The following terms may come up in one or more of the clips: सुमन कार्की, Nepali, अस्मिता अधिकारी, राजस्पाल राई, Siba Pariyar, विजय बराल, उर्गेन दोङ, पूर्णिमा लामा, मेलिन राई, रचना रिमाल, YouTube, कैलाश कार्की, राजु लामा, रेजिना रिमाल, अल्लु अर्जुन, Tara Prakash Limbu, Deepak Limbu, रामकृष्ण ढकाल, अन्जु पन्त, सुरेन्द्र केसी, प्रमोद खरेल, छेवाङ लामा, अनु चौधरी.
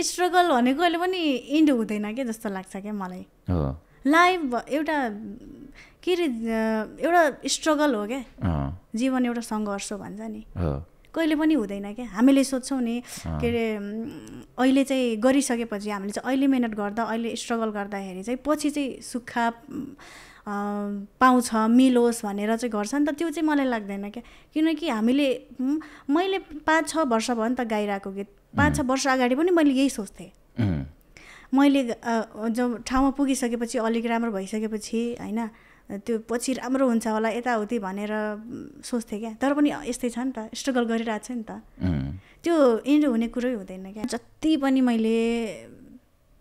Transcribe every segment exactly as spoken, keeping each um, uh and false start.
struggle भनेको अहिले पनि इन्ड हुँदैन के जस्तो लाग्छ के मलाई लाइफ एउटा के रे एउटा स्ट्रगल हो के जीवन एउटा संघर्ष भन्छ नि कहिले पनि हुँदैन के हामीले सोच्छौं नि के रे अहिले चाहिँ गरिसकेपछि हामीले चाहिँ अहिले मेहनत गर्दा अहिले स्ट्रगल गर्दाखेरि चाहिँ पछि चाहिँ सुखा पाउँछ मिलोस् भनेर चाहिँ गर्छ नि त त्यो चाहिँ मलाई लाग्दैन के किनकि हामीले मैले पाँच छ वर्ष भयो नि त गाइराको गीत पाँच छ वर्ष अगाडि पनि मैले यही सोच्थे मैले जब ठाउँमा पुगिसकेपछि अलिक राम्रो भइसकेपछि हैन त्यो पछि राम्रो हुन्छ होला यताउति भनेर सोच्थे क्या तर पनि यस्तै छ नि त स्ट्रगल गरिरहेछ नि त त्यो एन्ड हुने कुरै हुँदैन क्या जति पनि मैले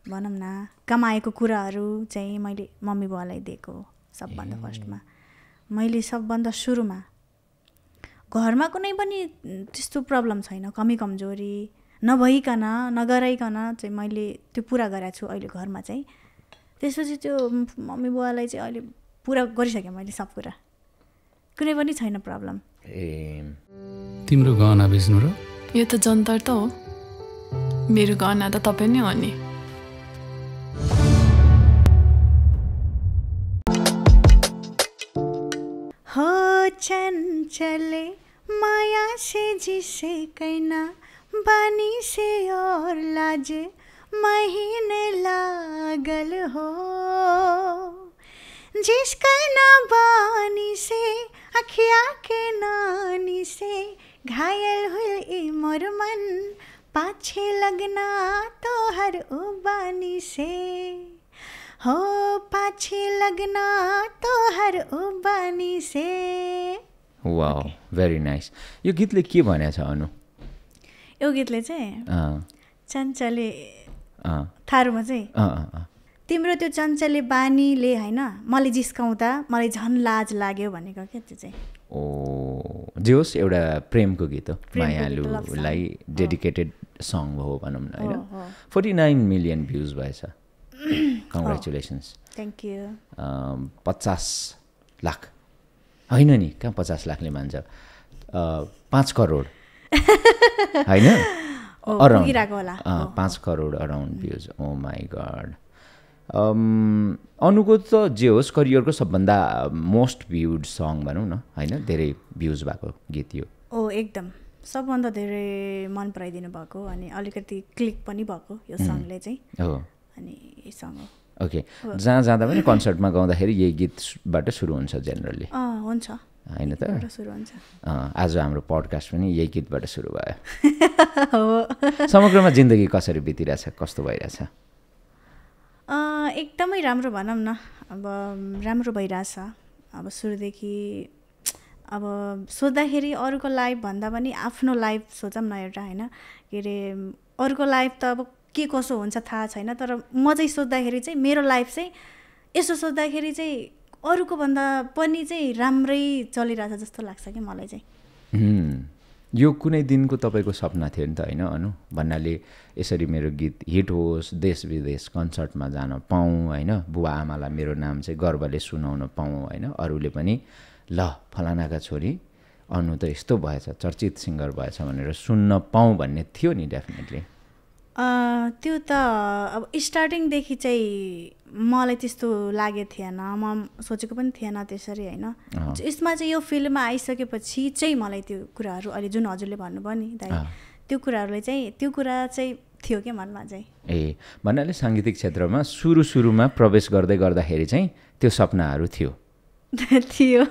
भनम न कमाएको कुराहरु चाहिँ मैले मम्मी बाउलाई दिएको सबभन्दा फर्स्टमा मैले सबभन्दा सुरुमा घरमा कुनै पनि त्यस्तो प्रब्लम छैन कमी कमजोरी नभइकन नगराइकन चाहिँ मैले त्यो पूरा गरेको छु अहिले घरमा चाहिँ त्यसपछि त्यो मम्मी बाउलाई चाहिँ अहिले पूरा गरिसके मैले सब कुरा कुनै पनि छैन प्रब्लम ए तिम्रो गहना बेच्नु र यो त जन्तर त हो मेरो गहना त तपाई नै हो नि हो चंचले माया से जिसे कहना बानी से और लाजे महीने लागल हो जिसका ना बानी से अखिया के नानी से घायल हुई मोर मन पाछे लगना तो हर उबानी से हो पाछे लगना तो हर उबानी से वाओ भेरी नाइस यो गीतले के भनेछ अनु यो गीतले चाहिँ अ चञ्चले अ थारुमा चाहिँ अ अ तिम्रो त्यो चञ्चले बानीले हैन मलाई जिस्काउँदा मलाई झन लाज लाग्यो भनेको के त्यो चाहिँ ओ जोस एउटा प्रेमको गीत हो मायालुलाई डेडिकेटेड सङ हो भनौं न हैन forty-nine million भ्युज भएछ Congratulations. Oh, thank you. Um, fifty lakh. I know ni. Can fifty lakh le manja. Uh, five crore. I know. Oh, around. Uh, five crore around views. Oh my God. Um, Anu ko to Jeos career ko sabanda most viewed song banu na. I know. Dere views bako gitio. Oh, ekdam. Sabanda dere man pray dinu bako. Ani alikati click pani bako. Yo song le jai. Oh. अनि सँग okay जहाँ जाँदा पनि कन्सर्टमा गाउँदाखेरि यही गीतबाट सुरु हुन्छ generally a हुन्छ हैन त सुरु हुन्छ अ आज हाम्रो पडकास्ट पनि यही गीतबाट सुरु भयो हो समग्रमा जिन्दगी कसरी बितिरहेछ कस्तो भइरहेछ अ एकदमै राम्रो भनम न अब राम्रो भइरहेछ अब सुरुदेखि अब सोच्दाखेरि अरूको लाइफ भन्दा पनि आफ्नो लाइफ सोचम न एउटा हैन के रे अरूको लाइफ त अब के कसो हुन्छ थाहा छैन तर म चाहिँ सोच्दाखेरि चाहिँ मेरो लाइफ चाहिँ यसो सोच्दाखेरि चाहिँ अरूको भन्दा पनि चाहिँ राम्रै चलिरहेछ जस्तो लाग्छ के मलाई चाहिँ हम यो कुनै दिनको तपाईको सपना थियो नि त हैन अनु भन्नाले यसरी मेरो गीत हिट होस् देश विदेश कन्सर्टमा जान पाऊँ हैन बुवा आमालाई मेरो नाम चाहिँ गर्वले सुनाउन पाऊँ हैन अरूले पनि ल फलानाका छोरी अनु त यस्तो भएछ चर्चित सिंगर भएछ भनेर सुन्न पाऊँ भन्ने थियो नि डेफिनेटली अ त्यो त अब स्टार्टिङ देखि चाहिँ मलाई त्यस्तो लागे थिएन म सोचेको पनि थिएन त्यसरी हैन यसमा चाहिँ यो फिल्डमा आइसकेपछि चाहिँ मलाई त्यो कुराहरु अहिले जुन हजुरले भन्नुभयो नि दाइ त्यो कुराहरुले चाहिँ त्यो कुरा चाहिँ थियो के मनमा चाहिँ ए भन्नाले संगीतिक क्षेत्रमा सुरु सुरुमा प्रवेश गर्दै गर्दाखेरि चाहिँ त्यो सपनाहरु थियो थियो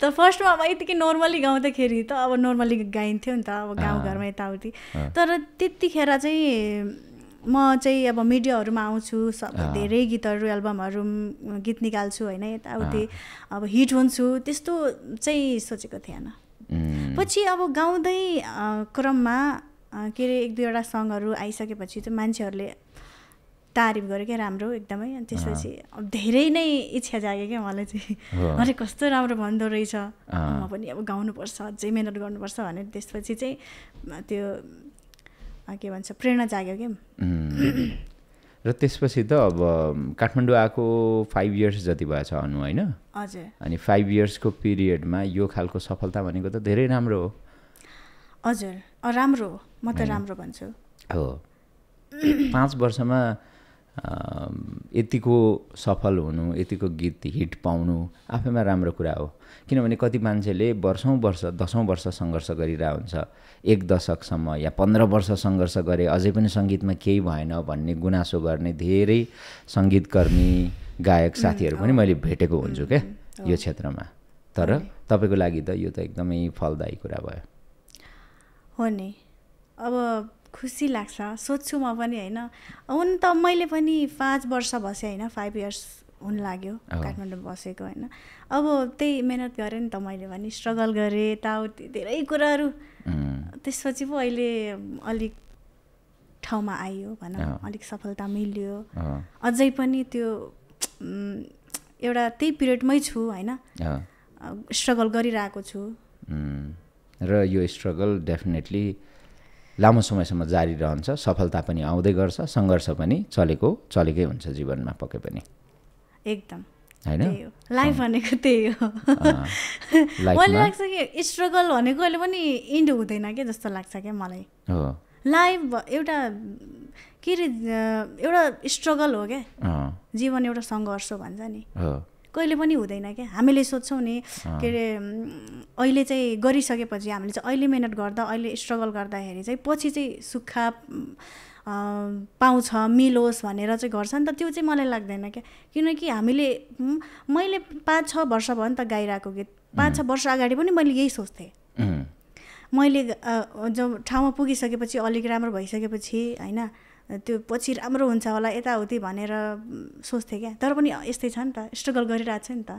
त फर्स्टमा अब यतिकै नर्मली गाउँदाखेरि त अब नर्मली गाइन्थ्यो नि त अब गाउँघरमा यताउति तर त्यतिखेर चाहिँ म चाहिँ अब मिडियाहरुमा आउँछु सब धेरै गीतहरु एल्बमहरु गीत निकाल्छु हैन यताउति अब हिट हुन्छु त्यस्तो चाहिँ सोचेको थिएन पछि अब गाउँदै क्रममा के रे एक दुईवटा सङहरु आइसकेपछि चाहिँ मान्छेहरुले तारिफ गरे के राम्रो एकदमै अनि त्यसपछि धेरै नै इच्छा जाग्यो के मलाई चाहिँ अरे कस्तो राम्रो भन्दो रहेछ म पनि अब गाउनु पर्छ अझै मेहनत गर्नुपर्छ भनेर त्यसपछि चाहिँ त्यो के भन्छ प्रेरणा जाग्यो के र त्यसपछि त अब काठमाडौँ आको five years जति भएछ अनु हैन हजुर अनि five years को पिरियडमा यो खालको सफलता भनेको त धेरै राम्रो हो हजुर राम्रो हो म त राम्रो भन्छु हो पाँच वर्षमा यतिको सफल हुनु यतिको गीत हिट पाउनु आफैमा राम्रो कुरा हो किनभने कति मान्छेले वर्षौं वर्ष दशौं वर्ष संघर्ष गरिरा हुन्छ एक दशक सम्म या पन्ध्र वर्ष संघर्ष गरे अझै पनि संगीतमा केही भएन भन्ने गुनासो गर्ने धेरै संगीतकर्मी गायक साथीहरु पनि मैले भेटेको हुन्छु के यो क्षेत्रमा तर तपाईको लागि त यो त एकदमै फलदायी कुरा भयो हो नि अब खुसी लाग्छ सोच्छु म पनि हैन उन त मैले पनि पाँच वर्ष बसे हैन फाइभ इयर्स हुन लाग्यो काठमाडौँ बसेको हैन अब त्यही मेहनत गरे नि त मैले पनि स्ट्रगल गरे ताउति धेरै कुराहरु त्यसपछि पो अहिले अलिक ठाउँमा आयो भनौं अलिक सफलता मिल्यो अझै पनि त्यो एउटा त्यही पिरियडमै छु हैन स्ट्रगल गरिरहेको छु र यो स्ट्रगल डेफिनेटली लामो समयसम्म जारी रहन्छ सफलता पनि आउँदै गर्छ संघर्ष पनि चलेको चलेकै हुन्छ जीवनमा पक्कै पनि एकदम हैन लाइफ भनेको त्यही हो मलाई लाग्छ कि स्ट्रगल भनेको अहिले पनि एन्ड हुँदैन के जस्तो लाग्छ के मलाई हो लाइफ एउटा के रे एउटा स्ट्रगल हो के जीवन एउटा संघर्ष भन्छ नि हो कहिले पनि हुँदैन के हामीले सोच्छौं नि के रे अहिले चाहिँ गरिसकेपछि हामीले चाहिँ अहिले मेहनत गर्दा अहिले स्ट्रगल गर्दाखेरि चाहिँ पछि चाहिँ सुखा पाउँछ मिलोस् भनेर चाहिँ गर्छ नि त त्यो चाहिँ मलाई लाग्दैन के किनकि हामीले मैले पाँच छ वर्ष भयो नि त गाइराको गीत पाँच छ वर्ष अगाडि पनि मैले यही सोच्थे मैले जब ठाउँमा पुगिसकेपछि अलिक राम्रो भइसकेपछि हैन त्यो पछि राम्रो हुन्छ होला यताउति भनेर सोच्थे क्या तर पनि यस्तै छ नि त स्ट्रगल गरिरहेछ नि त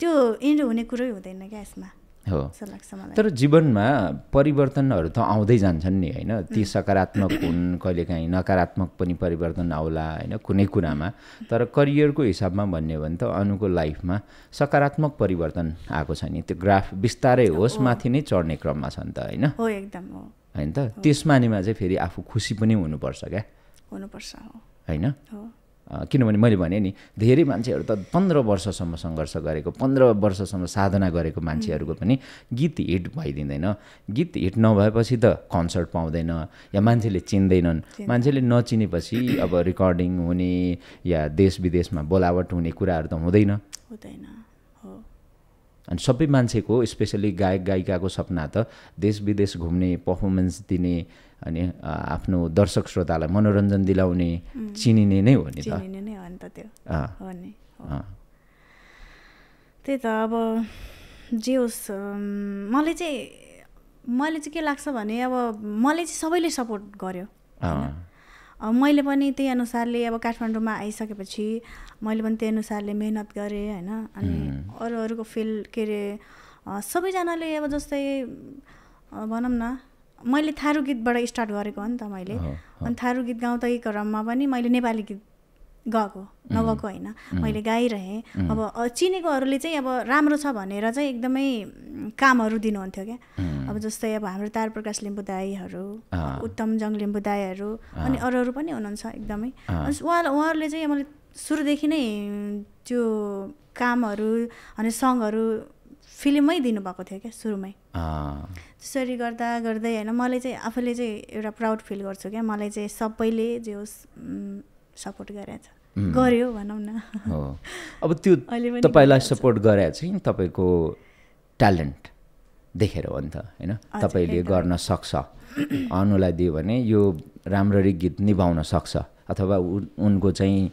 त्यो एन्ड हुने कुरै हुँदैन क्या यसमा हो जस्तो लाग्छ मलाई तर जीवनमा परिवर्तनहरु त आउँदै जान्छन् नि हैन ती सकारात्मक हुन् कहिलेकाहीँ नकारात्मक पनि परिवर्तन आउला हैन कुनै कुरामा तर करियरको हिसाबमा भन्ने भने त अनुको लाइफमा सकारात्मक परिवर्तन आएको छ नि त्यो ग्राफ बिस्तारै होस् माथि नै चढ्ने क्रममा छ नि त हैन हो एकदम हो हैन त त्यसमानिमा चाहिँ फेरि आफू खुसी पनि हुनुपर्छ क्या हुनुपर्छ हो हैन हो किनभने मैले भने नि धेरै मान्छेहरु त पन्ध्र वर्षसम्म संघर्ष गरेको पन्ध्र वर्षसम्म साधना गरेको मान्छेहरुको पनि गीत हिट भइदिदैन गीत हिट नभएपछि त कन्सर्ट पाउँदैन या मान्छेले चिन्दैनन् मान्छेले नचिनेपछि अब रेकर्डिङ हुने या देश विदेशमा बोलावट हुने कुराहरु त हुँदैन हुँदैन हो अनि सबै मान्छेको स्पेशली गायक गायिकाको सपना त देश विदेश घुम्ने परफर्मेन्स दिने अनि आफ्नो दर्शक श्रोतालाई मनोरञ्जन दिलाउने चिनिने नै हो नि त चिनिने नै हो नि त त्यो हो नि त्यही त अब जे होस् मलाई चाहिँ मलाई चाहिँ के लाग्छ भने अब मलाई चाहिँ सबैले सपोर्ट गर्यो मैले पनि त्यही अनुसारले अब काठमाडौँमा आइसकेपछि मैले पनि त्यही अनुसारले मेहनत गरे हैन अनि अरु अरुको फिल्ड के रे सबैजनाले अब जस्तै भनौं न मैले थारू गीतबाट स्टार्ट गरेको हो नि त मैले अनि थारू गीत गाउँदै क्रममा पनि मैले नेपाली गीत गाएको नगाएको हैन मैले गाइरहे अब चिनेकोहरुले चाहिँ अब राम्रो छ भनेर चाहिँ एकदमै कामहरु दिनुहुन्थ्यो के अब जस्तै अब हाम्रो तारा प्रकाश लिम्बु दाइहरु उत्तम जङ लिम्बु दाइहरु अनि अरुहरु पनि हुनुहुन्छ एकदमै अनि उहाँहरुले चाहिँ मैले सुरुदेखि नै त्यो कामहरु अनि संगहरु फिल्ममै दिनुभएको थियो के सुरुमै त्यसरी गर्दा गर्दै हैन मलाई चाहिँ आफैले चाहिँ एउटा प्राउड फिल गर्छु के मलाई चाहिँ सबैले जे होस् सपोर्ट गरेछ गर्यो भनौं न हो अब त्यो तपाईलाई सपोर्ट गरे चाहिँ तपाईको ट्यालेन्ट देखेर हो नि त हैन तपाईले गर्न सक्छ अनुलाई दियो भने यो राम्ररी गीत निभाउन सक्छ अथवा उनको चाहिँ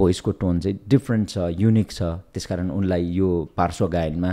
भोइसको टोन चाहिँ डिफरेंट छ युनिक छ त्यसकारण उनलाई यो पार्श्व गायनमा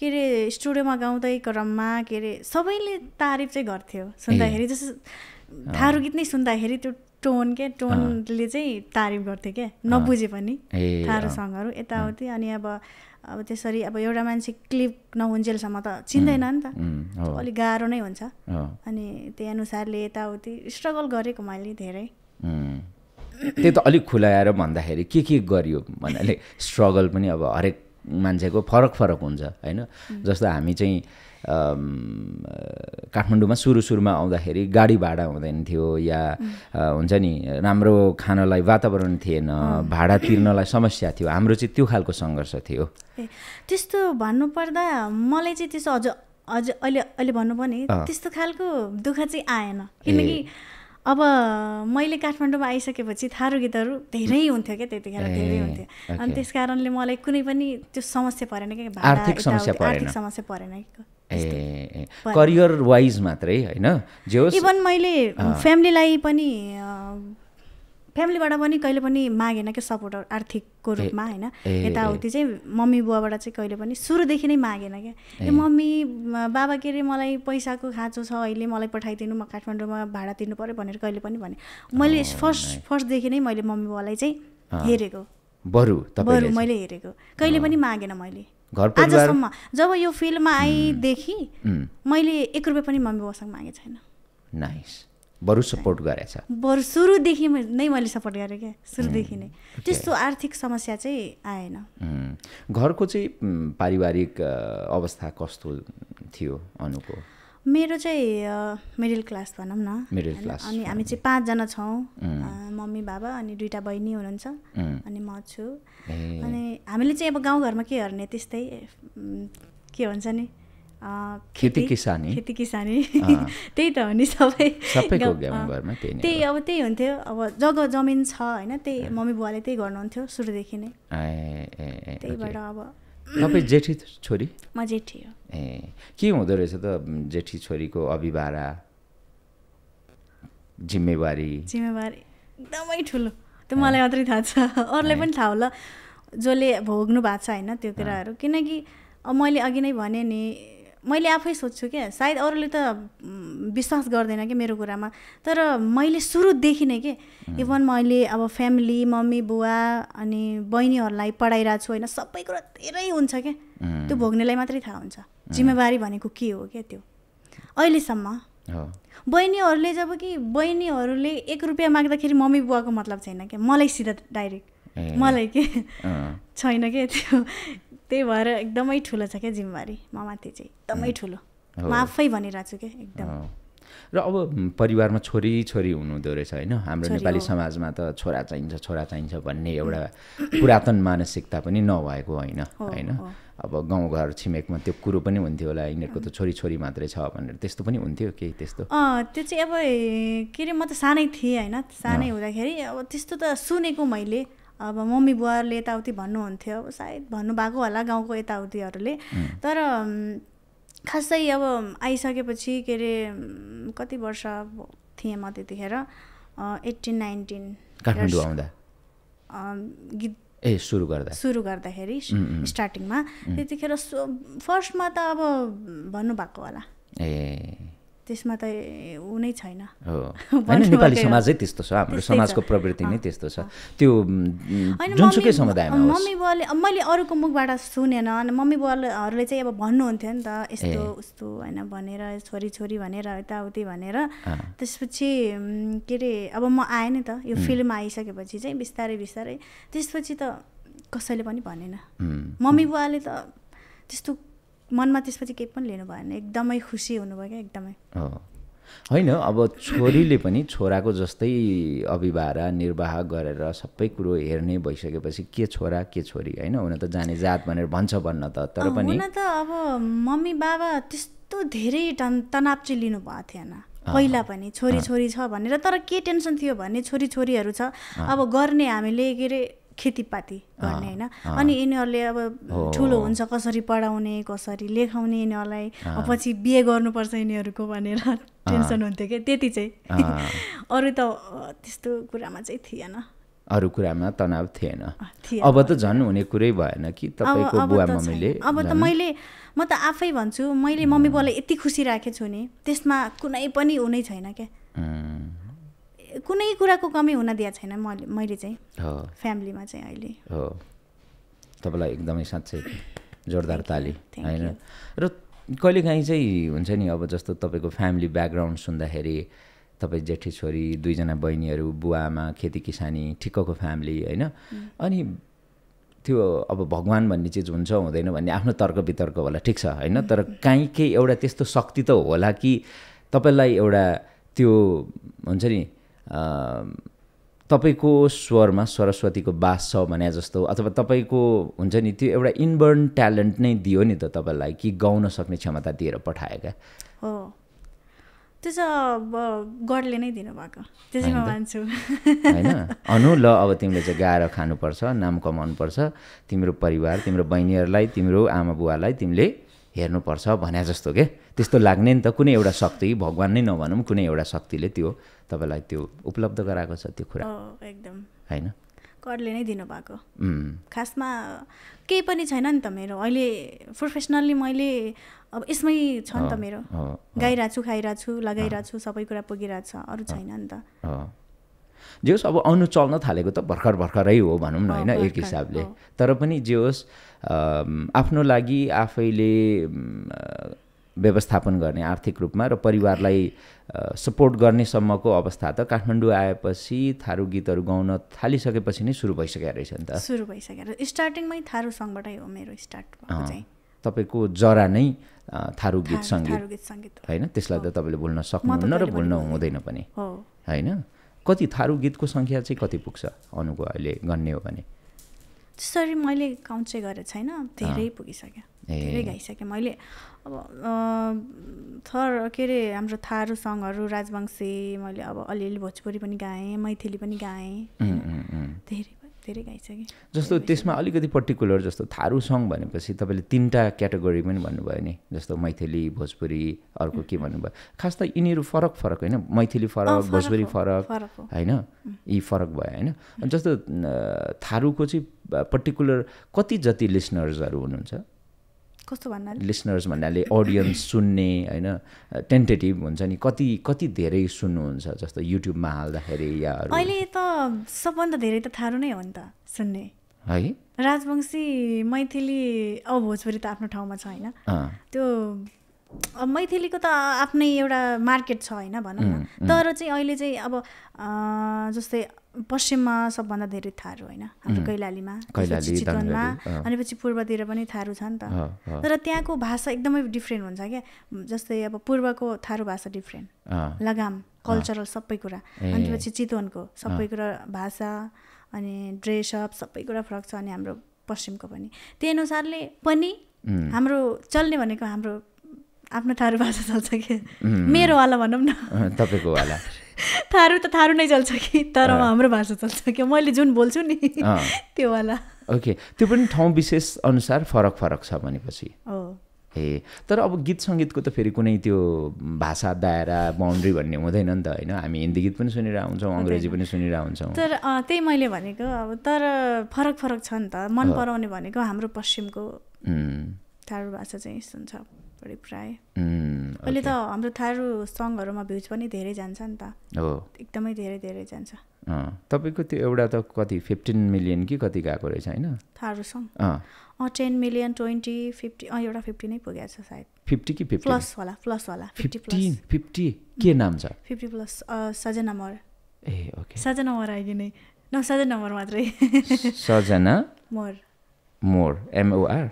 के रे स्टुडियोमा गाउँदै क्रममा के रे सबैले तारिफ चाहिँ गर्थ्यो सुन्दाखेरि जस थारु गीत नै सुन्दाखेरि त्यो टोन के टोनले चाहिँ तारिफ गर्थे के नबुझे पनि थारु सङहरु यताउति अनि अब अब त्यसरी अब एउटा मान्छे क्लिप नहुन्जेलसम्म त चिन्दैन नि त अलि गाह्रो नै हुन्छ अनि त्यही अनुसारले यताउति स्ट्रगल गरेको मैले धेरै त्यही त अलि खुलाएर भन्दाखेरि के के गरियो भन्नाले स्ट्रगल पनि अब हरेक मान्छेको फरक फरक हुन्छ हैन जस्तो हामी चाहिँ काठमाडौँमा सुरु सुरुमा आउँदाखेरि गाडी भाडा हुँदैन थियो या हुन्छ नि राम्रो खानलाई वातावरण थिएन भाडा तिर्नलाई समस्या थियो हाम्रो चाहिँ त्यो खालको संघर्ष थियो त्यस्तो भन्नुपर्दा मलाई चाहिँ त्यस्तो अझ अझ अहिले अहिले भन्नु पनि त्यस्तो खालको दुःख चाहिँ आएन किनकि अब मैले काठमाडौँमा आइसकेपछि थारु गीतहरु धेरै हुन्थ्यो के त्यतिखेर धेरै हुन्थ्यो अनि त्यसकारणले मलाई कुनै पनि त्यो समस्या परेन के आर्थिक समस्या परेन आर्थिक समस्या परेन ए करियर वाइज मात्रै हैन जोस इवन मैले फ्यामिलीलाई पनि फ्यामिलीबाट पनि कहिले पनि मागेन के सपोर्ट आर्थिकको रूपमा हैन यताउति चाहिँ मम्मी बुवाबाट चाहिँ कहिले पनि सुरुदेखि नै मागेन के ए मम्मी बाबा के रे मलाई पैसाको खाँचो छ अहिले मलाई पठाइदिनु म काठमाडौँमा भाडा तिर्नु पर्यो भनेर कहिले पनि भने मैले फर्स्ट फर्स्ट देखि नै मैले मम्मी बुवालाई चाहिँ हेरेको बरु तपाईले बरु मैले हेरेको कहिले पनि मागेन मैले घर परिवारमा जब यो फिल्डमा आइदेखि मैले एक रुपैयाँ पनि मम्मी बुवासँग मागे छैन नाइस बरु सपोर्ट गरेछ बरु सुरुदेखि नै मैले सपोर्ट गरे के सुरुदेखि नै त्यस्तो आर्थिक समस्या चाहिँ आएन घरको चाहिँ पारिवारिक अवस्था कस्तो थियो अनुको मेरो चाहिँ मिडल क्लास भनौं न मिडल क्लास अनि हामी चाहिँ पाँच जना छौं मम्मी बाबा अनि दुईटा बहिनी हुनुहुन्छ अनि म छु अनि हामीले चाहिँ अब गाउँ घरमा के गर्ने त्यस्तै के भन्छ नि खेती किसानी खेती किसानी त्यही त हो नि सबै सबैको गाउँ घरमा त्यही नै त्यही अब त्यही हुन्थ्यो अब जग्गा जमिन छ हैन त्यही मम्मी बुवाले त्यही गर्नुहुन्थ्यो सुरुदेखि नै ए ए त्यहीबाट अब तपाईं जेठी छोरी म जेठी हो ए के हुँदो रहेछ त जेठी छोरीको अभिभारा जिम्मेवारी जिम्मेवारी एकदमै ठुलो त्यो मलाई मात्रै थाहा छ अरूले पनि थाहा होला जसले भोग्नु भएको छ हैन त्यो कुराहरु किनकि मैले अघि नै भने नि मैले आफै सोच्छु के सायद अरूले त विश्वास गर्दैन के मेरो कुरामा तर मैले सुरुदेखि नै के इभन मैले अब फ्यामिली मम्मी बुवा अनि बहिनीहरूलाई पढाइरहेको छु हैन सबै कुरा धेरै हुन्छ के त्यो भोग्नेलाई मात्रै थाहा हुन्छ जिम्मेवारी भनेको के हो के त्यो अहिलेसम्म बहिनीहरूले जब कि बहिनीहरूले एक रुपैयाँ माग्दाखेरि मम्मी बुवाको मतलब छैन के मलाई सिधा डाइरेक्ट मलाई के छैन के त्यो त्यही भएर एकदमै ठुलो छ के जिम्मेवारी ममाथि चाहिँ एकदमै ठुलो म आफै भनिरहेछु के एकदम र अब परिवारमा छोरी छोरी हुनुहुँदो रहेछ हैन हाम्रो नेपाली समाजमा त छोरा चाहिन्छ छोरा चाहिन्छ भन्ने एउटा पुरातन मानसिकता पनि नभएको हैन हैन अब गाउँघर छिमेकमा त्यो कुरो पनि हुन्थ्यो होला यिनीहरुको त छोरी छोरी मात्रै छ भनेर त्यस्तो पनि हुन्थ्यो के त्यस्तो अ त्यो चाहिँ अब के रे म त सानै थिएँ हैन सानै हुँदाखेरि अब त्यस्तो त सुनेको मैले अब मम्मी बुवाले यताउति भन्नुहुन्थ्यो अब सायद भन्नुभएको होला गाउँको यताउतिहरूले तर खासै अब आइसकेपछि के अरे कति वर्ष थिएँ म त्यतिखेर एट्टिन नाइन्टिन काठमाडौँ आउँदा गीत ए सुरु गर्दा सुरु गर्दाखेरि स्टार्टिङमा त्यतिखेर फर्स्टमा त अब भन्नुभएको होला ए त्यसमा त उ नै छैन हैन नेपाली समाजै त्यस्तो छ हाम्रो समाजको प्रवृत्ति नै त्यस्तो छ त्यो जुनसुकै समुदायमा होस् मम्मी बुवाले मैले अरूको मुखबाट सुनेन अनि मम्मी बुवाहरूले चाहिँ अब भन्नुहुन्थ्यो नि त यस्तो उस्तो हैन भनेर छोरी छोरी भनेर यताउति भनेर त्यसपछि के रे अब म आएँ नि त यो फिल्ममा आइसकेपछि चाहिँ बिस्तारै बिस्तारै त्यसपछि त कसैले पनि भनेन मम्मी बुवाले त त्यस्तो मनमा त्यसपछि केही पनि लिनु भएन एकदमै खुसी हुनुभयो के एकदमै हैन अब छोरीले पनि छोराको जस्तै अभिभारा निर्वाह गरेर सबै कुरो हेर्ने भइसकेपछि के छोरा के छोरी हैन उनी त जाने जात भनेर भन्छ भन्न त तर पनि उनी त अब मम्मी बाबा त्यस्तो धेरै तनाव चाहिँ लिनु भएको थिएन पहिला पनि छोरी छोरी छ भनेर तर के टेन्सन थियो भने छोरी छोरीहरू छ अब गर्ने हामीले के रे खेतीपाती गर्ने हैन अनि यिनीहरुले अब ठुलो हुन्छ कसरी पढाउने कसरी लेखाउने यिनीहरुलाई पछि बिहे गर्नुपर्छ यिनीहरुको भनेर टेन्सन हुन्थ्यो के त्यति चाहिँ अरु त त्यस्तो कुरामा चाहिँ थिएन अरु कुरामा तनाव थिएन अब त झन् हुने कुरै भएन कि तपाईको बुवा मम्मीले अब त मैले म त आफै भन्छु मैले मम्मी बाउलाई यति खुसी राखेको छु नि त्यसमा कुनै पनि उनै छैन के कुनै कुराको कमी हुन दिया छैन मैले चाहिँ फ्यामिलीमा चाहिँ अहिले हो तपाईलाई एकदमै साच्चै जोरदार ताली हैन र कहिलेकाहीँ चाहिँ हुन्छ नि अब जस्तो तपाईको फ्यामिली ब्याकग्राउन्ड सुन्दाखेरि तपाईं जेठी छोरी दुईजना बहिनीहरु बुवा आमा खेती किसानी ठिक्कको फ्यामिली हैन अनि त्यो अब भगवान भन्ने चीज हुन्छ हुँदैन भन्ने आफ्नो तर्क वितर्क होला ठीक छ हैन तर काई के एउटा त्यस्तो शक्ति त होला कि तपाईलाई एउटा त्यो हुन्छ नि तपाईको स्वरमा सरस्वतीको वास छ भने जस्तो अथवा तपाईको हुन्छ नि त्यो एउटा इनबर्न ट्यालेन्ट नै दियो नि त तपाईलाई कि गाउन सक्ने क्षमता दिएर पठाएका हो त्यो त गडले नै दिनु भएको त्यसै म मान्छु हैन अनु ल अब तिमीले चाहिँ गाएर खानु पर्छ नाम कमाउनु पर्छ तिम्रो परिवार तिम्रो बहिनीहरुलाई तिम्रो आमा बुवालाई तिमीले हेर्नु पर्छ भने जस्तो के त्यस्तो लाग्ने नि त कुनै एउटा शक्ति भगवान नै नभनौं कुनै एउटा शक्तिले त्यो तपाईलाई त्यो उपलब्ध गराएको छ त्यो कुरा हो एकदम हैन गडले नै दिनु भएको खासमा केही पनि छैन नि त मेरो अहिले प्रोफेसनली मैले अब यसमै छ नि त मेरो गाइराछु खाइराछु लगाइराछु सबै कुरा पुगिराछ अरु छैन नि त जे होस् अब अनु चल्न थालेको त भर्खर भर्खरै हो भनौं न हैन एक हिसाबले तर पनि जे होस् आफ्नो लागि आफैले व्यवस्थापन गर्ने आर्थिक रूपमा र परिवारलाई सपोर्ट गर्ने सम्मको अवस्था त काठमाडौँ आएपछि थारू गीतहरु गाउन थालिसकेपछि नै सुरु भइसक्या रहेछ नि त सुरु भइसक्या स्टार्टिङमै थारू संगबाटै हो मेरो स्टार्ट भएको चाहिँ तपाईको जरा नै थारू गीत संगीत हैन त्यसलाई त तपाईले भुल्न सक्नुहुन्न र भुल्न हुँदैन पनि हो हैन कति थारू गीतको संख्या चाहिँ कति पुग्छ अनुको अहिले गन्ने हो भने त्यसरी मैले काउन्ट चाहिँ गरे छैन धेरै पुगिसक्यो धेरै गाइसके मैले अब थर के रे हाम्रो थारू संगहरु राजवंशी मैले अब अलिअलि भोजपुरी पनि गाएँ मैथिली पनि गाएँ धेरै धेरै गाइसके जस्तो त्यसमा अलिकति पर्टिकुलर जस्तो थारू संग भनेपछि तपाईले तीनटा क्याटेगोरी पनि भन्नुभयो नि जस्तो मैथिली भोजपुरी अर्को के भन्नुभयो खास त यिनीहरु फरक फरक हैन मैथिली फरक भोजपुरी फरक हैन यी फरक भयो हैन जस्तो थारूको चाहिँ पर्टिकुलर कति जति लिसनर्सहरु हुनुहुन्छ कस्तो भन्नाले लिसनर्स भन्नाले ऑडियन्स सुन्ने हैन टेन्टेटिभ हुन्छ नि कति कति धेरै सुन्नु हुन्छ जस्तो YouTube मा हाल्दाखेरि या अरु अहिले त सबभन्दा धेरै त थारू नै हो नि त सुन्ने है राजवंशी मैथिली औ भोजपुरी त आफ्नो ठाउँमा छ हैन त्यो मैथिलीको त आफ्नै एउटा मार्केट छ हैन भनौं न तर चाहिँ अहिले चाहिँ अब जस्तै पश्चिममा सबभन्दा धेरै थारू हैन हाम्रो कैलालीमा चितवनमा अनि पछि पूर्वतिर पनि थारू छ नि त तर त्यहाँको भाषा एकदमै डिफरेन्ट हुन्छ के जस्तै अब पूर्वको थारू भाषा डिफरेन्ट लगाम कल्चरल सबै कुरा अनि पछि चितवनको सबै कुरा भाषा अनि ड्रेसअप सबै कुरा फरक छ अनि हाम्रो पश्चिमको पनि त्यही अनुसारले पनि हाम्रो चल्ने भनेको हाम्रो आफ्नो थारू भाषा चल्छ के मेरो वाला भनौं न तपाईको वाला थारू त थारू नै चल्छ कि तर हाम्रो भाषा चल्छ के मैले जुन बोल्छु नि त्यो वाला ओके त्यो पनि ठाउँ विशेष अनुसार फरक फरक छ भनेपछि हो ए तर अब गीत संगीतको त फेरि कुनै त्यो भाषा दायरा बाउन्ड्री भन्ने हुँदैन नि त हैन हामी हिन्दी गीत पनि सुनिरा हुन्छौं अंग्रेजी पनि सुनिरा हुन्छौं तर त्यही मैले भनेको अब तर फरक फरक छ नि त मन पराउने भनेको हाम्रो पश्चिमको थारू भाषा चाहिँ यस्तो हुन्छ बढी प्राय अहिले त हाम्रो थारू संगहरुमा भ्यूज पनि धेरै जान्छ नि त हो एकदमै धेरै धेरै जान्छ अ तपाईको त्यो एउटा त कति पन्ध्र मिलियन कि कति गएको रहेछ हैन थारू संग अ दस मिलियन बीस पचास अ एउटा पचास नै पुगेको छ सायद पचास कि पचास प्लस होला प्लस होला पचास प्लस पचास के नाम छ पचास प्लस सजना मर ए ओके सजना मर आइगे नै न सजना मर मात्रै सजना मर मोर एम ओ आर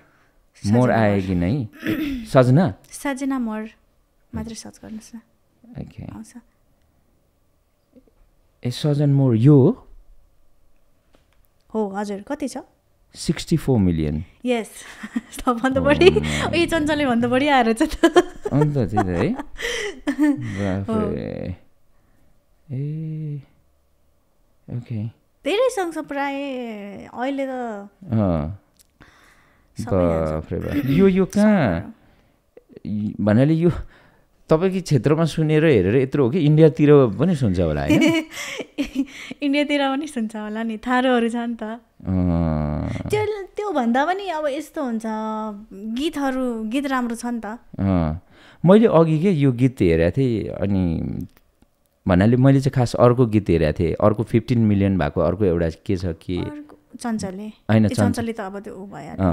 मोर आएगी नहीं सजना सजना मोर मात्र सर्च गर्नुस् न ओके आउँछ ए सजन मोर यो हो हजुर कति छ चौसठी मिलियन यस सबभन्दा बढी ए चञ्चलले भन्दा बढी आएर छ त अन्त चाहिँ है बाफे ए ओके धेरै संग छ प्राय अहिले त अ यो यो कहाँ भन्नाले यो तपाईको क्षेत्रमा सुनेर हेरेर यत्रो हो कि इन्डियातिर पनि सुन्छ होला हैन इन्डियातिर पनि सुन्छ होला नि थारूहरु छ नि त त्यो त्यो त्यो भन्दा पनि अब यस्तो हुन्छ गीतहरु गीत राम्रो छ नि त अ मैले अघि के यो गीत हेरेथे थिए अनि भन्नाले मैले चाहिँ खास अर्को गीत हेरेथे थिए अर्को पन्ध्र मिलियन भएको अर्को एउटा के छ कि चञ्चलले हैन चञ्चलले त अब त्यो उ भयो अ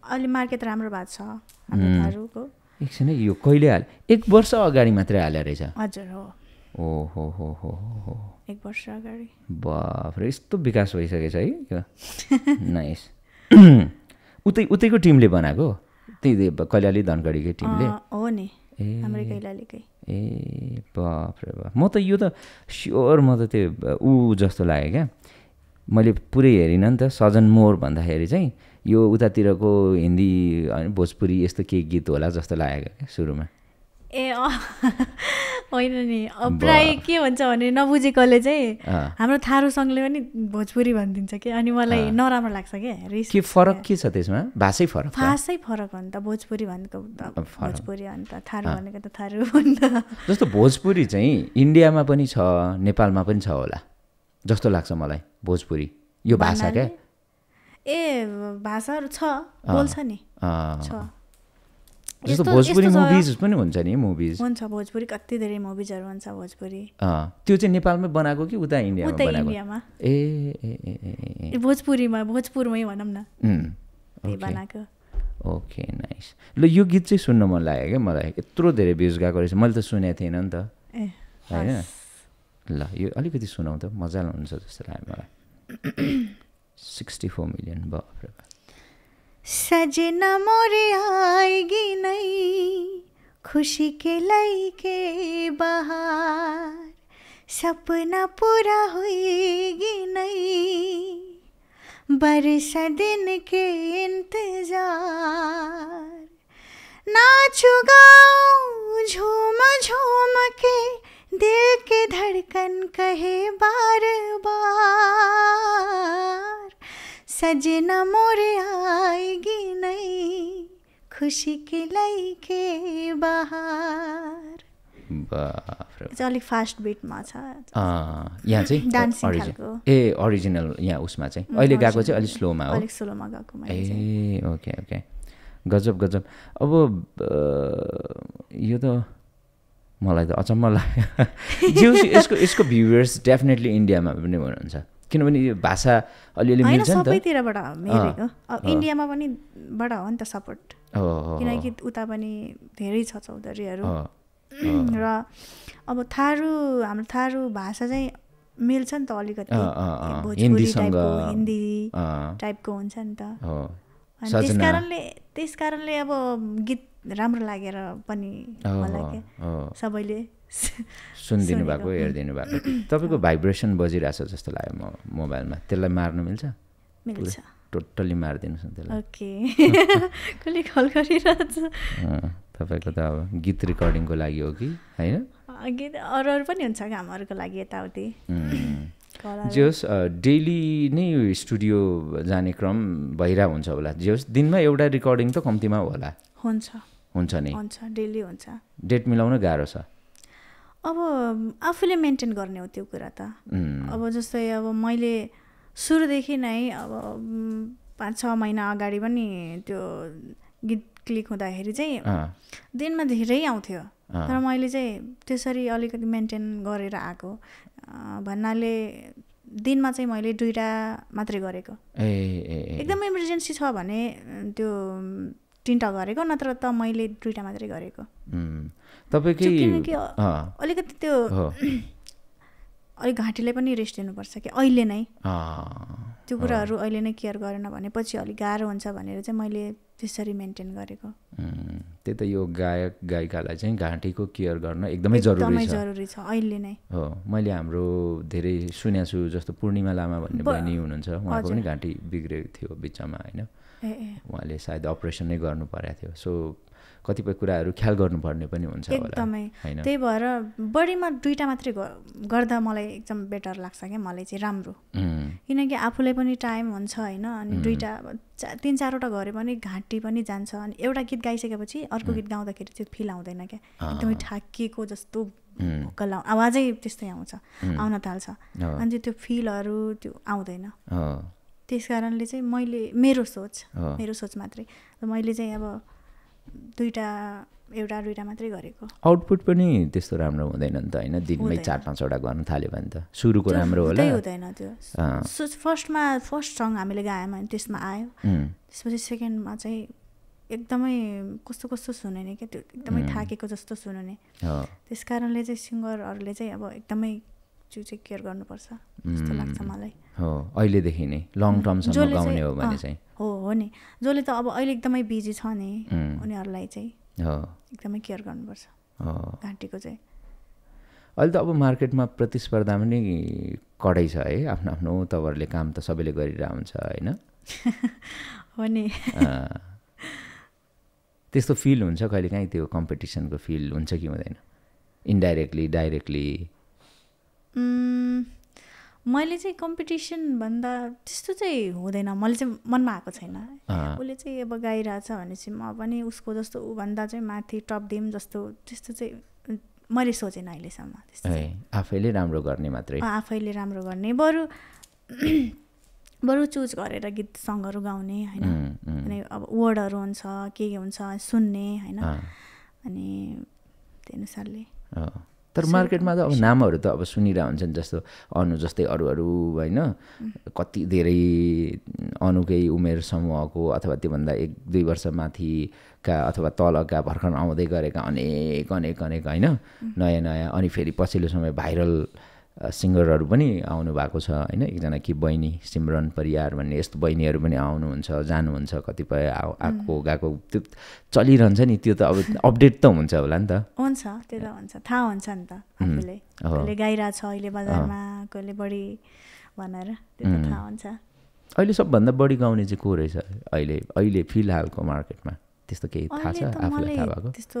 अहिले मार्केट राम्रो भएको छ हामीहरुको एकछिन यो कहिले हाल एक वर्ष अगाडि मात्र हालेर रहेछ हजुर हो ओ हो हो हो हो एक वर्ष अगाडि बाप रे यस्तो विकास भइसकेछ है यो नाइस उतै उतैको टिमले बनाको त्यही कैलाली धनगढीकै टिमले हो नि हाम्रो कैलालीकै ए बाप रे बाप म त यो त स्योर म त त्यो उ जस्तो लाग्यो क्या मैले पुरै हेरिन नि त सजन मोर भन्दाखेरि चाहिँ यो उतातिरको हिन्दी भोजपुरी यस्तो के गीत होला जस्तो लाग्यो क्या सुरुमा ए होइन नि प्राय के भन्छ भने नबुझेकोले चाहिँ हाम्रो थारू सँगले पनि भोजपुरी भनिदिन्छ कि अनि मलाई नराम्रो लाग्छ के फरक के छ त्यसमा भाषै फरक भाषै फरक हो नि त भोजपुरी भनेको भोजपुरी अनि त थारू भनेको त थारू जस्तो भोजपुरी चाहिँ इन्डियामा पनि छ नेपालमा पनि छ होला जस्तो लाग्छ मलाई भोजपुरी यो भाषा के ए भाषाहरु छ बोल्छ नि छ जस्तो भोजपुरी मुभिज पनि हुन्छ नि मुभिज हुन्छ भोजपुरी कति धेरै मुभिजहरु हुन्छ भोजपुरी अ त्यो चाहिँ नेपालमै बनाको कि उता इन्डियामा बनाको उता इन्डियामा ए ए ए भोजपुरीमा भोजपुरमै भनम न ए बनाको ओके नाइस ल यो गीत चाहिँ सुन्न मन लाग्यो के मलाई यत्रो धेरै भ्यूज गएको रहेछ मैले त सुनेको थिएन नि त ए हैन ल यो अलिकति सुनाउ त मजा आउँछ जस्तो लाग्यो मलाई चौसट्ठी मिलियन बाफ सजना मोरे आएगी नई खुशी के लई के बहार सपना पूरा होएगी नई बरस दिन के इंतजार नाचूगाऊं झूम झूम के दिल के धड़कन कहे बार बार सजना मोरे आएगी नहीं खुशी के लाई के बहार अलिक फास्ट बिटमा छ यहाँ चाहिँ डान्सिङ खालको ए ओरिजिनल यहाँ उसमा चाहिँ अहिले गाएको चाहिँ अलिक स्लोमा हो अलिक स्लोमा गाएको मैले ए ओके ओके गजब गजब अब यो त मलाई त अचम्म लाग्यो यसको यसको भ्युअर्स डेफिनेटली इन्डियामा पनि हुनुहुन्छ किनभने यो भाषा अलिअलि मिल्छ नि त सबैतिरबाट मेरेको इन्डियामा पनि बडा हो नि त सपोर्ट किनकि उता पनि धेरै छ चौधरीहरू र अब थारू हाम्रो थारू भाषा चाहिँ मिल्छ नि त अलिकति हिन्दी टाइपको हिन्दी टाइपको हुन्छ नि त त्यसकारणले त्यसकारणले अब गीत राम्रो लागेर पनि मलाई के सबैले सुनिदिनु भएको हेरिदिनु भएको तपाईको भाइब्रेसन बजिरहेछ जस्तो लाग्यो म मोबाइलमा त्यसलाई मार्नु मिल्छ मिल्छ टोटली मारिदिनुस् न त्यसलाई ओके कुले कल गरिरहेछ तपाईको त अब गीत रेकर्डिङको लागि हो कि हैन गीत अरर पनि हुन्छ कामहरुको लागि यताउति जोस डेली नै स्टुडियो जाने क्रम भइरा हुन्छ होला जोस दिनमा एउटा रेकर्डिङ त कम्तिमा होला हुन्छ हुन्छ नि हुन्छ डेली हुन्छ डेट मिलाउन गाह्रो छ अब आफूले मेन्टेन गर्ने हो त्यो कुरा त अब जस्तै अब मैले सुरुदेखि नै अब पाँच छ महिना अगाडि पनि त्यो गीत क्लिक हुँदाखेरि चाहिँ दिनमा धेरै आउँथ्यो तर मैले चाहिँ त्यसरी अलिकति मेन्टेन गरेर आएको भन्नाले दिनमा चाहिँ मैले दुईटा मात्रै गरेको एकदम इमर्जेन्सी छ भने त्यो तीनटा गरेको नत्र त मैले दुईटा मात्रै गरेको तपाईकै अलिकति त्यो अलिक घाँटीलाई पनि रेस्ट दिनुपर्छ कि अहिले नै त्यो त्यो कुराहरु अहिले नै केयर गरेन भने पछि अलि गाह्रो हुन्छ भनेर चाहिँ मैले त्यसरी मेन्टेन गरेको। त्यही त यो गायक गायिकालाई चाहिँ घाँटीको केयर गर्न एकदमै जरुरी छ, जरुरी छ अहिले नै हो। मैले हाम्रो धेरै सुनेको छु, जस्तो पूर्णिमा लामा भन्ने बहिनी हुनुहुन्छ, उहाँको पनि घाँटी बिग्रेको थियो बिचमा हैन, उहाँले सायद अपरेसन नै गर्नु परेको थियो। सो कतिपय कुराहरु ख्याल गर्नुपर्ने पनि हुन्छ होला हैन। त्यही भएर बडीमा दुईटा मात्रै गर्दा मलाई एकदम बेटर लाग्छ के, मलाई चाहिँ राम्रो, किनकि आफुलाई पनि टाइम हुन्छ हैन। अनि दुईटा तीन चारवटा गरे पनि घाँटी पनि जान्छ, अनि एउटा गीत गाइसकेपछि अर्को गीत गाउँदाखेरि चाहिँ फिल आउँदैन के, एकदमै ठाकिएको जस्तो भोकल आवाजै त्यस्तै आउँछ, आउन थाल्छ, अनि त्यो फिलहरु त्यो आउँदैन। त्यसकारणले चाहिँ मैले मेरो सोच मेरो सोच मात्रै मैले चाहिँ अब दुईटा एउटा दुईटा मात्रै गरेको। आउटपुट पनि त्यस्तो राम्रो हुँदैन नि त हैन, दिनमै चार पाँचवटा गर्न थाल्यो भने त सुरुको राम्रो होला हुँदैन त्यो। फर्स्टमा फर्स्ट सङ हामीले गायौँ अनि त्यसमा आयो, त्यसपछि सेकेन्डमा चाहिँ एकदमै कस्तो कस्तो सुनिने के, त्यो एकदमै थाकेको जस्तो सुनिने। त्यसकारणले चाहिँ सिङ्गरहरुले चाहिँ अब एकदमै जो चाहिँ केयर गर्नुपर्छ जस्तो लाग्छ मलाई हो अहिलेदेखि नै, लङ टर्मसम्म गाउने हो भने चाहिँ। हो हो नि, जसले त अब अहिले एकदमै बिजी छ नि उनीहरुलाई चाहिँ एकदमै केयर गर्नुपर्छ घाँटीको चाहिँ। अहिले त अब मार्केटमा प्रतिस्पर्धा पनि कडै छ है, आफ्नो आफ्नो तवरले काम त सबैले गरिरहेको हुन्छ हैन। हो नि, त्यस्तो फिल हुन्छ कहिले काहीँ, त्यो कम्पिटिसनको फिल हुन्छ कि हुँदैन इन्डाइरेक्टली डाइरेक्टली? मैले चाहिँ कम्पिटिसन भन्दा त्यस्तो चाहिँ हुँदैन, मैले चाहिँ मनमा आएको छैन। उसले चाहिँ अब गाइरहेछ भनेपछि म पनि उसको जस्तो ऊभन्दा चाहिँ माथि टप दिउँ जस्तो त्यस्तो चाहिँ मैले सोचेन अहिलेसम्म। त्यस्तो आफैले राम्रो गर्ने मात्रै, आफैले राम्रो गर्ने, बरु बरु चुज गरेर गीत सङ्गहरू गाउने होइन। अनि अब वर्डहरू हुन्छ के के हुन्छ सुन्ने होइन, अनि त्यही अनुसारले। तर मार्केटमा त अब नामहरू त अब सुनिरहा हुन्छन्, जस्तो अनु जस्तै अरू अरू हैन, कति धेरै अनुकै उमेर समूहको अथवा त्योभन्दा एक दुई वर्ष माथिका अथवा तलका भर्खर आउँदै गरेका अनेक अनेक अनेक हैन नयाँ नयाँ। अनि फेरि पछिल्लो समय भाइरल सिङ्गरहरू पनि आउनु भएको छ हैन। एकजना कि बहिनी सिमरन परियार भन्ने यस्तो बहिनीहरू पनि आउनुहुन्छ जानुहुन्छ, कतिपय आएको गएको त्यो चलिरहन्छ नि, त्यो त अब अपडेट त हुन्छ होला नि त। हुन्छ, त्यो त हुन्छ, थाहा हुन्छ नि त आफूले, कहिले गाइरहेछ अहिले बजारमा, कहिले बढी भनेर त्यो त थाहा हुन्छ। अहिले सबभन्दा बढी गाउने चाहिँ को रहेछ अहिले अहिले फिलहालको मार्केटमा, त्यस्तो केही थाहा छ आफूलाई थाहा भएको? त्यस्तो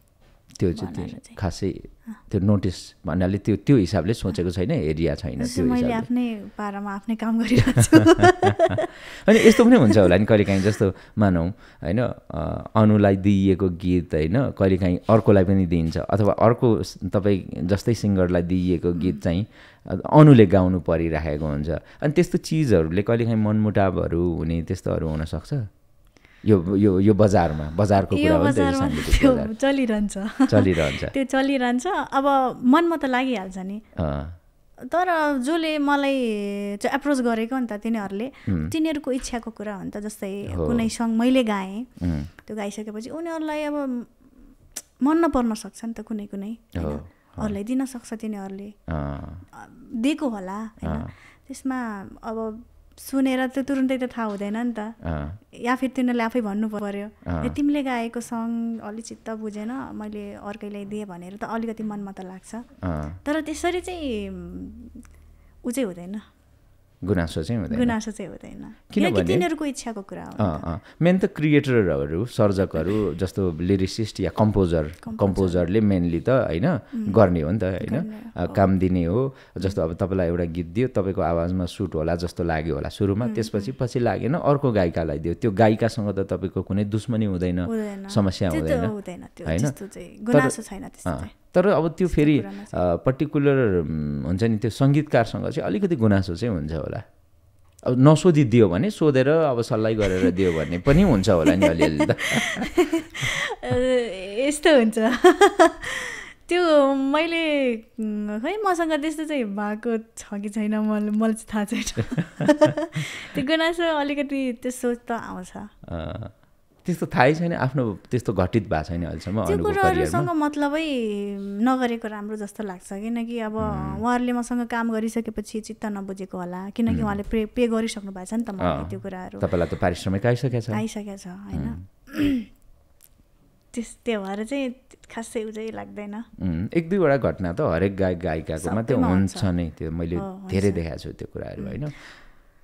त्यो चाहिँ खासै त्यो नोटिस भन्नाले त्यो त्यो हिसाबले सोचेको छैन, एरिया छैन, त्यो मैले आफ्नै पारामा आफ्नै काम गरिरहेको छु। अनि यस्तो पनि हुन्छ होला नि कहिले काहीँ, जस्तो मानौँ होइन अनुलाई दिइएको गीत होइन कहिले काहीँ अर्कोलाई पनि दिइन्छ, अथवा अर्को तपाईँ जस्तै सिङ्गरलाई दिइएको गीत चाहिँ अनुले गाउनु परिराखेको हुन्छ। अनि त्यस्तो चिजहरूले कहिले काहीँ मनमुटावहरू हुने त्यस्तोहरू हुनसक्छ यो यो यो बजारमा, बजारको कुरा हो त्यो चलिरहन्छ चलिरहन्छ त्यो चलिरहन्छ। अब मनमा त लागिहाल्छ नि, तर जसले मलाई चाहिँ एप्रोच गरेको नि त तिनीहरूले तिनीहरूको इच्छाको कुरा हो नि त। जस्तै कुनै सङ मैले गाएँ, त्यो गाइसकेपछि उनीहरूलाई अब मन नपर्न सक्छ नि त, कुनै कुनै अरूलाई दिन सक्छ, तिनीहरूले दिएको होला होइन। त्यसमा अब सुनेर त तुरुन्तै त थाहा हुँदैन नि त, या फेरि तिनीहरूले आफै भन्नु पर्यो तिमीले गाएको सङ अलि चित्त बुझेन मैले अर्कैलाई दिएँ भनेर, त अलिकति मनमा त लाग्छ, तर त्यसरी चाहिँ उ चाहिँ हुँदैन, गुनासो चाहिँ हुँदैन, गुनासो चाहिँ हुँदैन, किनकि तिनीहरूको इच्छाको कुरा हो। मेन त क्रिएटरहरू सर्जकहरू जस्तो लिरिसिस्ट या कम्पोजर, कम्पोजरले मेनली त होइन गर्ने हो नि त होइन, काम दिने हो। जस्तो अब तपाईँलाई एउटा गीत दियो, तपाईँको आवाजमा सुट होला जस्तो लाग्यो होला सुरुमा, त्यसपछि पछि लागेन अर्को गायिकालाई दियो, त्यो गायिकासँग त तपाईँको कुनै दुश्मनी हुँदैन, समस्या हुँदैन होइन, गुनासो छैन त्यस्तो। तर अब त्यो फेरि पर्टिकुलर हुन्छ नि, त्यो सङ्गीतकारसँग चाहिँ अलिकति गुनासो चाहिँ हुन्छ होला। अब नसोधी दियो भने सोधेर अब सल्लाह गरेर दियो भने पनि हुन्छ होला नि अलिअलि त यस्तो हुन्छ त्यो मैले खै मसँग त्यस्तो चाहिँ भएको छ कि छैन मलाई मलाई थाहा छैन त्यो गुनासो अलिकति त्यो सोच त आउँछ त्यस्तो थाहै छैन आफ्नो त्यस्तो घटित भएको छैन अहिलेसम्म अनुभव गरेर सँग मतलबै नगरेको राम्रो जस्तो लाग्छ किनकि अब उहाँहरूले मसँग काम गरिसकेपछि चित्त नबुझेको होला किनकि उहाँले पे पे गरिसक्नु भएको छ नि त मलाई त्यो कुराहरु तपाईलाई त पारिश्रमिक आइसकेछ आइसकेको छ हैन त्यस्तै भएर चाहिँ खासै उजै लाग्दैन एक दुई वटा घटना त हरेक गायक गायिकाकोमा त्यो हुन्छ नै त्यो मैले धेरै देखेको छु त्यो कुराहरु हैन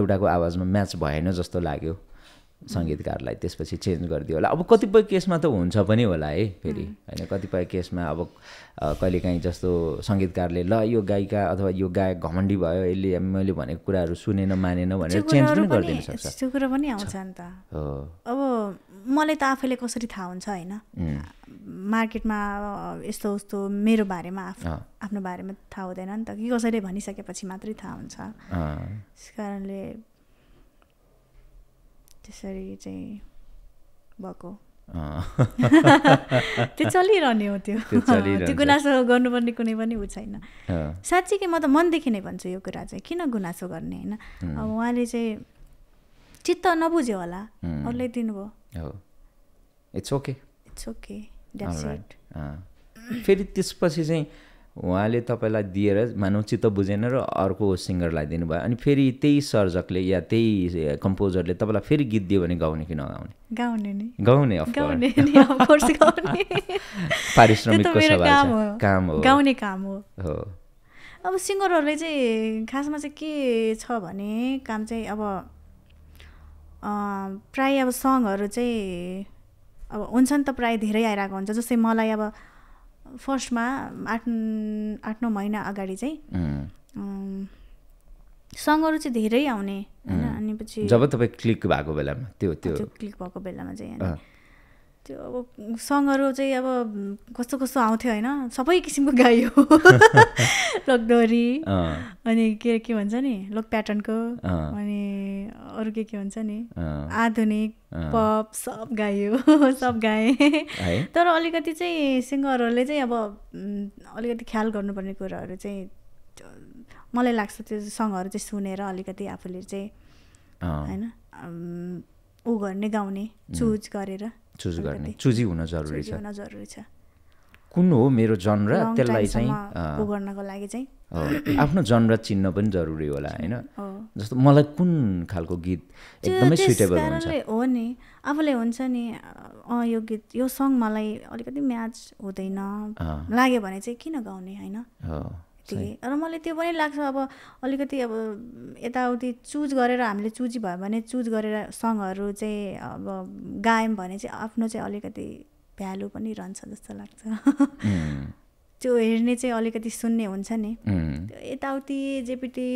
एउटाको आवाजमा म्याच भएन जस्तो लाग्यो संगीतकारलाई त्यसपछि चेन्ज गरिदियो होला अब कतिपय केसमा त हुन्छ पनि होला है फेरि हैन कतिपय केसमा अब कहिलेकाहीँ जस्तो संगीतकारले ल यो गायिका अथवा यो गायक घमण्डी भयो यसले मैले भनेको कुराहरु सुनेन मानेन भनेर चेन्ज पनि गर्दिन सक्छ त्यो कुरा पनि आउँछ नि त हो अब मलाई त आफैले कसरी थाहा हुन्छ हैन मार्केटमा यस्तो यस्तो मेरो बारेमा आफ्नो बारेमा थाहा हुँदैन नि त कि कसैले भनिसकेपछि मात्रै थाहा हुन्छ त्यसकारणले त्यसरी चाहिँ भएको त्यो चलिरहने हो त्यो त्यो गुनासो गर्नुपर्ने कुनै पनि उ छैन साँच्चीकै म त मनदेखि नै भन्छु यो कुरा चाहिँ किन गुनासो गर्ने हैन अब उहाँले चाहिँ चित्त नबुझ्यो होला अरूले दिनुभयो हो it's okay it's okay that's it फेरि त्यसपछि चाहिँ उहाँले तपाईलाई दिएर मानव चित्त बुझेन र अर्को सिंगरलाई दिनुभयो अनि फेरि त्यही सर्जकले या त्यही कम्पोजरले तपाईलाई फेरि गीत दियो भने गाउने कि नगाउने गाउने नि गाउने अफ कोर्स गाउने पारिश्रमिकको सवाल काम हो गाउने काम हो हो अब सिंगरहरुले चाहिँ खासमा चाहिँ के छ भने काम चाहिँ अब प्राय अब सङहरु चाहिँ अब हुन्छ नि त प्राय धेरै आइराको हुन्छ जस्तै मलाई अब फर्स्टमा आठ आठ नौ महिना अगाडि चाहिँ सङहरु चाहिँ धेरै आउने हैन अनि पछि जब तपाई क्लिक भएको बेलामा त्यो त्यो क्लिक भएको बेलामा चाहिँ हैन त्यो अब सङहरु चाहिँ अब कस्तो कस्तो आउँथ्यो हैन सबै किसिमको गायो लोकदोरी अनि के के भन्छ नि लोक प्याटर्नको अनि अरु के के भन्छ नि आधुनिक पप सब गायो सब गाए तर अलिकति चाहिँ सिंगरहरुले चाहिँ अब अलिकति ख्याल गर्नुपर्ने कुराहरु चाहिँ मलाई लाग्छ त्यो सङहरु चाहिँ सुनेर अलिकति आफुले चाहिँ हैन उ गर्ने गाउने चुज गरेर चुज गर्ने चुजी हुन जरुरी छ हुन जरुरी छ कुन हो मेरो जनर त्यसलाई चाहिँ उ गर्नको लागि चाहिँ आफ्नो जनर चिन्न पनि जरुरी होला हैन जस्तो मलाई कुन खालको गीत एकदमै सुटेबल हुन्छ हो नि आफुले हुन्छ नि अ यो गीत यो सङ मलाई अलिकति म्याच हुँदैन लाग्यो भने चाहिँ किन गाउने हैन हो त्यही र मलाई त्यो पनि लाग्छ अब अलिकति अब यताउति चुज गरेर हामीले चुजी भयो भने चुज गरेर सङहरु चाहिँ अब गायम भने चाहिँ आफ्नो चाहिँ अलिकति भ्यालु पनि रहन्छ जस्तो लाग्छ त्यो हेर्ने चाहिँ अलिकति सुन्ने हुन्छ नि त्यो यताउति जेपिटी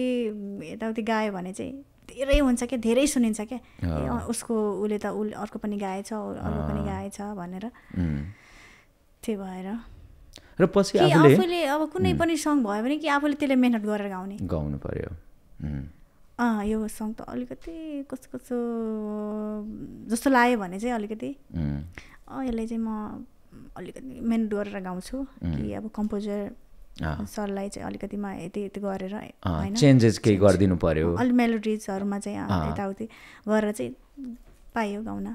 यताउति गायो भने चाहिँ धेरै हुन्छ के धेरै सुनिन्छ के उसको उले त उले अर्को पनि गाएछ अरू पनि गाएछ भनेर त्यही भएर र पछि आफुले अब कुनै पनि सङ भयो भने कि आफुले त्यसले मेहनत गरेर गाउने गाउनु पर्यो अँ यो सङ त अलिकति कस्तो कस्तो जस्तो लाग्यो भने चाहिँ अलिकति अँ यसलाई चाहिँ म अलिकति मेहनत गरेर गाउँछु कि अब कम्पोजर सरलाई चाहिँ अलिकति म यति यति गरेर हैन चेन्जेस केही गरिदिनु पर्यो अलि मेलोडिजहरुमा चाहिँ यताउति गरेर चाहिँ पायो गाउन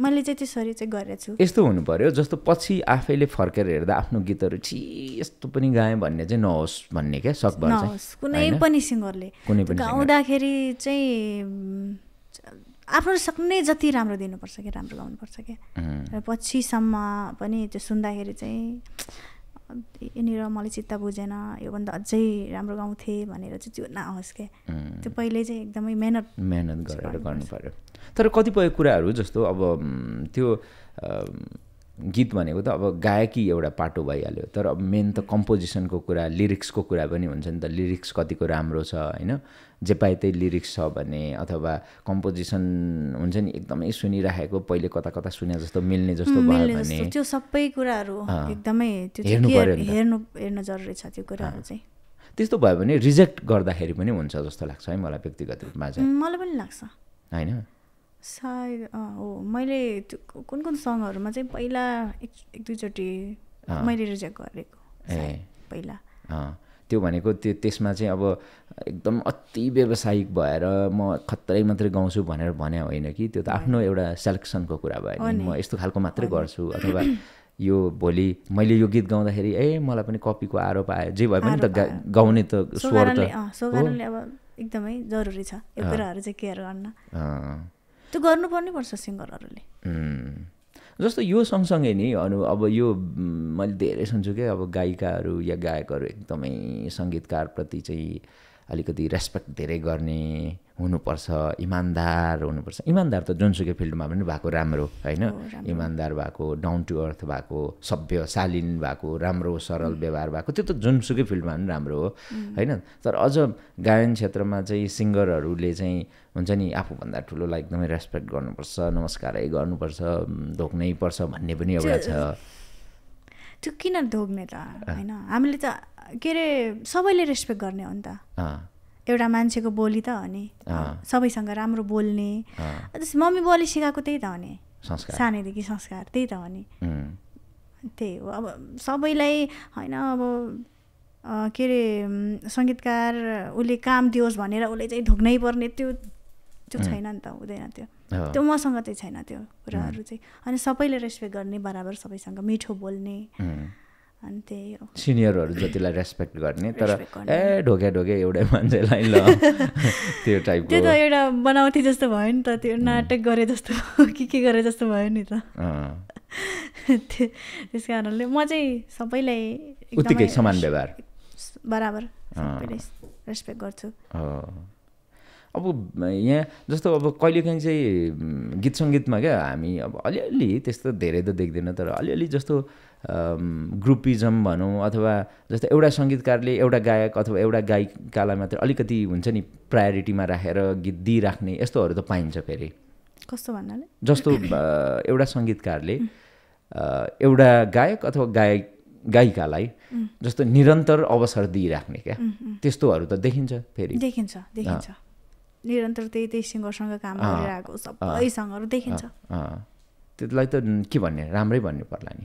मैले चाहिँ त्यसरी चाहिँ गरेको छु यस्तो हुनु पर्यो जस्तो पछि आफैले फर्केर हेर्दा आफ्नो गीतहरु छि यस्तो पनि गाएँ भन्ने चाहिँ नहोस् भन्ने के सकभर चाहिँ नहोस् कुनै पनि सिंगरले गाउँदाखेरि चाहिँ आफ्नो सक्ने जति राम्रो दिनुपर्छ के राम्रो गाउनुपर्छ के र पछिसम्म पनि त्यो सुन्दाखेरि चाहिँ यनेर मलाई चित्त बुझेन यो भन्दा अझै राम्रो गाउँथे भनेर चाहिँ त्यो नहोस् के त्यो पहिले चाहिँ एकदमै मेहनत मेहनत गरेर गर्नु पर्यो तर कतिपय कुराहरु जस्तो अब त्यो गीत भनेको त अब गायकी एउटा पाटो भइहाल्यो तर अब मेन त कम्पोजिसनको कुरा लिरिक्सको कुरा पनि हुन्छ नि त लिरिक्स कतिको राम्रो छ हैन जे पाए त्यही लिरिक्स छ भने अथवा कम्पोजिसन हुन्छ नि एकदमै सुनिराखेको पहिले कता कता सुने जस्तो मिल्ने जस्तो भयो भने त्यो सबै कुराहरु एकदमै त्यो हेर्नु हेर्नु जरुरी छ त्यो कुराहरु चाहिँ त्यस्तो भयो भने रिजेक्ट गर्दाखेरि पनि हुन्छ जस्तो लाग्छ है मलाई व्यक्तिगत रूपमा चाहिँ मलाई पनि लाग्छ हैन सायद हो मैले कुन कुन सङहरुमा चाहिँ पहिला एक दुई चोटी मैले रिजेक्ट गरेको ए पहिला अ त्यो भनेको त्यो त्यसमा चाहिँ अब एकदम अति व्यवसायिक भएर म खत्रै मात्र गाउँछु भनेर भन्या होइन कि त्यो त आफ्नो एउटा सेलेक्सनको कुरा भयो नि म यस्तो खालको मात्र गर्छु अथवा यो भोलि मैले यो गीत गाउँदाखेरि ए मलाई पनि कपीको आरोप आयो जे भए पनि त गाउने त स्वर त सोगानले अब एकदमै जरुरी छ यो कुराहरु चाहिँ केयर गर्न अ त्यो गर्नुपर्ने पर्छ सिंगरहरुले जस्तो यो सँगसँगै नि अनु अब यो मैले धेरै सुन्छु के अब गायिकाहरु या गायकहरु एकदमै संगीतकार प्रति चाहिँ अलिकति रेस्पेक्ट धेरै गर्ने हुनुपर्छ इमानदार हुनुपर्छ इमानदार त जुनसुकै फिल्डमा पनि भएको राम्रो हैन इमानदार भएको डाउन टु अर्थ भएको सभ्य शालीन भएको राम्रो सरल व्यवहार भएको त्यो त जुनसुकै फिल्डमा पनि राम्रो हो हैन तर अझ गायन क्षेत्रमा चाहिँ सिंगरहरुले चाहिँ हुन्छ नि आफु भन्दा ठुलोलाई एकदमै रेस्पेक्ट गर्नुपर्छ नमस्कारै गर्नुपर्छ ढोक्नै पर्छ भन्ने पनि एउटा छ त्यो किन ढोक्ने त हैन हामीले त केरे सबैले रेस्पेक्ट गर्ने हो नि त अ एउटा मान्छेको बोली त हो नि सबैसँग राम्रो बोल्ने जस मम्मी बोली सिकाएको त्यही त हो नि संस्कार सानैदेखि संस्कार त्यही त हो नि त्यही हो अब सबैलाई हैन अब के रे संगीतकार उले काम दियोस् भनेर उले चाहिँ ढोक्नै पर्ने त्यो त्यो छैन नि त हुँदैन त्यो त्यो मसँग चाहिँ छैन त्यो कुराहरु चाहिँ अनि सबैले रेस्पेक्ट गर्ने बराबर सबैसँग मिठो बोल्ने अनि त्यही हो सिनियरहरु जतिलाई रेस्पेक्ट गर्ने तर ए ढोके ढोके एउटा मान्छेलाई ल त्यो टाइपको त्यो त एउटा बनाउँथे जस्तो भयो नि त त्यो नाटक गरे जस्तो के के गरे जस्तो भयो नि त अ त्यसकारणले म चाहिँ सबैलाई एकदमै समान व्यवहार बराबर सबैलाई रेस्पेक्ट गर्छु अ अब यहाँ जस्तो अब कहिलेकाहीँ चाहिँ गीत संगीतमा क्या हामी अब अलिअलि त्यस्तो धेरै त देख्दैन तर अलिअलि जस्तो ग्रुपिजम भनौं अथवा जस्तो एउटा संगीतकारले एउटा गायक अथवा एउटा गायिकालाई मात्र अलिकति हुन्छ नि प्रायोरिटीमा राखेर गीत दिइराख्ने यस्तोहरु त पाइन्छ फेरि कस्तो भन्नाले जस्तो एउटा संगीतकारले एउटा गायक अथवा गायक गायिकालाई जस्तो निरन्तर अवसर दिइराख्ने क्या त्यस्तोहरु त देखिन्छ फेरि देखिन्छ देखिन्छ निरन्तर त्यही त्यही सिङ्गरसँग काम गरिरहेको सबैसँग देखिन्छ त्यसलाई त के भन्ने राम्रै भन्नु पर्ला नि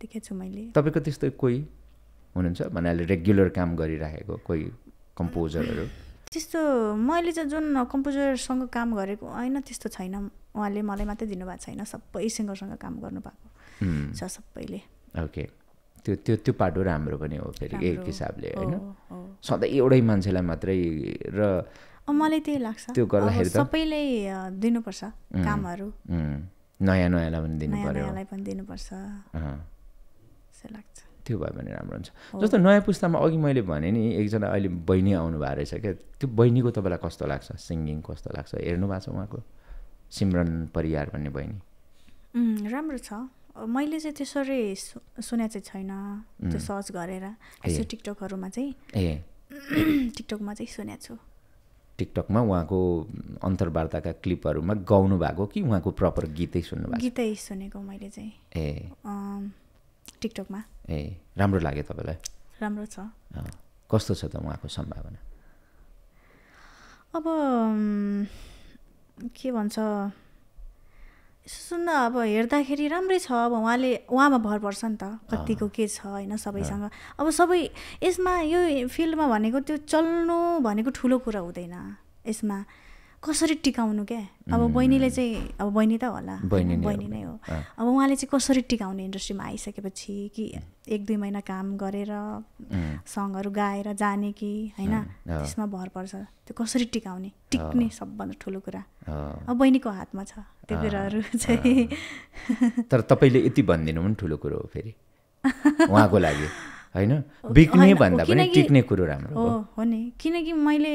देखेको छु मैले तपाईको त्यस्तो कोही हुनुहुन्छ भन्नाले रेगुलर काम गरिराखेको कोही कम्पोजरहरु त्यस्तो मैले चाहिँ जुन कम्पोजरसँग काम गरेको हैन त्यस्तो छैन उहाँले मलाई मात्र दिनुभएको छैन सबै सिंगरसँग काम गर्नु भएको छ सबैले ओके त्यो त्यो त्यो पाटो राम्रो पनि हो फेरि एक हिसाबले हैन सधैँ एउटै मान्छेलाई मात्रै र मलाई त्यही लाग्छ त्यो गर्दाखेरि त सबैले दिनुपर्छ कामहरु नयाँ नयाँलाई पनि दिनुपर्यो नयाँलाई पनि दिनुपर्छ अ से लाग्छ त्यो भयो भने राम्रो हुन्छ जस्तो नयाँ पुस्तामा अघि मैले भने नि एकजना अहिले बहिनी आउनु भा रहेछ के त्यो बहिनीको तपाईलाई कस्तो लाग्छ सिंगिङ कस्तो लाग्छ हेर्नु भएको छ उहाँको सिमरन परियार भन्ने बहिनी राम्रो छ मैले चाहिँ त्यसरी सुने चाहिँ छैन त्यो सर्च गरेर त्यो टिकटकहरुमा चाहिँ ए टिकटकमा चाहिँ सुनेको छु टिकटकमा उहाँको अन्तर्वार्ताका क्लिपहरुमा गाउनु भएको कि उहाँको प्रपर गीतै सुन्नु भएको गीतै सुनेको मैले चाहिँ ए टिकटकमा ए राम्रो लाग्यो तपाईलाई राम्रो छ कस्तो छ त उहाँको सम्भावना अब के भन्छ सुन्न अब हेर्दाखेरि राम्रै छ अब उहाँले उहाँमा भर पर्छ नि त कतिको के छ हैन सबैसँग अब सबै यसमा यो फिल्डमा भनेको त्यो चल्नु भनेको ठूलो कुरा हुँदैन यसमा कसरी टिकाउनु के अब बहिनीले चाहिँ अब बहिनी त होला बहिनी नै हो अब उहाँले चाहिँ कसरी टिकाउने इन्डस्ट्रीमा आइसकेपछि कि एक दुई महिना काम गरेर संगहरु गाएर जाने कि हैन त्यसमा भर पर्छ त्यो कसरी टिकाउने टिक्ने सबभन्दा ठूलो कुरा अब बहिनीको हातमा छ त्यो कुराहरु चाहिँ तर तपाईले यति भन्दिनु पनि ठूलो कुरा हो फेरि उहाँको लागि हैन बिक्ने भन्दा पनि टिक्ने कुरा राम्रो हो हो नि किनकि मैले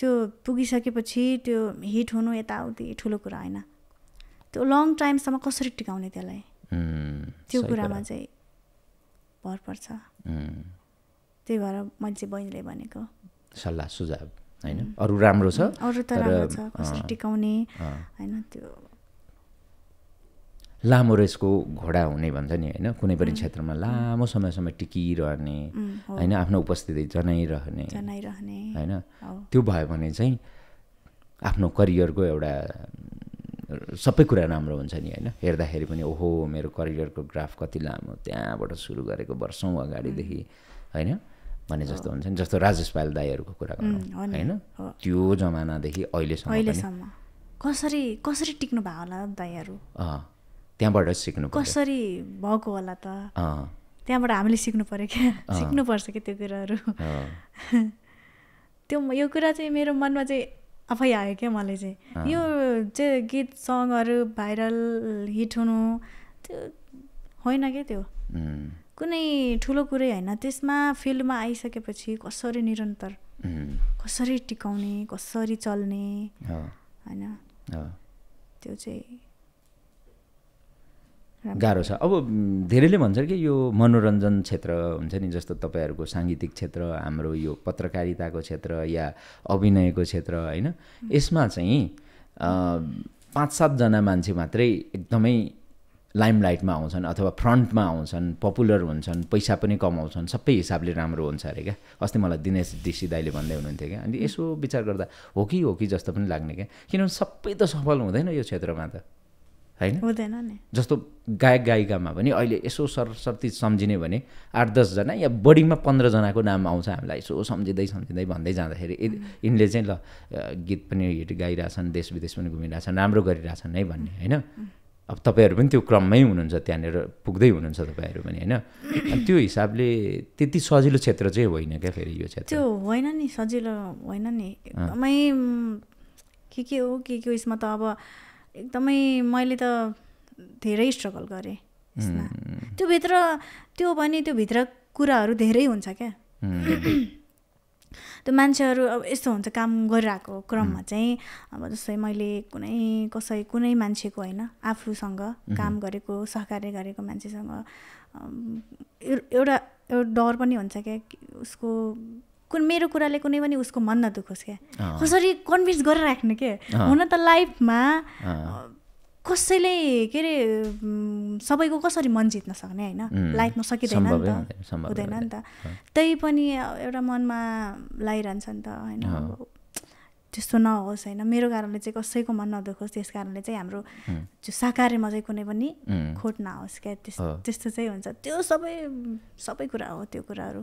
त्यो पुगिसकेपछि त्यो हिट हुनु यताउति ठूलो कुरा हैन त्यो लङ टाइम सम्म कसरी टिकाउने त्यसलाई त्यो कुरामा चाहिँ भर पर्छ त्यही भएर मैले चाहिँ बहिनीले भनेको सल्लाह सुझाव हैन अरु राम्रो छ अरु त राम्रो छ कसरी टिकाउने हैन त्यो लामो रेसको घोडा हुने भन्छ नि हैन कुनै पनि क्षेत्रमा लामो समयसम्म टिकिरहने हैन आफ्नो उपस्थिति जनाइरहने जनाइरहने हैन त्यो भयो भने चाहिँ आफ्नो करियरको एउटा सबै कुरा राम्रो हुन्छ नि हैन हेर्दाखेरि पनि ओहो मेरो करियरको ग्राफ कति लामो त्यहाँबाट सुरु गरेको वर्षौं अगाडि देखि हैन भने जस्तो हुन्छ नि जस्तो राजस्पाल दाइहरुको कुरा गर्नु हैन त्यो जमाना देखि अहिले सम्म अहिले सम्म कसरी कसरी टिक्नु भयो होला दाइहरु अ त्यहाँबाट सिक्नु कसरी भएको होला त त्यहाँबाट हामीले सिक्नु पर्यो के सिक्नु पर्छ के त्यो कुराहरु त्यो यो कुरा चाहिँ मेरो मनमा चाहिँ आफै आयो के मलाई चाहिँ यो चाहिँ गीत संगहरु भाइरल हिट हुनु त्यो होइन के त्यो कुनै ठूलो कुरै हैन त्यसमा फिल्डमा आइसकेपछि कसरी निरन्तर कसरी टिकाउने कसरी चल्ने हैन त्यो चाहिँ गाह्रो छ अब धेरैले भन्छ कि यो मनोरञ्जन क्षेत्र हुन्छ नि जस्तो तपाईहरुको सांगीतिक क्षेत्र हाम्रो यो पत्रकारिताको क्षेत्र या अभिनयको क्षेत्र हैन यसमा चाहिँ पाँच सात जना मान्छे मात्रै एकदमै लाइमलाइटमा आउँछन् अथवा फ्रन्टमा आउँछन् पपुलर हुन्छन् पैसा पनि कमाउँछन् सबै हिसाबले राम्रो हुन्छ अरे के अस्ति मलाई दिनेश दिसी दाइले भन्दै हुनुहुन्थ्यो के अनि यसो विचार गर्दा हो कि हो कि जस्तो पनि लाग्ने के किनभने सबै त सफल हुँदैन यो क्षेत्रमा त हैन हुँदैन नि जस्तो गायक गायिकामा पनि अहिले यसो सरसर्ती सम्झिने भने आठ दस जना या बडीमा पन्ध्र जनाको नाम आउँछ हामीलाई यसो सम्झिदै सम्झिदै भन्दै जाँदाखेरि इनले चाहिँ ल गीत पनि हिट गाइराछन् देश विदेश पनि घुमिराछन् राम्रो गरिराछन् है भन्ने हैन अब तपाईहरु पनि त्यो क्रममै हुनुहुन्छ त्यहाँनेर पुग्दै हुनुहुन्छ तपाईहरु पनि हैन त्यो हिसाबले त्यति सजिलो क्षेत्र चाहिँ होइन के फेरि यो क्षेत्र त्यो होइन नि सजिलो होइन नि एकदमै के के हो के के यसमा त अब एकदमै मैले त धेरै स्ट्रगल गरे यसमा त्यो भित्र त्यो पनि त्यो भित्र कुराहरु धेरै हुन्छ के त्यो मान्छेहरु अब यस्तो हुन्छ काम गरिरहेको क्रममा चाहिँ अब जस्तै मैले कुनै कसै कुनै मान्छेको हैन आफूसँग काम गरेको सहकार्य गरेको मान्छेसँग एउटा डर पनि हुन्छ के उसको कुन मेरो कुराले कुनै पनि उसको मन नदुखोस् के कसरी कन्भिन्स गरेर राख्ने के हुन त लाइफमा कसैले के रे सबैको कसरी मन जित्न सक्ने हैन लाइफमा सकिदैन नि त हुँदैन नि त त्यै पनि एउटा मनमा लागिरहन्छ नि त हैन त्यस्तो नहोस् हैन मेरो कारणले चाहिँ कसैको मन नदुखोस् त्यस कारणले चाहिँ हाम्रो जो सहकार्यमा चाहिँ कुनै पनि खोट नहोस् के त्यस्तो चाहिँ हुन्छ त्यो सबै सबै कुरा हो त्यो कुराहरु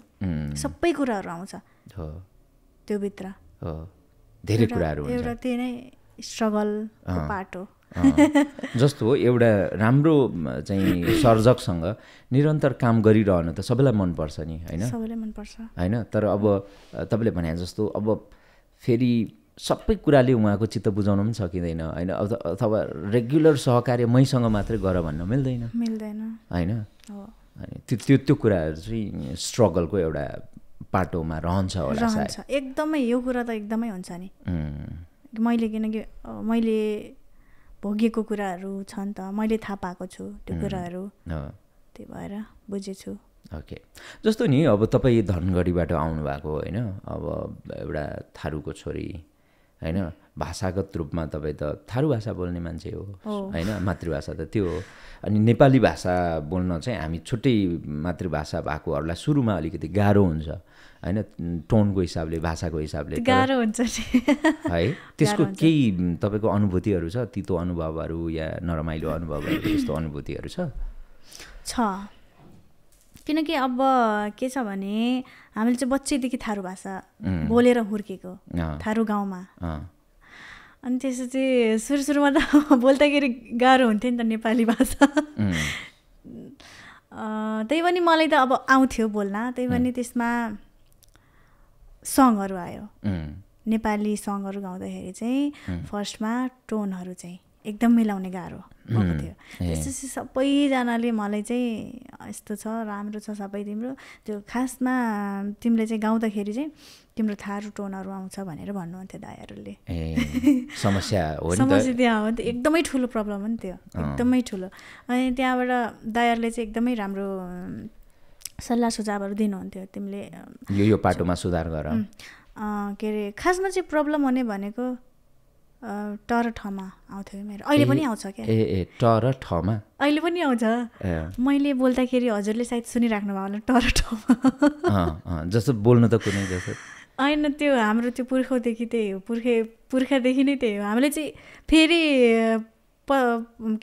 सबै कुराहरु आउँछ हो त्यो भित्र हो धेरै कुराहरु हुन्छ एउटा त्यही नै स्ट्रगल को पार्ट हो जस्तो एउटा राम्रो चाहिँ सर्जकसँग निरन्तर काम गरिरहनु त सबैलाई मन पर्छ नि हैन सबैलाई मन पर्छ हैन तर अब तपाईले भने जस्तो अब फेरि सबै कुराले उहाँको चित्त बुझाउन पनि सकिदैन हैन अथवा रेगुलर सहकार्य मैसँग मात्रै गर भन्न मिल्दैन मिल्दैन हैन हो अनि त्यो त्यो कुराहरु चाहिँ स्ट्रगलको एउटा पाटोमा रहन्छ होला सायद रहन्छ एकदमै यो कुरा त एकदमै हुन्छ नि मैले किनकि मैले भोगेको कुराहरू छन् त मैले थाहा पाएको छु त्यो कुराहरू त्यही भएर बुझेछु ओके जस्तो नि अब तपाई धनगढीबाट आउनु भएको हैन अब एउटा थारुको छोरी हैन भाषागत रूपमा तपाई त थारु भाषा बोल्ने मान्छे हो हैन मातृभाषा त त्यो हो अनि नेपाली भाषा बोल्न चाहिँ हामी छुट्टै मातृभाषा भएकोहरुलाई सुरुमा अलिकति गाह्रो हुन्छ हैन टोनको हिसाबले भाषाको हिसाबले गाह्रो हुन्छ है त्यसको केही तपाईको अनुभूतिहरु छ तितो अनुभवहरु या नरमाइलो अनुभवहरु यस्तो अनुभूतिहरु छ छ किनकि अब के छ भने हामीले चाहिँ बच्चैदेखि थारु भाषा बोलेर हुर्केको थारु गाउँमा अनि त्यसपछि सुरुसुरुमा त बोल्दाखेरि गाह्रो हुन्थ्यो नि त नेपाली भाषा त्यही पनि मलाई त अब आउँथ्यो बोल्न त्यही पनि त्यसमा सङहरु आयो नेपाली सङहरु गाउँदाखेरि चाहिँ फर्स्टमा टोनहरु चाहिँ एकदम मिलाउने गाह्रो भएको थियो त्यसपछि सबैजनाले मलाई चाहिँ यस्तो छ राम्रो छ सबै तिम्रो त्यो खासमा तिमीले चाहिँ गाउँदाखेरि चाहिँ तिम्रो थारु टोनहरु आउँछ भनेर भन्नुहुन्थ्यो दाइहरुले समस्या हो नि त समस्या त्यहाँ हो एकदमै ठूलो प्रब्लम हो नि त्यो एकदमै ठूलो अनि त्यहाँबाट दाइहरुले चाहिँ एकदमै राम्रो सल्लाह सुझावहरु दिनुहुन्थ्यो तिमीले यो यो पाटोमा सुधार गर के रे खासमा चाहिँ प्रब्लम हुने भनेको टर ठमा आउँथ्यो मेरो अहिले पनि आउँछ के ए ए टर ठमा अहिले पनि आउँछ मैले बोल्दाखेरि हजुरले सायद सुनिराख्नु भयो होला टर ठमा अ जस्तो बोल्नु त कुनै जस्तो हैन त्यो हाम्रो त्यो पुर्खौदेखि त्यही हो पुर्खे पुर्खादेखि नै त्यही हो हामीले चाहिँ फेरि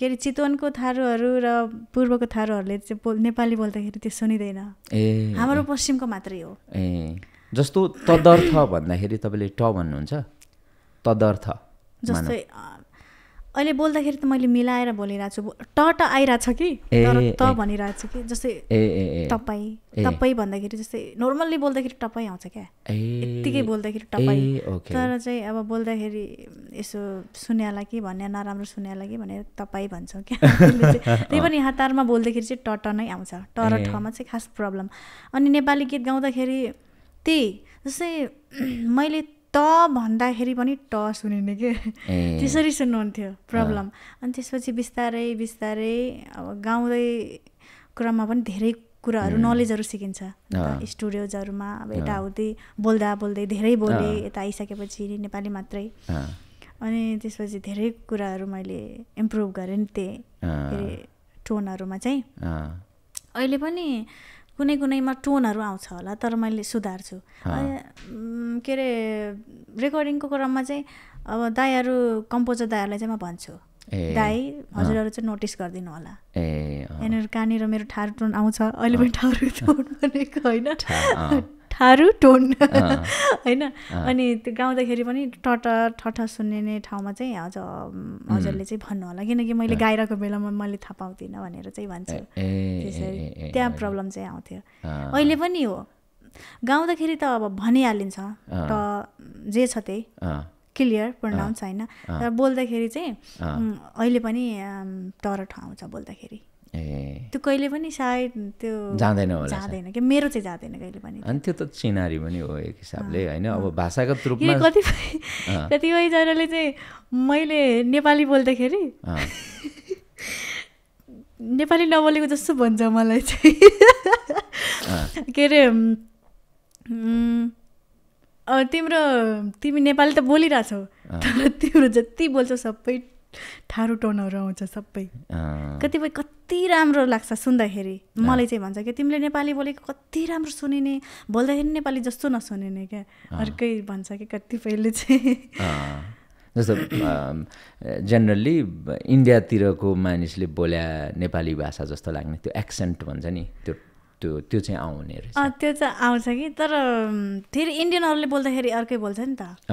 के रे चितवनको थारूहरू र पूर्वको थारूहरूले चाहिँ नेपाली बोल्दाखेरि त्यो सुनिदैन ए हाम्रो पश्चिमको मात्रै हो ए जस्तो तदर्थ भन्दाखेरि तपाईले ट भन्नुहुन्छ तदर्थ जस्तै अहिले बोल्दाखेरि त मैले मिलाएर बोलिरहेको छु ट ट आइरहेछ कि तर त भनिरहेको छु कि जस्तै तपाई तपाई भन्दाखेरि जस्तै नर्मल्ली बोल्दाखेरि तपाई आउँछ क्या यतिकै बोल्दाखेरि तपाई तर चाहिँ अब बोल्दाखेरि यसो सुन्याला कि भन्ने नराम्रो सुन्याला कि भनेर तपाई भन्छौँ क्या त्यही पनि हातारमा बोल्दाखेरि चाहिँ ट ट नै आउँछ ट र ठमा चाहिँ खास प्रब्लम अनि नेपाली गीत गाउँदाखेरि त्यही जस्तै मैले त भन्दाखेरि पनि ट सुनिने के त्यसरी सुन्नुहुन्थ्यो प्रब्लम अनि त्यसपछि बिस्तारै बिस्तारै अब गाउँदै क्रममा पनि धेरै कुराहरू नलेजहरु सिकिन्छ स्टुडियोजहरुमा अब यताउति बोल्दा बोल्दै धेरै बोले यता आइसकेपछि नेपाली मात्रै अनि त्यसपछि धेरै कुराहरू मैले इम्प्रुभ गरे नि त्यही टोनहरुमा चाहिँ अहिले पनि कुनै कुनैमा टोनहरु आउँछ होला तर मैले सुधार्छु के रे रेकर्डिङको क्रममा चाहिँ अब दाइहरु कम्पोजर दाइहरुलाई चाहिँ म भन्छु दाइ हजुरहरु चाहिँ नोटिस गर्दिनु होला ए यहाँहरु कानेर मेरो थारु टोन आउँछ अहिले पनि थारु टोन भनेको हैन थारु टोन हैन अनि त्यो गाउँदाखेरि पनि टट ठठ सुन्ने ठाउँमा चाहिँ आज हजुरले चाहिँ भन्नु होला किनकि मैले गाइराको बेलामा मैले थाहा पाउँदिन भनेर चाहिँ भन्छु त्यसरी त्यहाँ प्रब्लम चाहिँ आउँथ्यो अहिले पनि हो गाउँदाखेरि त अब भनिहालिन्छ त जे छ त्यही क्लियर प्रोनाउन्स हैन तर बोल्दाखेरि चाहिँ अहिले पनि तर ठ आउँछ बोल्दाखेरि ए त्यो कहिले पनि सायद त्यो जाँदैन होला जाँदैन के मेरो चाहिँ जाँदैन कहिले पनि अनि त्यो त चिनारी पनि हो एक हिसाबले हैन अब भाषागत रूपमा कति कति भई जनाले चाहिँ मैले नेपाली बोल्दाखेरि नेपाली नबोलेको जस्तो भन्छ मलाई चाहिँ के रे तिम्रो तिमी नेपाली त बोलिराछौ तर तिम्रो जति बोल्छौ सबै थारु टोनहरु आउँछ सबै कतिपय कति राम्रो लाग्छ सुन्दाखेरि मलाई चाहिँ भन्छ कि तिमीले नेपाली बोलेको कति राम्रो सुनिने बोल्दाखेरि नेपाली जस्तो नसुनिने क्या अर्कै भन्छ कि कतिपयले चाहिँ जस्तो जनरली इन्डियातिरको मानिसले बोल्या नेपाली भाषा जस्तो लाग्ने त्यो एक्सेन्ट भन्छ नि त्यो त्यो त्यो चाहिँ आउने रहेछ अ त्यो चाहिँ आउँछ कि तर फेरि इन्डियनहरुले बोल्दाखेरि अर्कै बोल्छ नि त अ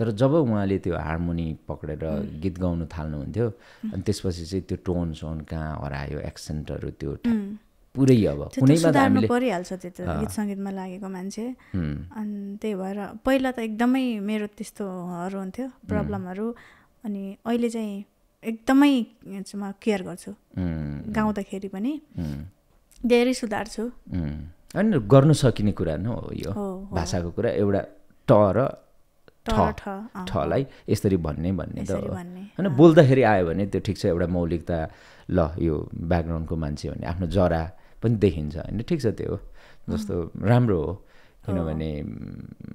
तर जब उहाँले त्यो हार्मोनी पक्रेर गीत गाउन थाल्नुहुन्थ्यो अनि त्यसपछि चाहिँ त्यो टोन सोन कहाँ हरायो एक्सेन्टहरु त्यो पुरै अब कुनैमा हामीले परिहाल्छ त्यो त गीत संगीतमा लागेको मान्छे अनि त्यही भएर पहिला त एकदमै मेरो त्यस्तोहरु हुन्थ्यो प्रब्लमहरु अनि अहिले चाहिँ एकदमै म केयर गर्छु गाउँदाखेरि पनि धेरै सुधारछु अनि गर्न सकिने कुरा न हो यो भाषाको कुरा एउटा ट र ठ ठलाई यसरी भन्ने भन्ने त हैन बोल्दाखेरि आयो भने त्यो ठीक छ एउटा मौलिकता ल यो ब्याकग्राउन्डको मान्छे भने आफ्नो जरा पनि देखिन्छ हैन ठीक छ त्यो जस्तो राम्रो हो किनभने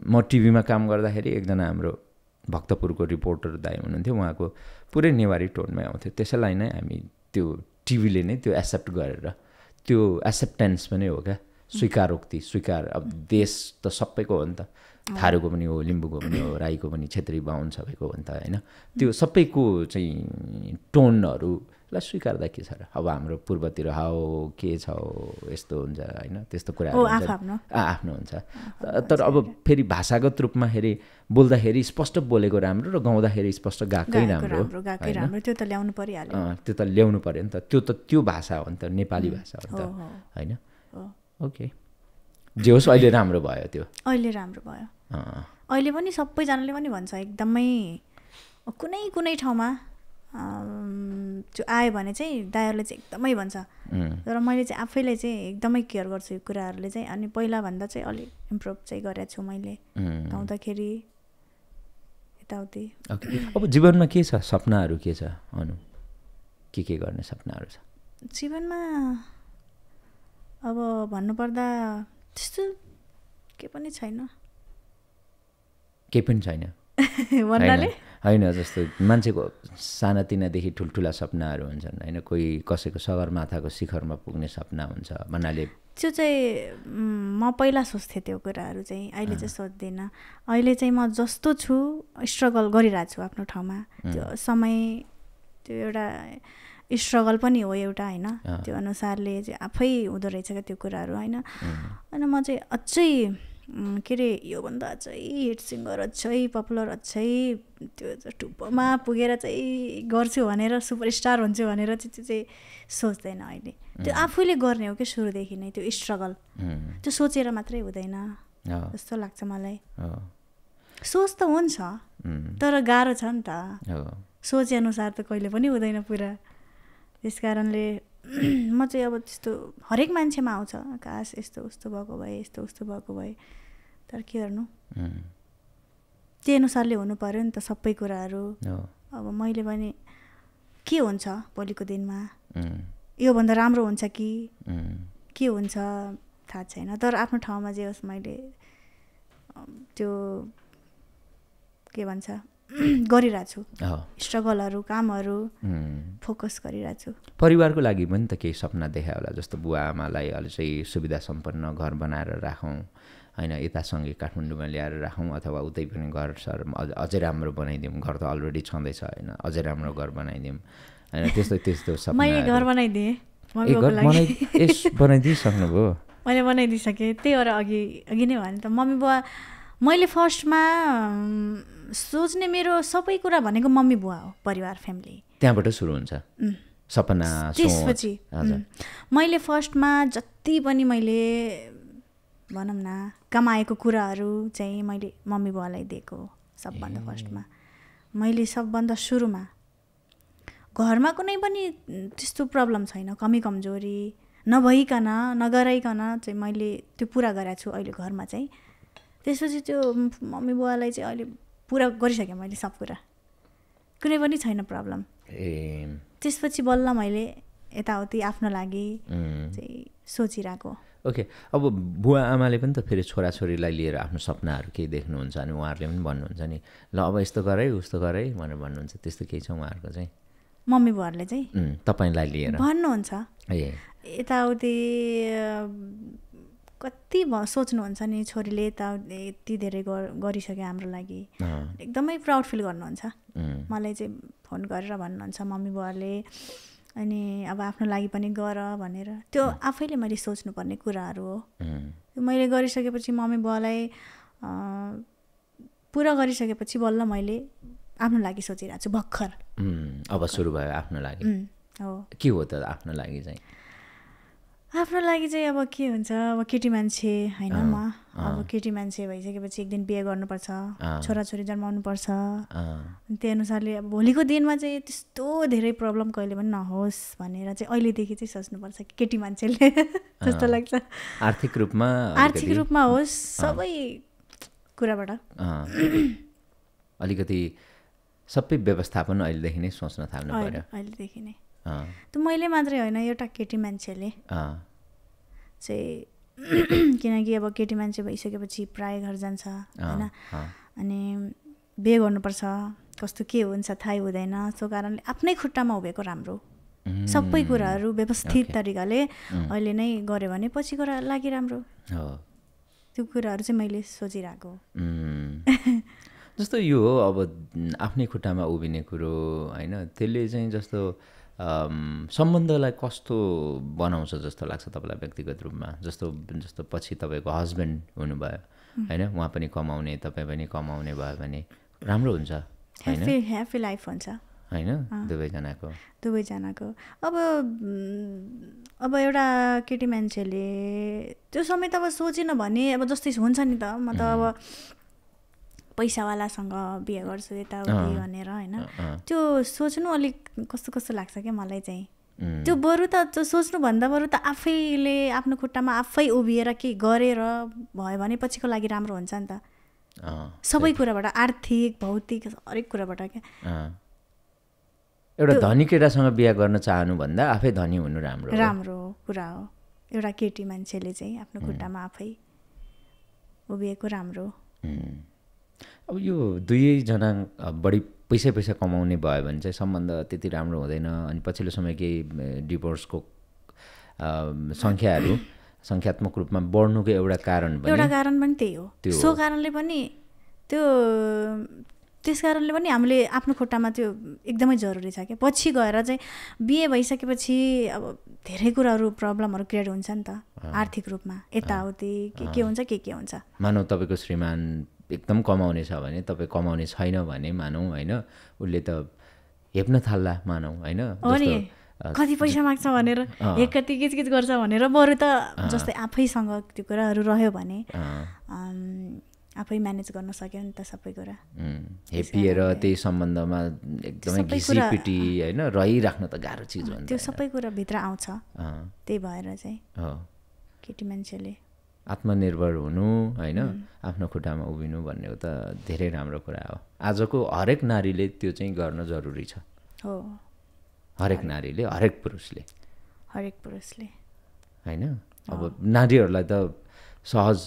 म टिभीमा काम गर्दाखेरि एकजना हाम्रो भक्तपुरको रिपोर्टर दाइ हुनुहुन्थ्यो उहाँको पुरै नेवारी टोनमै आउँथ्यो त्यसैलाई नै हामी त्यो टिभीले नै त्यो एक्सेप्ट गरेर त्यो एक्सेप्टेन्स पनि हो क्या स्वीकारोक्ति स्वीकार अब देश त सबैको हो नि त थारूको पनि हो लिम्बूको पनि हो राईको पनि क्षेत्री बाहुन सबैको हो नि त हैन त्यो सबैको चाहिँ टोनहरुलाई स्वीकार्दा के छ र अब हाम्रो पूर्वतिर हाउ के छ यस्तो हुन्छ हैन त्यस्तो कुरा आफ्नो हुन्छ तर अब फेरि भाषागत रूपमा हेरी बोल्दाखेरि स्पष्ट बोलेको राम्रो र गाउँदाखेरि स्पष्ट गाएकै राम्रो त्यो त ल्याउनु परिहाल्यो त्यो त ल्याउनु पर्यो नि त त्यो त त्यो भाषा हो नि त नेपाली भाषा हो नि त हैन ओके जे होस् अहिले राम्रो भयो त्यो अहिले राम्रो भयो अहिले पनि सबैजनाले पनि भन्छ एकदमै कुनै कुनै ठाउँमा त्यो आयो भने चाहिँ दाइहरूले चाहिँ एकदमै भन्छ तर मैले चाहिँ आफैले चाहिँ एकदमै केयर गर्छु यो कुराहरुले चाहिँ अनि पहिला भन्दा चाहिँ अलि इम्प्रुभ चाहिँ गरेको छु मैले गाउँदाखेरि यताउति ओके अब जीवनमा के छ सपनाहरु के छ अनु के के गर्ने सपनाहरु छ जीवनमा अब भन्नुपर्दा त्यस्तो के पनि छैन के पनि छैन भन्नाले हैन जस्तो मान्छेको सानातिनादेखि ठुलठुला सपनाहरु हुन्छन् हैन कोही कसैको सगरमाथाको शिखरमा पुग्ने सपना हुन्छ भन्नाले त्यो चाहिँ म पहिला सोच्थे त्यो कुराहरु चाहिँ अहिले चाहिँ सोच्दिन अहिले चाहिँ म जस्तो छु स्ट्रगल गरिरा छु आफ्नो ठाउँमा त्यो समय त्यो एउटा स्ट्रगल पनि हो एउटा हैन त्यो अनुसारले चाहिँ आफै हुँदो रहेछ के त्यो कुराहरु हैन अनि म चाहिँ अझै के रे यो भन्दा चाहिँ हिट सिंगर अझै पपुलर अझै त्यो टुपमा पुगेर चाहिँ गर्छु भनेर सुपरस्टार हुन्छु भनेर चाहिँ चाहिँ सोच्दैन अहिले त्यो आफैले गर्ने हो के सुरुदेखि नै त्यो स्ट्रगल त्यो सोचेर मात्रै हुँदैन जस्तो लाग्छ मलाई सोच त हुन्छ तर गाह्रो छ नि त सोचे अनुसार त कहिले पनि हुँदैन पुरा त्यसकारणले म चाहिँ अब त्यस्तो हरेक मान्छेमा आउँछ काश यस्तो उस्तो भएको भए यस्तो उस्तो भएको भए तर के गर्नु त्यही अनुसारले हुनु पर्यो नि त सबै कुराहरु अब मैले भने के हुन्छ भोलिको दिनमा यो भन्दा राम्रो हुन्छ कि के हुन्छ थाहा छैन तर आफ्नो ठाउँमा जे होस् मैले त्यो के भन्छ गरिराछु स्ट्रगलहरु कामहरु फोकस गरिराछु परिवारको लागि पनि त केही सपना देखायो होला जस्तो बुवा आमालाई अलि चाहिँ सुविधा सम्पन्न घर बनाएर राखौं हैन यतासँगै काठमाडौँमा ल्याएर राखौं अथवा उतै पनि घर सर अझै राम्रो बनाइदिउँ घर त अलरेडी छँदैछ हैन अझै राम्रो घर बनाइदिउँ हैन त्यस्तो त्यस्तो सपना मैले घर बनाइदिए मम्मीको लागि यस बनाइदिइ सक्नुभयो मैले बनाइदिइ सके त्यही भएर अघि अघि नै भने त मम्मी बुवा मैले फर्स्टमा सोच्ने मेरो सबै कुरा भनेको मम्मी बुवा हो परिवार फ्यामिली त्यहाँबाट सुरु हुन्छ सपना त्यसपछि मैले फर्स्टमा जति पनि मैले भनौं न कमाएको कुराहरु चाहिँ मैले मम्मी बुवालाई दिएको सबभन्दा फर्स्टमा मैले सबभन्दा सुरुमा घरमा कुनै पनि त्यस्तो प्रब्लम छैन कमी कमजोरी नभइकन नगराइकन चाहिँ मैले त्यो पूरा गरेको छु अहिले घरमा चाहिँ त्यसपछि त्यो मम्मी बुवालाई चाहिँ अहिले पुरा गरिसके मैले सब कुरा कुनै पनि छैन प्रब्लम ए त्यसपछि बल्ल मैले यताउति आफ्नो लागि चाहिँ सोचिराको ओके अब बुवा आमाले पनि त फेरि छोराछोरीलाई लिएर आफ्नो सपनाहरु के देख्नुहुन्छ अनि उहाँहरूले पनि भन्नुहुन्छ नि ल अब यस्तो गरे उस्तो गरे भनेर भन्नुहुन्छ त्यस्तो केही छ उहाँहरुको चाहिँ मम्मी बुवाहरूले चाहिँ तपाईलाई लिएर भन्नुहुन्छ ए यताउति कति सोच्नुहुन्छ नि छोरीले त यति धेरै गरिसक्यो हाम्रो लागि एकदमै प्राउड फिल गर्नुहुन्छ मलाई चाहिँ फोन गरेर भन्नुहुन्छ मम्मी बुवाले अनि अब आफ्नो लागि पनि गर भनेर त्यो आफैले मैले सोच्नुपर्ने कुराहरु हो मैले गरिसकेपछि मम्मी बुवालाई पुरा गरिसकेपछि बल्ल मैले आफ्नो लागि सोचिरहेको छु भर्खर अब सुरु भयो आफ्नो लागि हो के हो त आफ्नो लागि चाहिँ आफ्नो लागि चाहिँ अब के हुन्छ अब केटी मान्छे हैन म अब केटी मान्छे भइसकेपछि एक दिन बिहे गर्नुपर्छ छोराछोरी जन्माउनु पर्छ त्यही अनुसारले अब भोलिको दिनमा चाहिँ त्यस्तो धेरै प्रब्लम कहिले पनि नहोस् भनेर चाहिँ अहिले देखि चाहिँ सोच्नु पर्छ केटी मान्छेले जस्तो लाग्छ आर्थिक रूपमा आर्थिक रूपमा होस् सबै कुराबाट अलिकति सबै व्यवस्थापन अहिले देखि नै सोच्न थाल्नु पर्यो अहिले देखि नै तो मैले मात्रै हैन एउटा केटी मान्छेले चाहिँ किनकि अब केटी मान्छे भइसकेपछि प्राय घर जान्छ हैन अनि बिहे गर्नुपर्छ कस्तो के हुन्छ थाहै हुँदैन सो कारणले आफ्नै खुट्टामा उभेको राम्रो सबै कुराहरु व्यवस्थित तरिकाले अहिले नै गरे भने पछिको लागि राम्रो हो त्यो कुराहरु चाहिँ मैले सोचिराको जस्तो यो अब आफ्नै खुट्टामा उभिने कुरो हैन त्यसले चाहिँ जस्तो सम्बन्धलाई कस्तो बनाउँछ जस्तो लाग्छ तपाईलाई व्यक्तिगत रूपमा जस्तो जस्तो पछि तपाईको हस्बेन्ड हुनुभयो हैन उहाँ पनि कमाउने तपाई पनि कमाउने भयो भने राम्रो हुन्छ हैन ह्यापी ह्यापी लाइफ हुन्छ हैन दुबै जनाको दुबै जनाको अब अब एउटा केटी मान्छेले त्यो समय त अब सोचिन भने अब जस्तै हुन्छ नि त म त अब पैसावालासँग बिहे गर्छु यता उति भनेर हैन त्यो सोच्नु अलि कस्तो कस्तो लाग्छ के मलाई चाहिँ त्यो बरु त सोच्नु भन्दा बरु त आफैले आफ्नो खुट्टामा आफै उभिएर के गरेर भयो भने पछिको लागि राम्रो हुन्छ नि त सबै कुराबाट आर्थिक भौतिक हरेक कुराबाट के एउटा धनी केटासँग बिहे गर्न चाहनु भन्दा आफै धनी हुनु राम्रो राम्रो कुरा हो एउटा केटी मान्छेले चाहिँ आफ्नो खुट्टामा आफै उभिएको राम्रो अब यो दुई जना बढी पैसा पैसा कमाउने भयो भने चाहिँ सम्बन्ध त्यति राम्रो हुँदैन अनि पछिल्लो समय केही डिभोर्सको संख्याहरु संख्यात्मक रूपमा बढ्नुको एउटा कारण पनि एउटा कारण पनि त्यही हो सो कारणले पनि त्यो त्यसकारणले पनि हामीले आफ्नो खुट्टामा त्यो एकदमै जरुरी छ के पछि गएर चाहिँ बिहे भइसकेपछि अब धेरै कुराहरु प्रब्लमहरु क्रिएट हुन्छ नि त आर्थिक रूपमा यताउति के के हुन्छ के के हुन्छ मानौ तपाईको श्रीमान एकदम कमाउने छ भने तपाई कमाउने छैन भने मानौ हैन उले त हेप्न थाल्ला मानौ हैन जस्तो कति पैसा माग्छ भनेर एकति किचकिच गर्छ भनेर बरु त जस्तै आफैसँग त्यो कुराहरु रह्यो भने आफै म्यानेज गर्न सक्यो नि त सबै कुरा हेपिएर त्यही सम्बन्धमा एकदमै घिसिपिटी हैन रही राख्न त गाह्रो चीज हुन्छ त्यो सबै कुरा भित्र आउँछ त्यही भएर चाहिँ हो केटी मान्छेले आत्मनिर्भर हुनु हैन आफ्नो खुट्टामा उभिनु भन्ने त धेरै राम्रो कुरा हो आजको हरेक नारीले त्यो चाहिँ गर्न जरुरी छ हो हरेक नारीले हरेक पुरुषले हरेक पुरुषले हैन अब नारीहरुलाई त सहज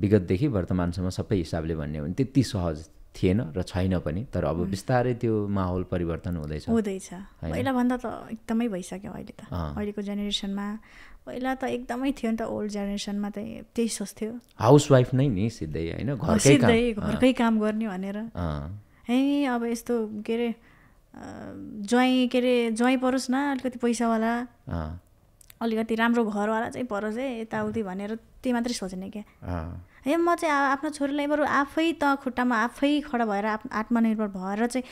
विगतदेखि वर्तमानसम्म सबै हिसाबले भन्ने हो त्यति सहज थिएन र छैन पनि तर अब बिस्तारै त्यो माहौल परिवर्तन हुँदैछ हुँदैछ पहिला भन्दा त एकदमै भइसक्यो अहिले त अहिलेको जेनेरेसनमा पहिला त एकदमै थियो नि त ओल्ड जेनेरेसनमा त त्यही सोच्थ्यो हाउसवाइफ नै नि सिधै हैन घरकै काम घरकै काम गर्ने भनेर ए अब यस्तो के रे ज्वाइँ के रे ज्वाइँ परोस् न अलिकति पैसावाला अलिकति राम्रो घरवाला चाहिँ परोस् है यताउति भनेर त्यही मात्रै सोच्ने के ए म चाहिँ आफ्नो छोरीलाई बरु आफै त खुट्टामा आफै खडा भएर आत्मनिर्भर भएर चाहिँ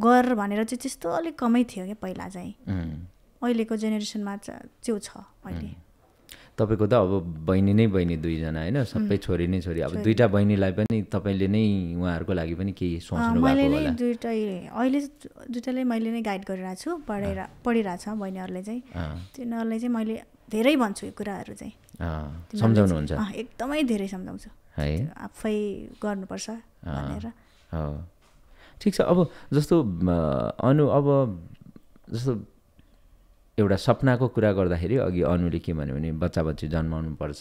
गर भनेर चाहिँ त्यस्तो अलिक कमै थियो के पहिला चाहिँ अहिलेको जेनेरेसनमा चाहिँ त्यो छ अहिले तपाईको त अब बहिनी नै बहिनी दुईजना हैन सबै छोरी नै छोरी अब दुईटा बहिनीलाई पनि तपाईले नै उहाँहरुको लागि पनि केही सोच्नु भएको होला मैले नै दुईटै अहिले दुईटालाई मैले नै गाइड गरिरहेको छु पढेर पढिरहेको छ बहिनीहरुले चाहिँ तिनीहरुलाई चाहिँ मैले धेरै भन्छु यो कुराहरु चाहिँ समझाउनु हुन्छ एकदमै धेरै सम्झाउँछु है आफै गर्नुपर्छ भनेर हो ठीक छ अब जस्तो अनु अब जस्तो एउटा सपनाको कुरा गर्दाखेरि अघि अनुले के भन्यो भने बच्चा बच्ची जन्माउनु पर्छ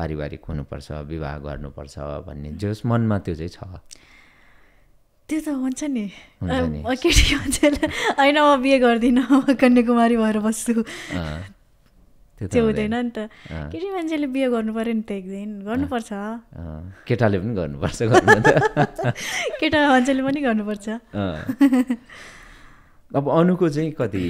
पारिवारिक हुनुपर्छ विवाह गर्नुपर्छ भन्ने जस मनमा त्यो चाहिँ छ त्यो त हुन्छ नि केटी मान्छेले हैन म बिहे गर्दिन म कन्याकुमारी भएर बस्छु त्यो हुँदैन नि त केटी मान्छेले बिहे गर्नु पर्यो नि त एक दिन गर्नुपर्छ केटाले पनि गर्नुपर्छ केटा मान्छेले पनि गर्नुपर्छ अब अनुको चाहिँ कति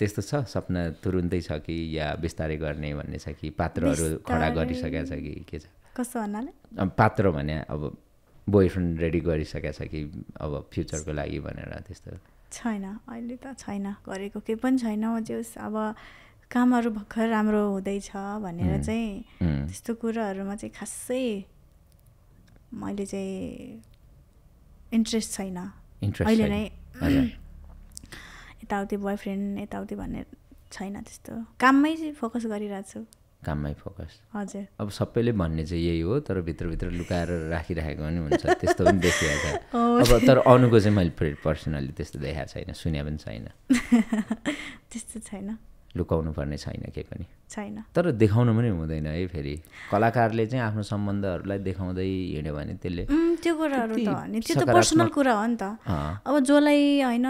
त्यस्तो छ सपना तुरुन्तै छ कि या बिस्तारै गर्ने भन्ने छ कि पात्रहरू खडा गरिसकेको छ कि के छ कस्तो भन्नाले अब पात्र भने अब बोयफ्रेन्ड रेडी गरिसकेको छ कि अब फ्युचरको लागि भनेर त्यस्तो छैन अहिले त छैन गरेको केही पनि छैन त्यो अब कामहरु भर्खर राम्रो हुँदैछ भनेर चाहिँ त्यस्तो कुराहरुमा चाहिँ खासै मैले चाहिँ इन्ट्रेस्ट छैन अहिले नै यताउति बॉयफ्रेन्ड यताउति भन्ने छैन त्यस्तो काममै फोकस गरिराछु काममै फोकस हजुर अब सबैले भन्ने चाहिँ यही हो तर भित्रभित्र लुकाएर राखिराखेको पनि हुन्छ त्यस्तो पनि देखिएको छ अब तर अनुको चाहिँ मैले पर्सनली त्यस्तो देखाएको छैन सुने पनि छैन त्यस्तो छैन लुकाउनु पर्ने छैन के पनि छैन तर देखाउनु पनि हुँदैन है फेरि कलाकारले चाहिँ आफ्नो सम्बन्धहरुलाई देखाउँदै हिँड्यो भने त्यसले त्यो कुराहरु त अनि त्यो त पर्सनल कुरा हो नि त अब जोलाई हैन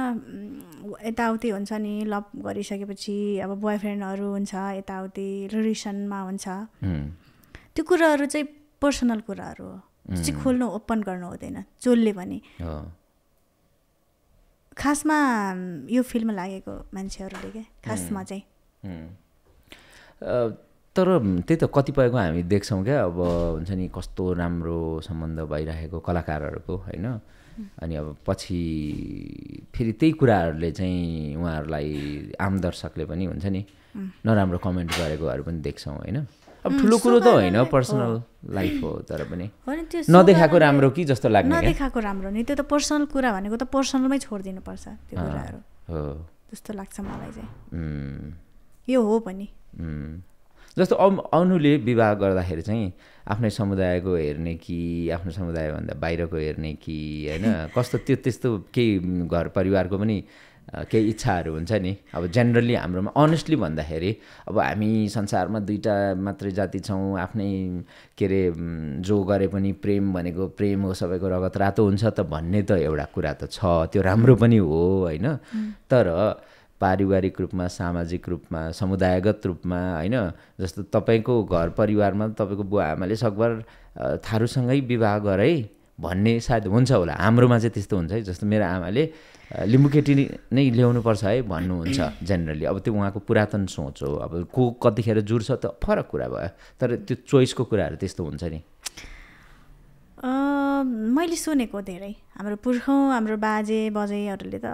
यताउति हुन्छ नि लभ गरिसकेपछि अब बॉयफ्रेन्डहरु हुन्छ यताउति रिलेसनमा हुन्छ त्यो कुराहरु चाहिँ पर्सनल कुराहरु हो चाहिँ खोल्नु ओपन गर्नु हुँदैन जोलले पनि हो खासमा यो फिल्म लागेको मान्छेहरुले के खासमा चाहिँ तर त्यही त कतिपयको हामी देख्छौं के अब हुन्छ नि कस्तो राम्रो सम्बन्ध भइरहेको कलाकारहरुको हैन अनि अब पछि फेरि त्यही कुराहरुले चाहिँ उहाँहरुलाई आम दर्शकले पनि हुन्छ नि नराम्रो कमेन्ट गरेकोहरु पनि देख्छौं हैन अब ठुलो कुरो त हैन पर्सनल लाइफ हो तर पनि नदेखाको राम्रो कि जस्तो लाग्ने नदेखाको राम्रो नि त्यो त पर्सनल कुरा भनेको त पर्सनलमै छोड्दिनु पर्छ त्यो कुराहरु हो जस्तो लाग्छ मलाई चाहिँ यो हो पनि जस्तो अनुले विवाह गर्दाखेरि चाहिँ आफ्नै समुदायको हेर्ने कि आफ्नो समुदायभन्दा बाहिरको हेर्ने कि हैन कस्तो त्यो त्यस्तो केही घर परिवारको पनि केही इच्छाहरु हुन्छ नि अब जनरली हाम्रोमा अनेस्टली भन्दाखेरि अब हामी संसारमा दुईटा मात्रै जाति छौं आफ्नै केरे जो गरे पनि प्रेम भनेको प्रेम हो सबैको रगत रातो हुन्छ त भन्ने त एउटा कुरा त छ त्यो राम्रो पनि हो हैन तर पारिवारिक रूपमा सामाजिक रूपमा समुदायगत रूपमा हैन जस्तो तपाईको घर परिवारमा तपाईको बुवा आमाले सकभर थारुसँगै विवाह गरे भन्ने सायद हुन्छ होला हाम्रोमा चाहिँ त्यस्तो हुन्छ है जस्तो मेरो आमाले लिम्बु केटी नै ल्याउनु पर्छ है भन्नुहुन्छ जनरली अब त्यो उहाँको पुरातन सोच हो अब को कतिखेर जुड्छ त फरक कुरा भयो तर त्यो चोइसको कुराहरु त्यस्तो हुन्छ नि मैले सुनेको धेरै हाम्रो पुर्खौं हाम्रो बाजे बजैहरुले त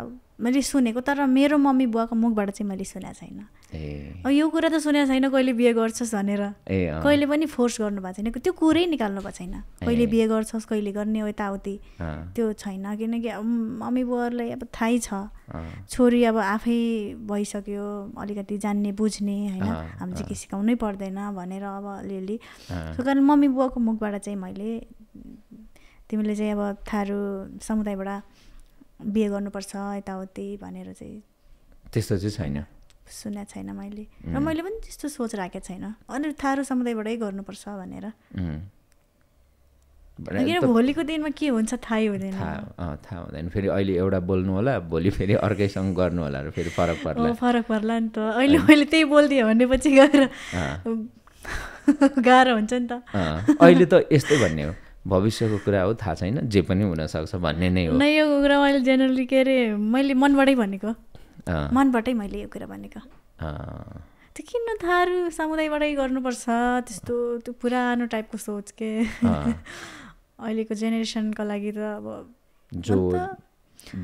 मैले सुनेको तर मेरो मम्मी बुवाको मुखबाट चाहिँ मैले सुनेको छैन ए अब यो कुरा त सुनेको छैन कहिले बिहे गर्छस् भनेर कहिले पनि फोर्स गर्नु भएको छैन त्यो कुरै निकाल्नु भएको छैन कहिले बिहे गर्छस् कहिले गर्ने हो यताउति त्यो छैन किनकि मम्मी बुवाहरुलाई अब थाहै छ छोरी अब आफै भइसक्यो अलिकति जान्ने बुझ्ने हैन हामी चाहिँ के सिकाउनै पर्दैन भनेर अब अलिअलि त्यसकारण मम्मी बुवाको मुखबाट चाहिँ मैले तिमीले चाहिँ अब थारु समुदायबाट बिहे गर्नुपर्छ यताउति भनेर चाहिँ त्यस्तो चाहिँ छैन सुने छैन मैले र मैले पनि त्यस्तो सोच राखेको छैन अनि थारू समुदायबाटै गर्नुपर्छ भनेर भोलिको दिनमा के हुन्छ थाहै हुँदैन थाहा हुँदैन फेरि अहिले एउटा बोल्नु होला भोलि फेरि अर्कैसँग गर्नु होला र फेरि फरक पर्ला फरक पर्ला नि त अहिले मैले त्यही बोलिदिएँ भनेपछि गएर गाह्रो हुन्छ नि त अहिले त यस्तै भन्ने हो भविष्यको कुरा हो थाहा छैन जे पनि हुन सक्छ भन्ने नै हो यो कुरा मैले जनरली के रे मैले मनबाटै भनेको मनबाटै मैले यो कुरा भनेको त्यो किन थारू समुदायबाटै गर्नुपर्छ त्यस्तो त्यो पुरानो टाइपको सोच के अहिलेको जेनेरेसनको लागि त अब जो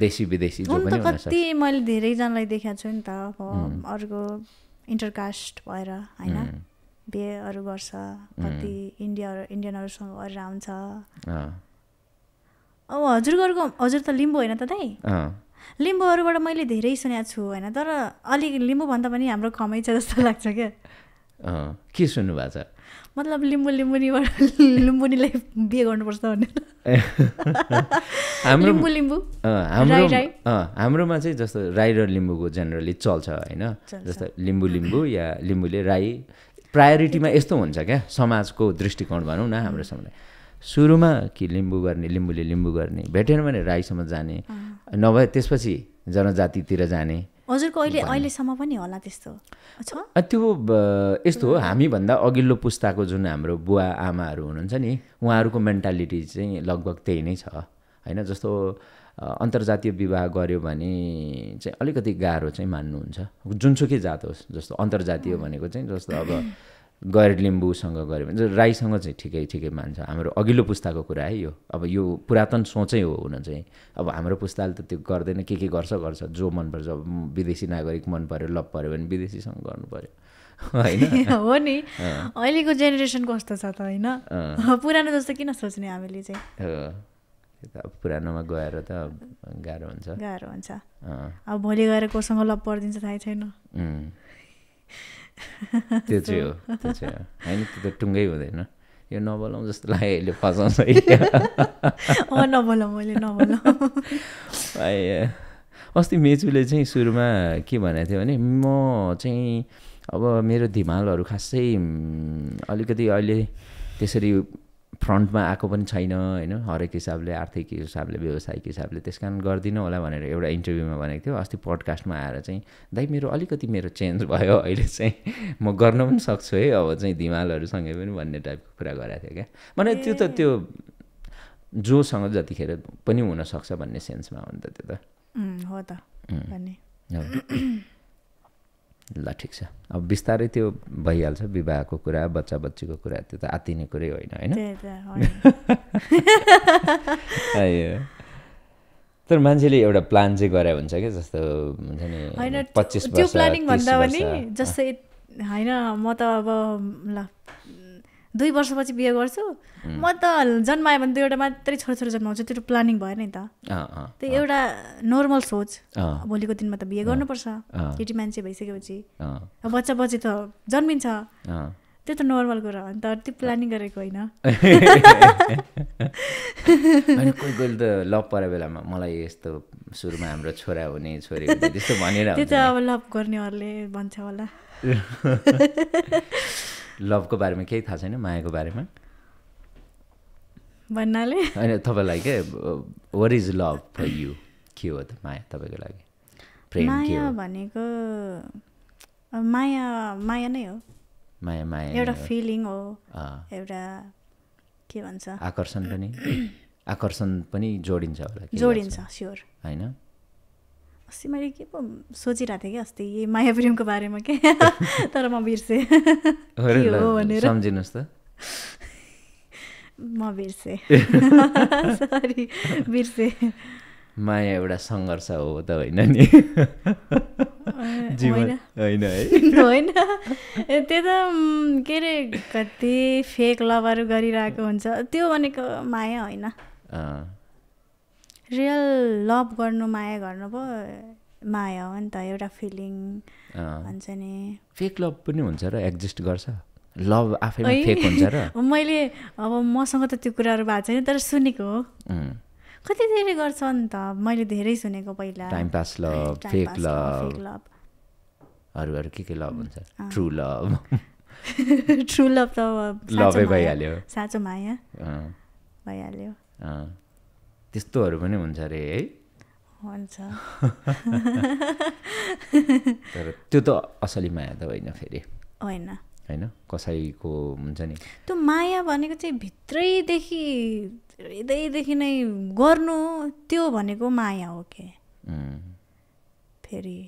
देशी विदेशी जो पनि हुन सक्छ कति मैले धेरै जनालाई देखेको छु नि त अब अरुको इन्टरकास्ट भएर हैन बिहेहरु गर्छ कति इन्डिया इन्डियनहरुसँग गरेर आउँछ अब हजुरहरुको हजुर त लिम्बू हैन त दाइ लिम्बूहरुबाट मैले धेरै सुनेको छु हैन तर अलि लिम्बू भन्दा पनि हाम्रो कमै छ जस्तो लाग्छ के के सुन्नु भएको छ मतलब लिम्बू लिम्बुनीबाट लिम्बुनीलाई बिहे गर्नुपर्छ भनेर हाम्रो लिम्बू लिम्बू हाम्रो हाम्रोमा चाहिँ जस्तो राई र लिम्बूको जनरली चल्छ हैन जस्तो लिम्बू लिम्बू या लिम्बूले राई प्रायोरिटीमा यस्तो हुन्छ क्या समाजको दृष्टिकोण भनौं न हाम्रो समुदाय सुरुमा कि लिम्बू गर्ने लिम्बूले लिम्बू गर्ने भेटेन भने राईसम्म जाने नभए त्यसपछि जनजातितिर जाने हजुरको अहिले अहिलेसम्म पनि होला त्यस्तो अच्छा त्यो यस्तो हो हामीभन्दा अघिल्लो पुस्ताको जुन हाम्रो बुवा आमाहरू हुनुहुन्छ नि उहाँहरूको मेन्टालिटी चाहिँ लगभग त्यही नै छ हैन जस्तो अन्तर्जातीय विवाह गर्यो भने चाहिँ अलिकति गाह्रो चाहिँ मान्नुहुन्छ जुनसुकै जात होस् जस्तो अन्तर्जातीय भनेको चाहिँ जस्तो अब गैर लिम्बूसँग गर्यो भने राईसँग चाहिँ ठिकै ठिकै मान्छ हाम्रो अघिल्लो पुस्ताको कुरा है यो अब यो पुरातन सोचै हो हुन चाहिँ अब हाम्रो पुस्ताले त त्यो गर्दैन के के गर्छ गर्छ जो मन पर्छ विदेशी नागरिक मन पर्यो लभ पर्यो भने विदेशीसँग गर्नु पर्यो हो नि अहिलेको जेनेरेसन कस्तो छ त हैन पुरानो जस्तो किन सोच्ने हामीले चाहिँ हो पुरानोमा गएर त गाह्रो हुन्छ गाह्रो हुन्छ अब भोलि गएर कोसँग लप पर्दिन्छ थाहै छैन त्यो चाहिँ हो त्यो चाहिँ हैन त्यो त टुंगै हुँदैन यो नबोलाउँ जस्तो लाग्यो अहिले फसाउँछ ओ नबोलाउँ मैले नबोलाउँ आय अस्ति मेचुले चाहिँ सुरुमा के भनेको थियो भने म चाहिँ अब मेरो धिमालहरू खासै अलिकति अहिले त्यसरी फ्रन्टमा आको पनि छैन हैन हरेक हिसाबले आर्थिक हिसाबले व्यवसायिक हिसाबले त्यसकारण गर्दिन होला भनेर एउटा इन्टरभ्युमा भनेको थियो अस्ति पडकास्टमा आएर चाहिँ दाइ मेरो अलिकति मेरो चेन्ज भयो अहिले चाहिँ म गर्न पनि सक्छु है अब चाहिँ धिमालहरूसँगै पनि भन्ने टाइपको कुरा गरेको थियो के माने त्यो त त्यो जोसँग जतिखेर पनि हुन सक्छ भन्ने सेन्समा हो नि त त्यो त हो त भन्ने ल ठीक छ अब बिस्तारै त्यो भइहाल्छ विवाहको कुरा बच्चा बच्चीको कुरा त्यो त आतिने कुरै होइन हैन आयो तर मान्छेले एउटा प्लान चाहिँ गरे हुन्छ के जस्तो हुन्छ नि पच्चीस वर्ष त्यो प्लानिङ भन्दा पनि जस्तै हैन म त अब ल दुई वर्षपछि बिहे गर्छु म त जन्माए भने दुईवटा मात्रै छोराछोरी जन्माउँछु त्यो प्लानिङ भएन नि त त्यो एउटा नर्मल सोच भोलिको दिनमा त बिहे गर्नुपर्छ केटी मान्छे भइसकेपछि बच्चा बच्ची त जन्मिन्छ त्यो त नर्मल कुरा हो नि त त्यो प्लानिङ गरेको होइन अनि कोही कोही त लभ परे बेलामा मलाई यस्तो सुरुमा हाम्रो छोरा हुने छोरी हुने त्यस्तो भनेर त्यो त अब लभ गर्नेहरूले भन्छ होला लभ को बारेमा केही थाहा छैन मायाको बारेमा भन्नाले हैन तपाईलाई के what is love for you के हो त माया तपाईको लागि प्रेम के हो माया भनेको माया माया नै हो माया माया एउटा फिलिङ हो एउटा के भन्छ आकर्षण पनि आकर्षण पनि जोडिन्छ होला के जोडिन्छ स्योर हैन अस्ति मैले के पो सोचिरहेको थिएँ कि अस्ति यही माया प्रेमको बारेमा के तर म बिर्सेँ सम्झिनुहोस् त म बिर्सेँ सरी बिर्सेँ माया एउटा सङ्घर्ष हो त होइन नि जीवन होइन है होइन त्यो त के अरे कति फेक लभहरू गरिरहेको हुन्छ त्यो भनेको माया होइन रियल लभ गर्नु माया गर्नु पो माया हो नि त एउटा फिलिङ भन्छ नि फेक लभ पनि हुन्छ र एक्जिस्ट गर्छ लभ आफैमा फेक हुन्छ र मैले अब मसँग त त्यो कुराहरू भएको छैन तर सुनेको हो कति धेरै गर्छ नि त मैले धेरै सुनेको पहिला time pass love fake love अरू अरू के के लभ हुन्छ ट्रु लभ ट्रु लभ त लभै भइहाल्यो साँचो माया भइहाल्यो त्यस्तोहरु पनि हुन्छ रे है हुन्छ तर त्यो त असली माया त होइन फेरि हैन हैन कसैको हुन्छ नि त्यो माया भनेको चाहिँ भित्रैदेखि हृदयदेखि नै गर्नु त्यो भनेको माया हो के फेरि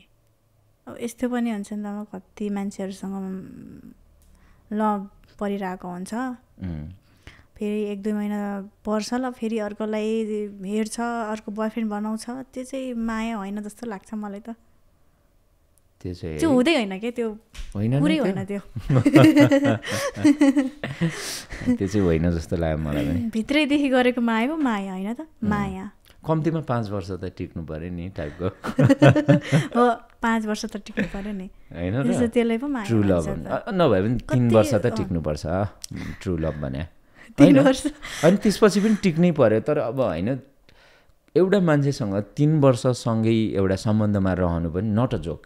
अब यस्तो पनि हुन्छ नि त कति मान्छेहरुसँग लभ परिरहेको हुन्छ फेरि एक दुई महिना पर्छ ल फेरि अर्कोलाई हेर्छ अर्को बॉयफ्रेन्ड बनाउँछ त्यो चाहिँ माया होइन जस्तो लाग्छ मलाई त त्यो चाहिँ त्यो हुँदै हैन के त्यो हैन पुरै हैन त्यो त्यो चाहिँ होइन जस्तो लाग्यो मलाई पनि भित्रैदेखि गरेको माया हो माया हैन त माया कम्तिमा पाँच वर्ष त टिक्नु पर्यो नि टाइपको हो पाँच वर्ष त टिक्नु पर्यो नि हैन र त्यसलाई पो माया ट्रु लभ नभए पनि तीन वर्ष त टिक्नु पर्छ ट्रु लभ भने तीन वर्ष अनि त्यसपछि पनि टिक्नै पर्यो तर अब हैन एउटा मान्छेसँग तीन वर्ष सँगै एउटा सम्बन्धमा रहनु पनि नट अ जोक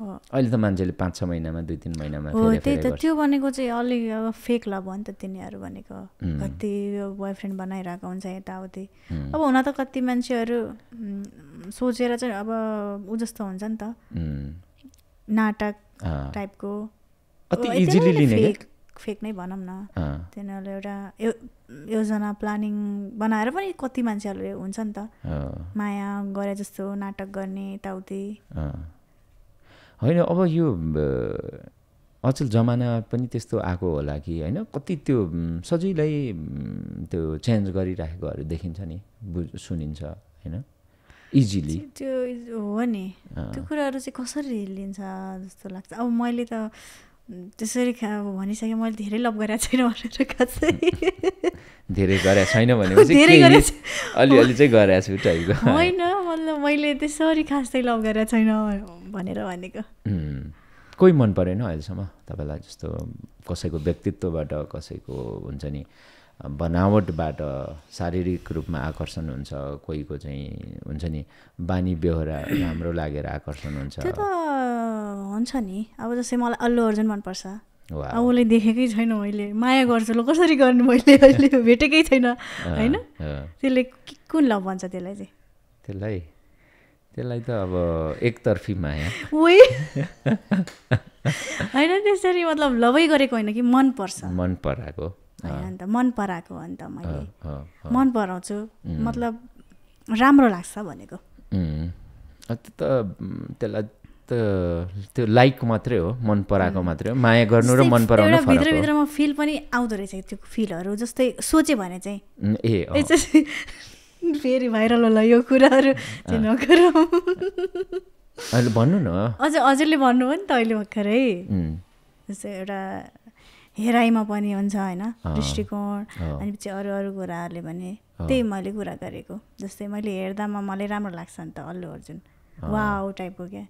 हो अहिले त मान्छेले पाँच छ महिनामा दुई तीन महिनामा फेरि फेरि गर्छ हो त्यही त त्यो भनेको चाहिँ अलि अब फेक लभ हो नि त तिनीहरु भनेको कति बॉयफ्रेन्ड बनाइराको हुन्छ यताउति अब हुन त कति मान्छेहरु सोचेर चाहिँ अब उ जस्तो हुन्छ नि त नाटक टाइपको अति इजिली लिने फेक नै भनम न तिनीहरुले एउटा योजना प्लानिङ बनाएर पनि कति मान्छेहरुले हुन्छ नि त माया गरे जस्तो नाटक गर्ने ताउति हैन अब यो अचेल जमाना पनि त्यस्तो आको होला कि हैन कति त्यो सजिलै त्यो चेन्ज गरिराखेकोहरु देखिन्छ नि सुनिन्छ हैन इजिली त्यो हो नि त्यो कुराहरु चाहिँ कसरी लिन्छ जस्तो लाग्छ अब मैले त त्यसरी भनिसके मैले धेरै लभ गरेको छैन भनेर खासै धेरै गरे छैन भनेपछि अलि अलि चाहिँ गरेको छु टाइपको हैन मतलब मैले त्यसरी खासै लभ गरेको छैन भनेर भनेको कोही मन परेन अहिलेसम्म तपाईलाई जस्तो कसैको व्यक्तित्वबाट कसैको हुन्छ नि बनावटबाट शारीरिक रूपमा आकर्षण हुन्छ कोहीको चाहिँ हुन्छ नि बानी बेहोरा राम्रो लागेर आकर्षण हुन्छ त्यो त हुन्छ नि अब जस्तै मलाई अल्लु अर्जुन मन पर्छ अब उले देखेकै छैन मैले माया गर्छु ल कसरी गर्ने मैले अहिले भेटेकै छैन हैन त्यसले कुन लभ भन्छ त्यसलाई चाहिँ त्यसलाई त्यसलाई त अब एकतर्फी माया ओइ हैन त्यसरी मतलब लभै गरेको हैन कि मन पर्छ मन पराको अन्त मन पराको अन्त मैले मन पराउँछु मतलब राम्रो लाग्छ भनेको त्यो त त्यसलाई त त्यो लाइक मात्रै हो मन पराको मात्रै हो माया गर्नु र मन पराउनु फरक हो भित्र भित्रमा फिल पनि आउँदो रहेछ त्यो फिलहरु जस्तै सोचे भने चाहिँ ए फेरि भाइरल होला यो कुराहरु चाहिँ नगरौँ अहिले भन्नु न अझ अझले भन्नु हो नि त अहिले भर्खरै जस्तो एउटा हेराइमा पनि हुन्छ हैन दृष्टिकोण अनि पछि अरु अरु कुराहरुले भने त्यही मैले कुरा गरेको जस्तै मैले हेर्दामा मलाई राम्रो लाग्छ नि त अल्लु अर्जुन वाउ टाइपको के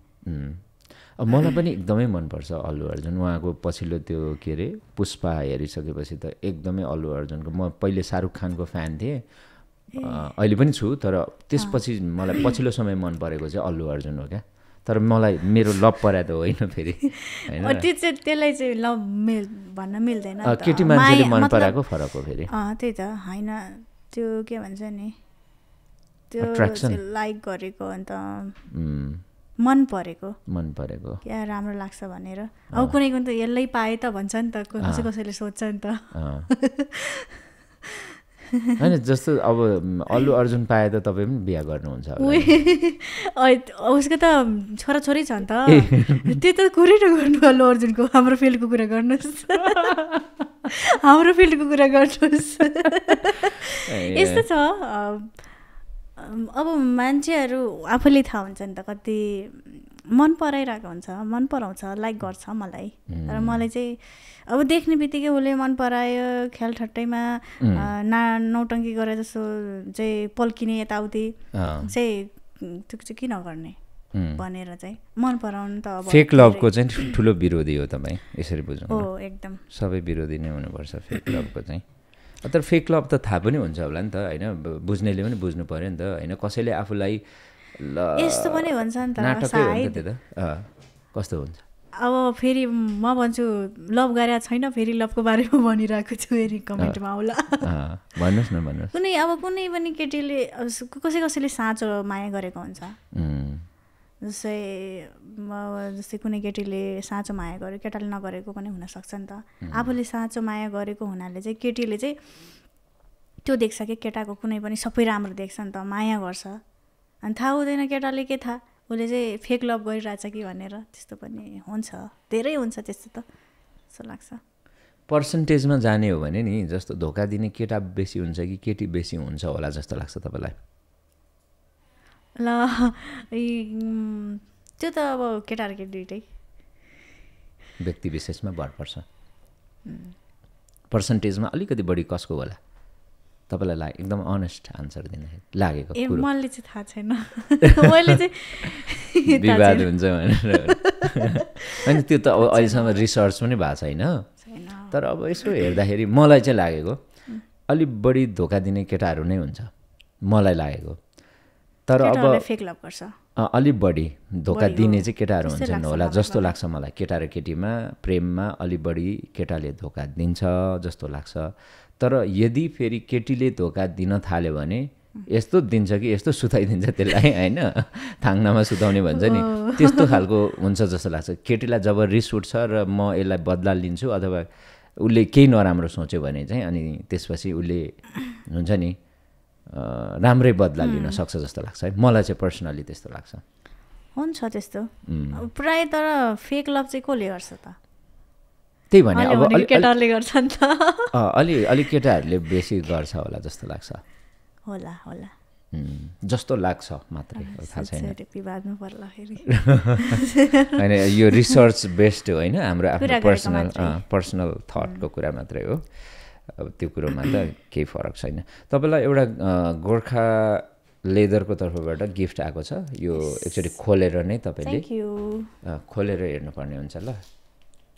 अब मलाई पनि एकदमै मन पर्छ अल्लु अर्जुन उहाँको पछिल्लो त्यो के रे पुष्पा हेरिसकेपछि त एकदमै अल्लु अर्जुनको म पहिले शाहरुख खानको फ्यान थिए अहिले पनि छु तर त्यसपछि मलाई पछिल्लो समय मन परेको चाहिँ अल्लु अर्जुन हो क्या तर मलाई मेरो लभ पराए त होइन फेरि हैन त्यो चाहिँ त्यसलाई चाहिँ लभ मेल भन्न मिल्दैन केटी मान्छेले मन पराएको फरक हो फेरि अ त्यही त हैन त्यो के भन्छ नि त्यो लाइक गरेको अन्त मन परेको मन परेको क्या राम्रो लाग्छ भनेर अब कुनै कुन त यसलाई पाए त भन्छ नि त कसै कसैले सोच्छ नि त हैन जस्तो अब अल्लु अर्जुन पाए त तपाई पनि बिहे गर्नुहुन्छ उसको त छोराछोरी छ नि त त्यो त कुरै नगर्नु अल्लु अर्जुनको हाम्रो फिल्डको कुरा गर्नुहोस् हाम्रो फिल्डको कुरा गर्नुहोस् यस्तो छ अब मान्छेहरू आफैले थाहा हुन्छ नि त कति मन पराइरहेको हुन्छ मन पराउँछ लाइक गर्छ मलाई तर मलाई चाहिँ अब देख्ने बित्तिकै उसले मन परायो खेल ठट्टैमा ना नौटङ्की गरे जस्तो चाहिँ पल्किने यताउति चाहिँ त्यो चाहिँ किन गर्ने भनेर चाहिँ मन पराउनु त अब फेक लभको चाहिँ ठुलो विरोधी हो तपाईँ यसरी बुझ्नु हो एकदम सबै विरोधी नै हुनुपर्छ फेक लभको चाहिँ तर फेक लभ त थाहा पनि हुन्छ होला नि त होइन बुझ्नेले पनि बुझ्नु पऱ्यो नि त होइन कसैले आफूलाई यस्तो पनि हुन्छ नि त सायद कस्तो हुन्छ अब फेरि म भन्छु लभ गरेको छैन फेरि लभको बारेमा भनिरहेको छु फेरि कमेन्टमा आउला भन्नुहोस् न भन्नुहोस् कुनै अब कुनै पनि केटीले कसै कसैले साँचो माया गरेको हुन्छ जस्तै जस्तै कुनै केटीले साँचो माया गर्यो केटाले नगरेको पनि हुनसक्छ नि त आफूले साँचो माया गरेको हुनाले चाहिँ केटीले चाहिँ त्यो देख्छ कि केटाको कुनै पनि सबै राम्रो देख्छ नि त माया गर्छ अनि थाहा हुँदैन केटाले के थाहा उसले चाहिँ फेक लभ गरिरहेछ कि भनेर त्यस्तो पनि हुन्छ धेरै हुन्छ त्यस्तो त जस्तो लाग्छ पर्सेन्टेजमा जाने हो भने नि जस्तो धोका दिने केटा बेसी हुन्छ कि केटी बेसी हुन्छ होला जस्तो लाग्छ तपाईँलाई ल त्यो त अब केटा र केटी दुइटै व्यक्ति विशेषमा भर पर्छ पर्सेन्टेजमा अलिकति बढी कसको होला तपाईलाई एकदम अनेस्ट आन्सर दिनु लागेको कुरा मलाई चाहिँ थाहा छैन मैले चाहिँ विवाद हुन्छ भनेर हैन त्यो त अहिलेसम्म रिसर्च पनि भएको छैन तर अब यसो हेर्दाखेरि मलाई चाहिँ लागेको अलि बढी धोका दिने केटाहरू नै हुन्छ मलाई लागेको तर अब फेक लभ गर्छ अलि बढी धोका दिने चाहिँ केटाहरू हुन्छन् होला जस्तो लाग्छ मलाई केटा र केटीमा प्रेममा अलि बढी केटाले धोका दिन्छ जस्तो लाग्छ तर यदि फेरि केटीले धोका दिन थाल्यो भने यस्तो दिन्छ कि यस्तो सुताइदिन्छ त्यसलाई हैन थाङ्नामा सुताउने भन्छ नि त्यस्तो खालको हुन्छ जस्तो लाग्छ केटीलाई जब रिस उठ्छ र म यसलाई बदला लिन्छु अथवा उसले केही नराम्रो सोच्यो भने चाहिँ अनि त्यसपछि उसले हुन्छ नि राम्रै बदला लिन सक्छ जस्तो लाग्छ है मलाई चाहिँ पर्सनली त्यस्तो लाग्छ हुन्छ त्यस्तो प्राय तर फेक लभ चाहिँ कसले गर्छ त त्यही भने अब केटाहरूले गर्छ नि त अलि अलि केटाहरूले बेसी गर्छ होला जस्तो लाग्छ होला होला जस्तो लाग्छ मात्रै थाहा छैन विवादमा पर्दाखेरि हैन यो रिसर्च बेस्ड हैन हाम्रो आफ्नो पर्सनल पर्सनल थट को कुरा मात्रै हो अब त्यो कुरोमा त केही फरक छैन तपाईलाई एउटा गोर्खा लेदरको तर्फबाट गिफ्ट आएको छ यो एक्चुअली खोलेर नै तपाईले थ्यांक यू खोलेर हेर्नु पर्ने हुन्छ ल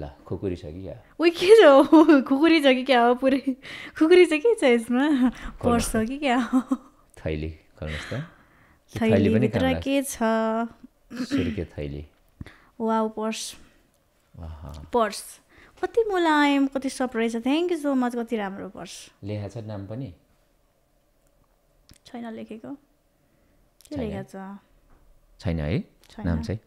ला खुकुरी छ कि या ओइ के छ खुकुरी छ कि के हो पुरै खुकुरी छ के छ यसमा पर्स छ कि के हो थैली गर्नुस् त थैली पनि के छ सुर्के थैली वाउ पर्स आहा पर्स कति मुलायम कति सरप्राइज छ थ्यांक यू सो मच कति राम्रो पर्स लेखा छ नाम पनि छैन लेखेको के लेखा छ छैन है नाम चाहिँ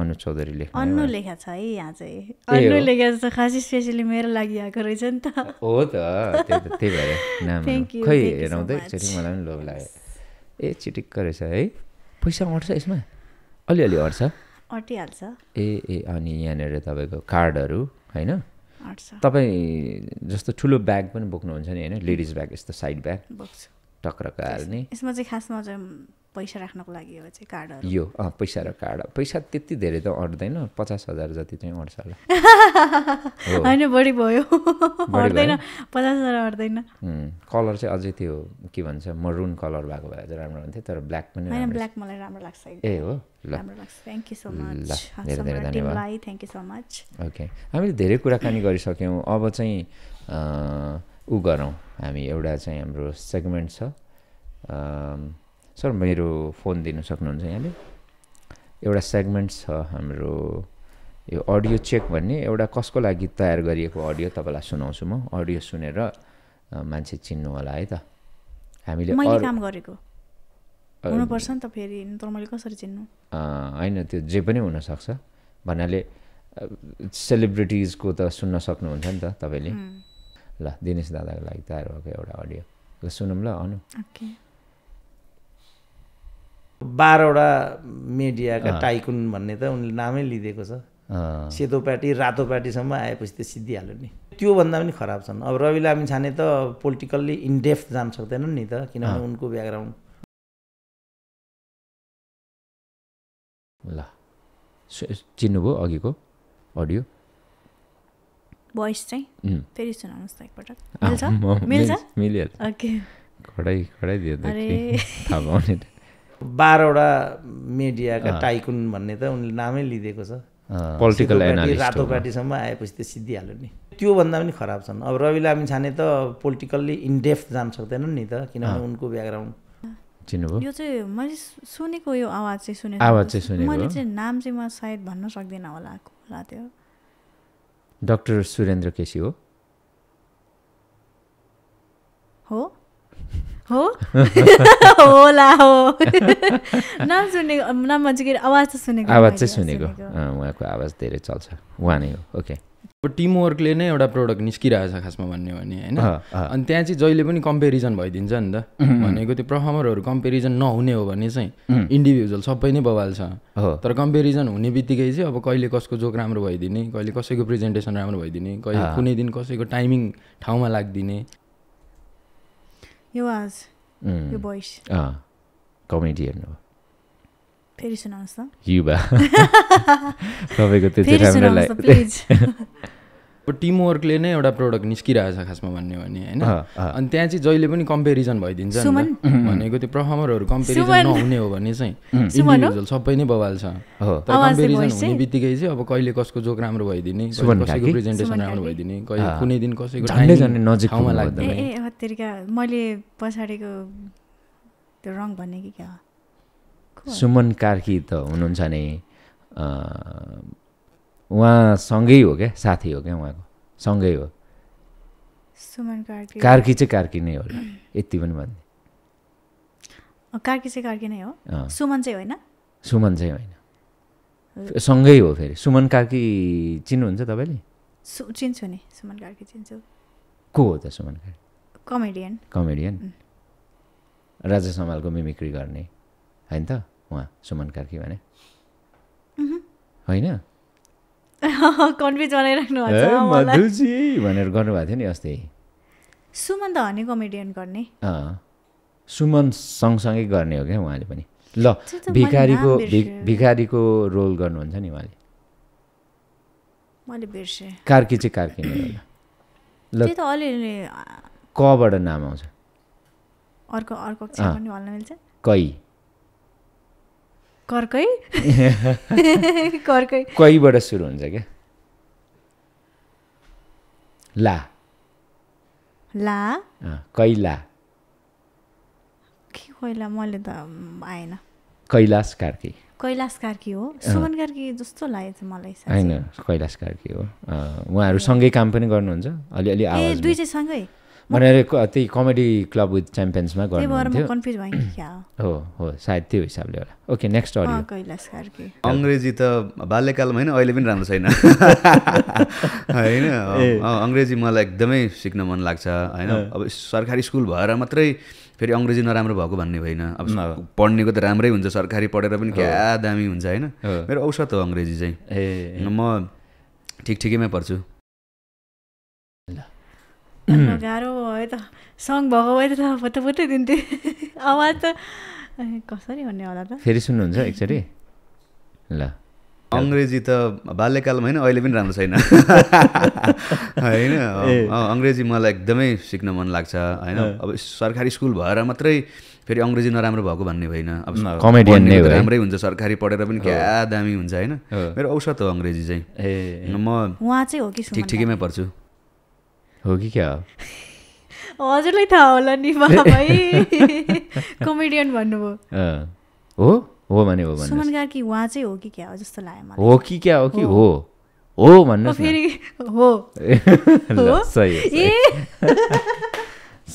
अनु चौधरी लेख्नु अनु लेखा छ है यहाँ चाहिँ अनु लेखा छ खासै स्पेशली मेरो लागि आको रहेछ नि त हो त त्यही त त्यही भएर नाम खै हेराउँदै एकचोटी मलाई पनि लोभ लाग्यो ए चिटिक्क रहेछ है पैसा अट्छ यसमा अलिअलि अट्छ अटिहाल्छ ए ए अनि यहाँनेर तपाईको कार्डहरु हैन अट्छ तपाई जस्तो ठुलो ब्याग पनि बोक्नुहुन्छ नि हैन लेडीज ब्याग यस्तो साइड ब्याग बोक्छ टक्रक हाल्ने यसमा चाहिँ खासमा चाहिँ पैसा राख्नको लागि हो चाहिँ कार्डहरु यो अ पैसा र कार्ड पैसा त्यति धेरै त अड्दैन पचास हजार जति चाहिँ अड्छ होला हैन बढी भयो अड्दैन पचास हजार अड्दैन कलर चाहिँ अझै त्यो के भन्छ मरून कलर भएको भए चाहिँ राम्रो हुन्थ्यो तर ब्ल्याक पनि हैन ब्ल्याक मलाई राम्रो लाग्छ ए हो राम्रो लाग्छ थ्यांक यू सो मच हामीलाई टिमलाई thank you so much okay हामीले धेरै कुराकानी गरिसक्यौं अब चाहिँ अ उ गरौं हामी एउटा चाहिँ हाम्रो सेगमेन्ट छ अ सर मेरो फोन दिन सक्नुहुन्छ यहाँले एउटा सेगमेन्ट छ हाम्रो यो अडियो चेक भन्ने एउटा कसको लागि तयार गरिएको अडियो तपाईलाई सुनाउँछु म अडियो सुनेर मान्छे चिन्नु होला है त हामीले मैले काम गरेको हुनु पर्छ नि त फेरि तर मैले कसरी चिन्नु हैन त्यो जे पनि हुन सक्छ भन्नाले सेलिब्रिटीज को त सुन्न सक्नुहुन्छ नि त तपाईले ल दिनेश दादाको लागि तयार भएको एउटा अडियो ल सुनौँ ल अनु ओके बाह्रवटा मिडियाका टाइकुन भन्ने त उनले नामै लिइदिएको छ सेतो पार्टी रातो पार्टीसम्म आएपछि त सिद्धिहाल्यो नि त्यो भन्दा पनि खराब छन् अब रवि लामी छाने त पोलिटिकल्ली इनडेप्थ जान सक्दैनन् नि त किनभने उनको ब्याकग्राउन्ड ल चिन्नुभयो अघिको अडियो भोइस चाहिँ फेरि सुनाउनुस् त एकपटक मिल्छ मिल्छ मिल्यो ओके खडै खडै दियो त बाह्रवटा मिडियाका टाइकुन भन्ने त उनले नामै लिइदिएको छ पोलिटिकल एनालिस्ट रातो पार्टीसम्म आएपछि त सिद्धिहाल्यो नि त्यो भन्दा पनि खराब छन् अब रवि लामी छाने त पोलिटिकल्ली इनडेप्थ जान सक्दैनन् नि त किनभने उनको ब्याकग्राउन्ड चिन्नुभयो यो चाहिँ मैले सुनेको यो आवाज चाहिँ सुनेको आवाज चाहिँ सुनेको मैले चाहिँ नाम चाहिँ म सायद भन्न सक्दिन होला होला त्यो डाक्टर सुरेन्द्र केसी हो हो हो होला हो नाम सुनेको नाम मान्छे के आवाज त सुनेको आवाज चाहिँ सुनेको उहाँको आवाज धेरै चल्छ उहाँ नै हो ओके अब टिम वर्कले नै एउटा प्रोडक्ट निस्किरहेछ खासमा भन्ने हो नि हैन अनि त्यहाँ चाहिँ जहिले पनि कम्पेरिजन भइदिन्छ नि त भनेको त्यो परफर्मरहरु कम्पेरिजन नहुने हो भने चाहिँ इन्डिभिजुअल सबै नै बवाल छ तर कम्पेरिजन हुने बित्तिकै चाहिँ अब कहिले कसको जोक राम्रो भइदिने कहिले कसैको प्रेजेन्टेसन राम्रो भइदिने कहिले कुनै दिन कसैको टाइमिङ ठाउँमा लाग्दिने यो आवाज यो भोइस अ कमेडी हेर्नु फेरि सुनाउनुस् त युवा सबैको त्यो चाहिँ राम्रो लाग्यो प्लिज अब टिम वर्कले नै एउटा प्रोडक्ट निस्किरहेछ खासमा भन्ने हो नि हैन अनि त्यहाँ चाहिँ जहिले पनि कम्पेरिजन भइदिन्छ भनेको त्यो परफर्मरहरु कम्पेरिजन नहुने हो भने चाहिँ इन्डिभिजुअल सबै नै बवाल छ तर कम्पेरिजन हुने बित्तिकै चाहिँ अब कहिले कसको जोक राम्रो भइदिने कसैको प्रेजेन्टेसन राम्रो भइदिने कहिले कुनै दिन कसैको टाइम नजिक ठाउँमा लाग्दैन ए हत्तेरिका मैले पछाडीको त्यो रङ भन्ने के के हो सुमन कार्की त हुनुहुन्छ नि उहाँ सँगै हो क्या साथी हो क्या उहाँको सँगै हो सुमन कार्की कार्की चाहिँ कार्की नै होला यति पनि भन्ने कार्की चाहिँ कार्की नै हो सुमन चाहिँ होइन सुमन चाहिँ होइन सँगै हो फेरि सुमन कार्की चिन्नुहुन्छ तपाईले चिन्छु नि सुमन कार्की चिन्छु को हो त सुमन कार्की कमेडियन कमेडियन राजा समालको मिमिक्री गर्ने हैन त उहाँ सुमन कार्की भने हैन कन्फ्युज बनाइराख्नु हुन्छ मधुजी भनेर गर्नुभएको थियो नि अस्ति सुमन त हने कमेडियन गर्ने अ सुमन सँगसँगै गर्ने हो के उहाँले पनि ल भिखारीको भिखारीको रोल गर्नुहुन्छ नि उहाँले मैले बिर्से कार्की चाहिँ कार्की नै होला ल त्यो त अलिअलि क बाट नाम आउँछ अर्को अर्को चाहिँ पनि भन्न मिल्छ कै कर्कै कर्कै कै बाट सुरु हुन्छ के ला ला अ कैला कोइला मैले त आएन कैलाश कार्की कैलाश कार्की हो सुमन कार्की जस्तो लागेछ मलाई साच्चै हैन कैलाश कार्की हो उहाँहरु सँगै काम पनि गर्नुहुन्छ अलि अलि आवाज ए दुई चाहिँ सँगै भनेर त्यही कमेडी क्लब विथ च्याम्पियन्स मा गर्नु थियो म कन्फ्युज भएँ क्या हो हो सायद त्यो हिसाबले होला okay next audio कैलाश कार्की अंग्रेजी त बाल्यकालमा हैन अहिले पनि राम्रो छैन हैन अंग्रेजी मलाई एकदमै सिक्न मन लाग्छ हैन अब सरकारी स्कुल भएर मात्रै फेरि अंग्रेजी नराम्रो भएको भन्ने भएन अब पढ्नेको त राम्रै हुन्छ सरकारी पढेर पनि क्या दामी हुन्छ हैन मेरो औसत हो अंग्रेजी चाहिँ ए म ठीक ठीकैमै पढ्छु ल गाह्रो भयो त सँग भएको भए त फुत्तै फुत्तै दिन्थे आवाज त कसरी भन्ने होला त फेरि सुन्नुहुन्छ एकचोटी ल अंग्रेजी त बाल्यकालमा हैन अहिले पनि राम्रो छैन हैन अंग्रेजी मलाई एकदमै सिक्न मन लाग्छ हैन अब सरकारी स्कुल भएर मात्रै फेरि अंग्रेजी नराम्रो भएको भन्ने भएन अब कमेडियन नै हो राम्रै हुन्छ सरकारी पढेर पनि क्या दामी हुन्छ हैन मेरो औसत हो अंग्रेजी चाहिँ ए म उहाँ चाहिँ हो कि ठीक ठीकैमै पढ्छु हो कि क्या हजुरलाई थाहा होला नि बाबा भाइ कमेडियन भन्नुभयो हो हो भने हो भन्नु सुमन कार्की उहाँ चाहिँ हो कि क्या हो जस्तो लाग्यो मलाई हो कि क्या हो कि हो हो भन्नु फेरि हो ल सही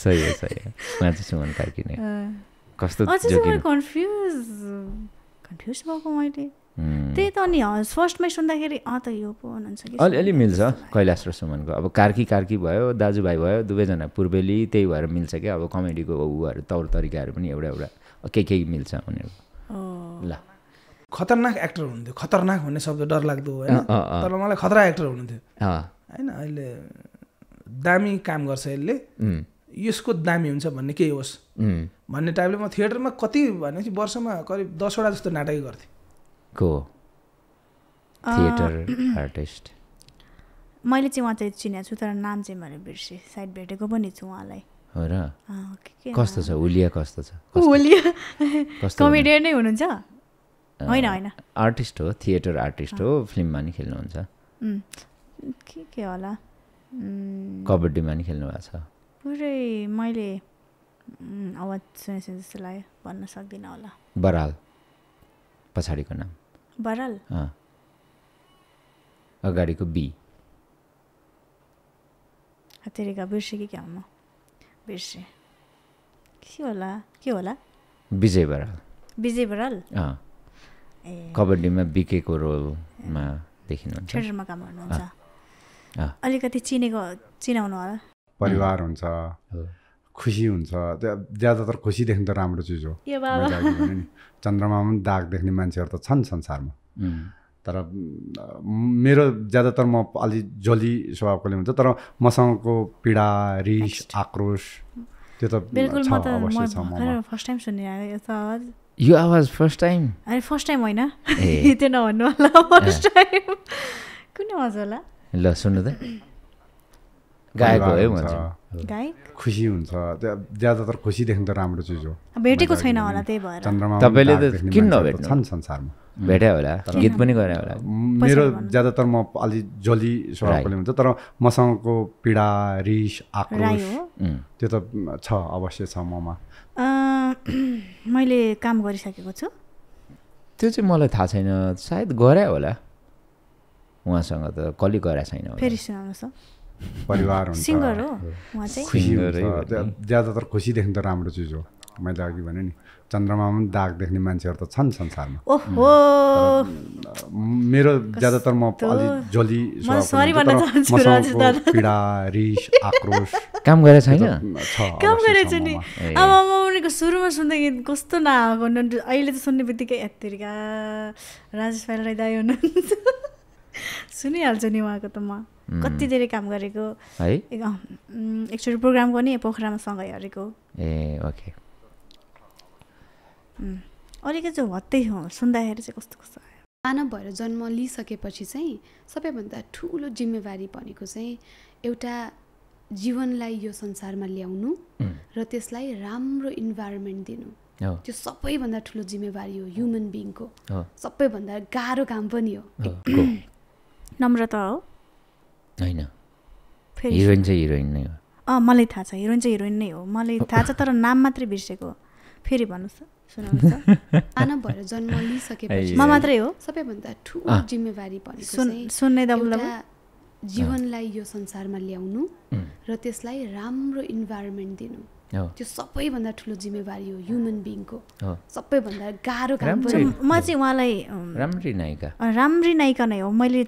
सही हो सही उहाँ चाहिँ सुमन कार्की नै कस्तो जोकिन कन्फ्युज कन्फ्युज भएको मैले त्यही त नि फर्स्टमै सुन्दाखेरि अ त यो पो हुनुहुन्छ कि अलि अलि मिल्छ कैलाश र सुमनको अब कार्की कार्की भयो दाजुभाइ भयो दुवैजना पूर्वेली त्यही भएर मिल्छ क्या अब कमेडीको उहरू तौर तरिकाहरू पनि एउटा एउटा के के मिल्छ उनीहरूको ल खतरनाक एक्टर हुनुहुन्थ्यो खतरनाक भन्ने शब्द डरलाग्दो होइन तर मलाई खतरा एक्टर हुनुहुन्थ्यो होइन अहिले दामी काम गर्छ यसले यसको दामी हुन्छ भन्ने केही होस् भन्ने टाइपले म थिएटरमा कति भनेपछि वर्षमा करिब दसवटा जस्तो नाटकै गर्थेँ को थिएटर आर्टिस्ट मैले चाहिँ उहाँ चाहिँ चिनेको छु तर नाम चाहिँ मैले बिर्सेँ सायद भेटेको पनि छु उहाँलाई हो र कस्तो छ ओलिया कस्तो छ ओलिया कमेडियन नै हुनुहुन्छ हैन हैन आर्टिस्ट हो थिएटर आर्टिस्ट हो फिल्ममा नि खेल्नुहुन्छ के के होला कबड्डीमा नि खेल्नु भएको छ पुरै मैले आवाज सुनेको जस्तो लाग्यो भन्न सक्दिनँ होला बराल पछाडीको नाम बराल अँ अगाडिको बी हतेरेका बिर्सेकी क्या म बिर्से के होला के होला विजय बराल विजय बराल अँ ए कबड्डीमा बिकेको रोलमा देखिनुहुन्छ थिएटरमा काम गर्नुहुन्छ अलिकति चिनेको चिनाउनु होला परिवार हुन्छ खुसी हुन्छ त्यो ज्यादातर खुसी देख्नु त राम्रो चिज हो ए बाबा चन्द्रमामा पनि दाग देख्ने मान्छेहरू त छन् संसारमा तर मेरो ज्यादातर म अलि जली स्वभावकोले हुन्छ तर मसँगको पीडा रिस आक्रोश त्यो त बिल्कुल म त म फर्स्ट टाइम सुनिरहेको यो आवाज यो आवाज फर्स्ट टाइम अरे फर्स्ट टाइम होइन त्यो नभन्नु होला फर्स्ट टाइम कुन आवाज होला ल सुन्नु त गायक हो है उहाँ चाहिँ गायक खुसी हुन्छ त्यो ज्यादातर खुसी देख्नु त राम्रो चिज हो भेटेको छैन होला त्यही भएर तपाईले त किन नभेट्नु छन् संसारमा भेट्या होला गीत पनि गरे होला मेरो ज्यादातर म अलि जली स्वभावकोले हुन्छ तर मसँगको पीडा रिस आक्रोश त्यो त छ अवश्य छ ममा मैले काम गरिसकेको छु त्यो चाहिँ मलाई थाहा छैन सायद गरे होला उहाँसँग त कहिले गरे छैन होला फेरि सुनाउनुस् परिवार हुन्छ सिङ्गर हो उहाँ चाहिँ सिङ्गर हो ज्यादातर खुसी देख्नु त राम्रो चिज हो मैले अघि भने नि चन्द्रमामा दाग देख्ने मान्छेहरु त छन् संसारमा ओहो मेरो ज्यादातर म अलि झोली सरी भन्न चाहन्छु राजु दादा पीडा रिस आक्रोश काम गरे छैन काम गरे छैन अब म उनीको सुरुमा सुन्दा कस्तो ना अहिले त सुन्नेबित्तिकै यतिरका राजस्पाल राई दाइ हुनुहुन्छ सुनिहाल्छ नि उहाँको त म कति धेरै काम गरेको है एकचोटी प्रोग्राम गर्ने पोखरामा सँगै हरेको ए ओके अलिकति भत्तै सुन्दाखेरि चाहिँ कस्तो कस्तो आयो मानव भएर जन्म लिइसकेपछि चाहिँ सबैभन्दा ठुलो जिम्मेवारी भनेको चाहिँ एउटा जीवनलाई यो संसारमा ल्याउनु र त्यसलाई राम्रो इन्भाइरोमेन्ट दिनु त्यो सबैभन्दा ठुलो जिम्मेवारी हो ह्युमन बिइङको सबैभन्दा गाह्रो काम पनि हो नम्रता हो हैन हिरोइन चाहिँ हिरोइन नै हो अ मलाई थाहा छ हिरोइन चाहिँ हिरोइन नै हो मलाई थाहा छ तर नाम मात्रै बिर्सेको फेरि भन्नुस् मानव भएर जन्म लिइसकेपछि म मात्रै हो सबैभन्दा ठुलो जिम्मेवारी भनेको जीवनलाई यो संसारमा ल्याउनु र त्यसलाई राम्रो इन्भाइरोमेन्ट दिनु त्यो सबैभन्दा ठुलो जिम्मेवारी हो ह्युमन बिइङको सबैभन्दा गाह्रो काम म चाहिँ उहाँलाई राम्री नायिका राम्री नायिका नै हो मैले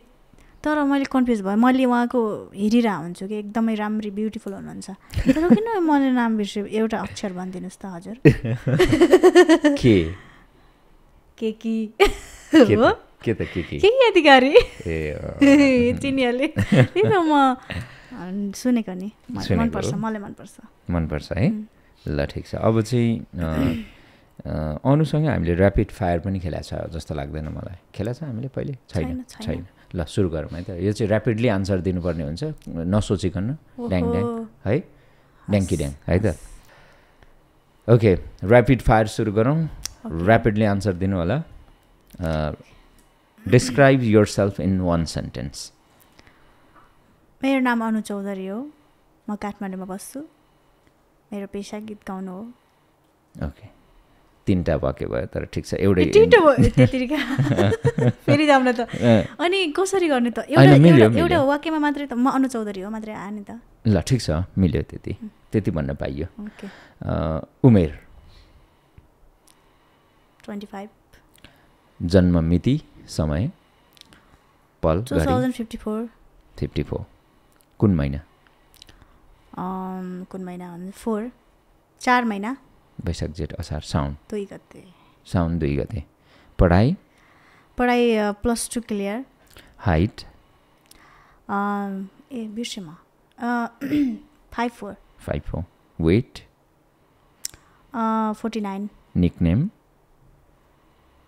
तर मैले कन्फ्युज भएँ मैले उहाँको हेरिरहेको हुन्छु कि एकदमै राम्री ब्युटिफुल हुनुहुन्छ तर किन मैले नाम बिर्सेँ एउटा अक्षर भनिदिनुहोस् त हजुर के के कि हो के त के के के अधिकारी ए चिनियाले नि त म सुनेको नि मनपर्छ मलाई मनपर्छ मनपर्छ है ल ठिक छ अब चाहिँ अनुसँग हामीले ऱ्यापिड फायर पनि खेलाएको छ जस्तो लाग्दैन मलाई खेलाएको छ हामीले पहिले छैन छैन ल सुरु गरौँ है त यो चाहिँ ऱ्यापिडली आन्सर दिनुपर्ने हुन्छ नसोचिकन ड्याङ ड्याङ है ड्याङ्की ड्याङ है त ओके ऱ्यापिड फायर सुरु गरौँ ऱ्यापिडली आन्सर दिनु होला describe yourself in one sentence मेरो नाम अनु चौधरी हो म काठमाडौँमा बस्छु मेरो पेसा गीत गाउनु हो ओके तीनटा वाक्य भयो तर ठिक छ एउटै तीनटा भयो त्यतिका फेरि जाउँ न त अनि कसरी गर्ने त एउटा एउटा वाक्यमा मात्रै त म अनु चौधरी हो मात्रै आयो नि त ल ठिक छ मिल्यो त्यति त्यति भन्न पाइयो ओके उमेर ट्वेन्टी फाइभ जन्म मिति समय पल two thousand fifty four fifty four कुन महिना कुन महिना फोर चार महिना वैशाख जेठ असार साउन दुई गते साउन दुई गते पढाइ पढाइ प्लस टू क्लियर हाइट ए बिर्सेमा five four five four weight forty nine nickname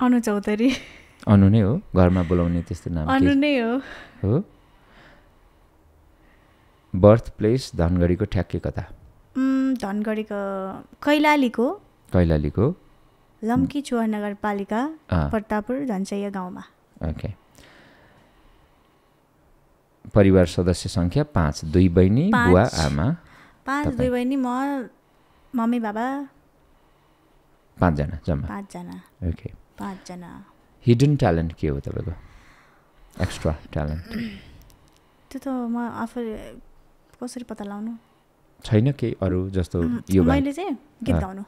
अनु चौधरी Anu नै हो घरमा बोलाउने त्यस्तो नाम अनु नै हो हो बर्थ प्लेस धनगढीको ठ्याक्कै कता धनगढीको कैलालीको कैलालीको लम्की चुवा नगरपालिका प्रतापुर झन्चैया गाउँमा ओके परिवार सदस्य सङ्ख्या पाँच दुई बहिनी बुवा आमा पाँच दुई बहिनी म मम्मी बाबा पाँचजना जम्मा पाँचजना ओके पाँचजना हिडन ट्यालेन्ट के हो तपाईँको एक्स्ट्रा ट्यालेन्ट त्यो त म आफै कसरी पत्ता लगाउनु छैन केही अरू जस्तो यो मैले चाहिँ गीत गाउनु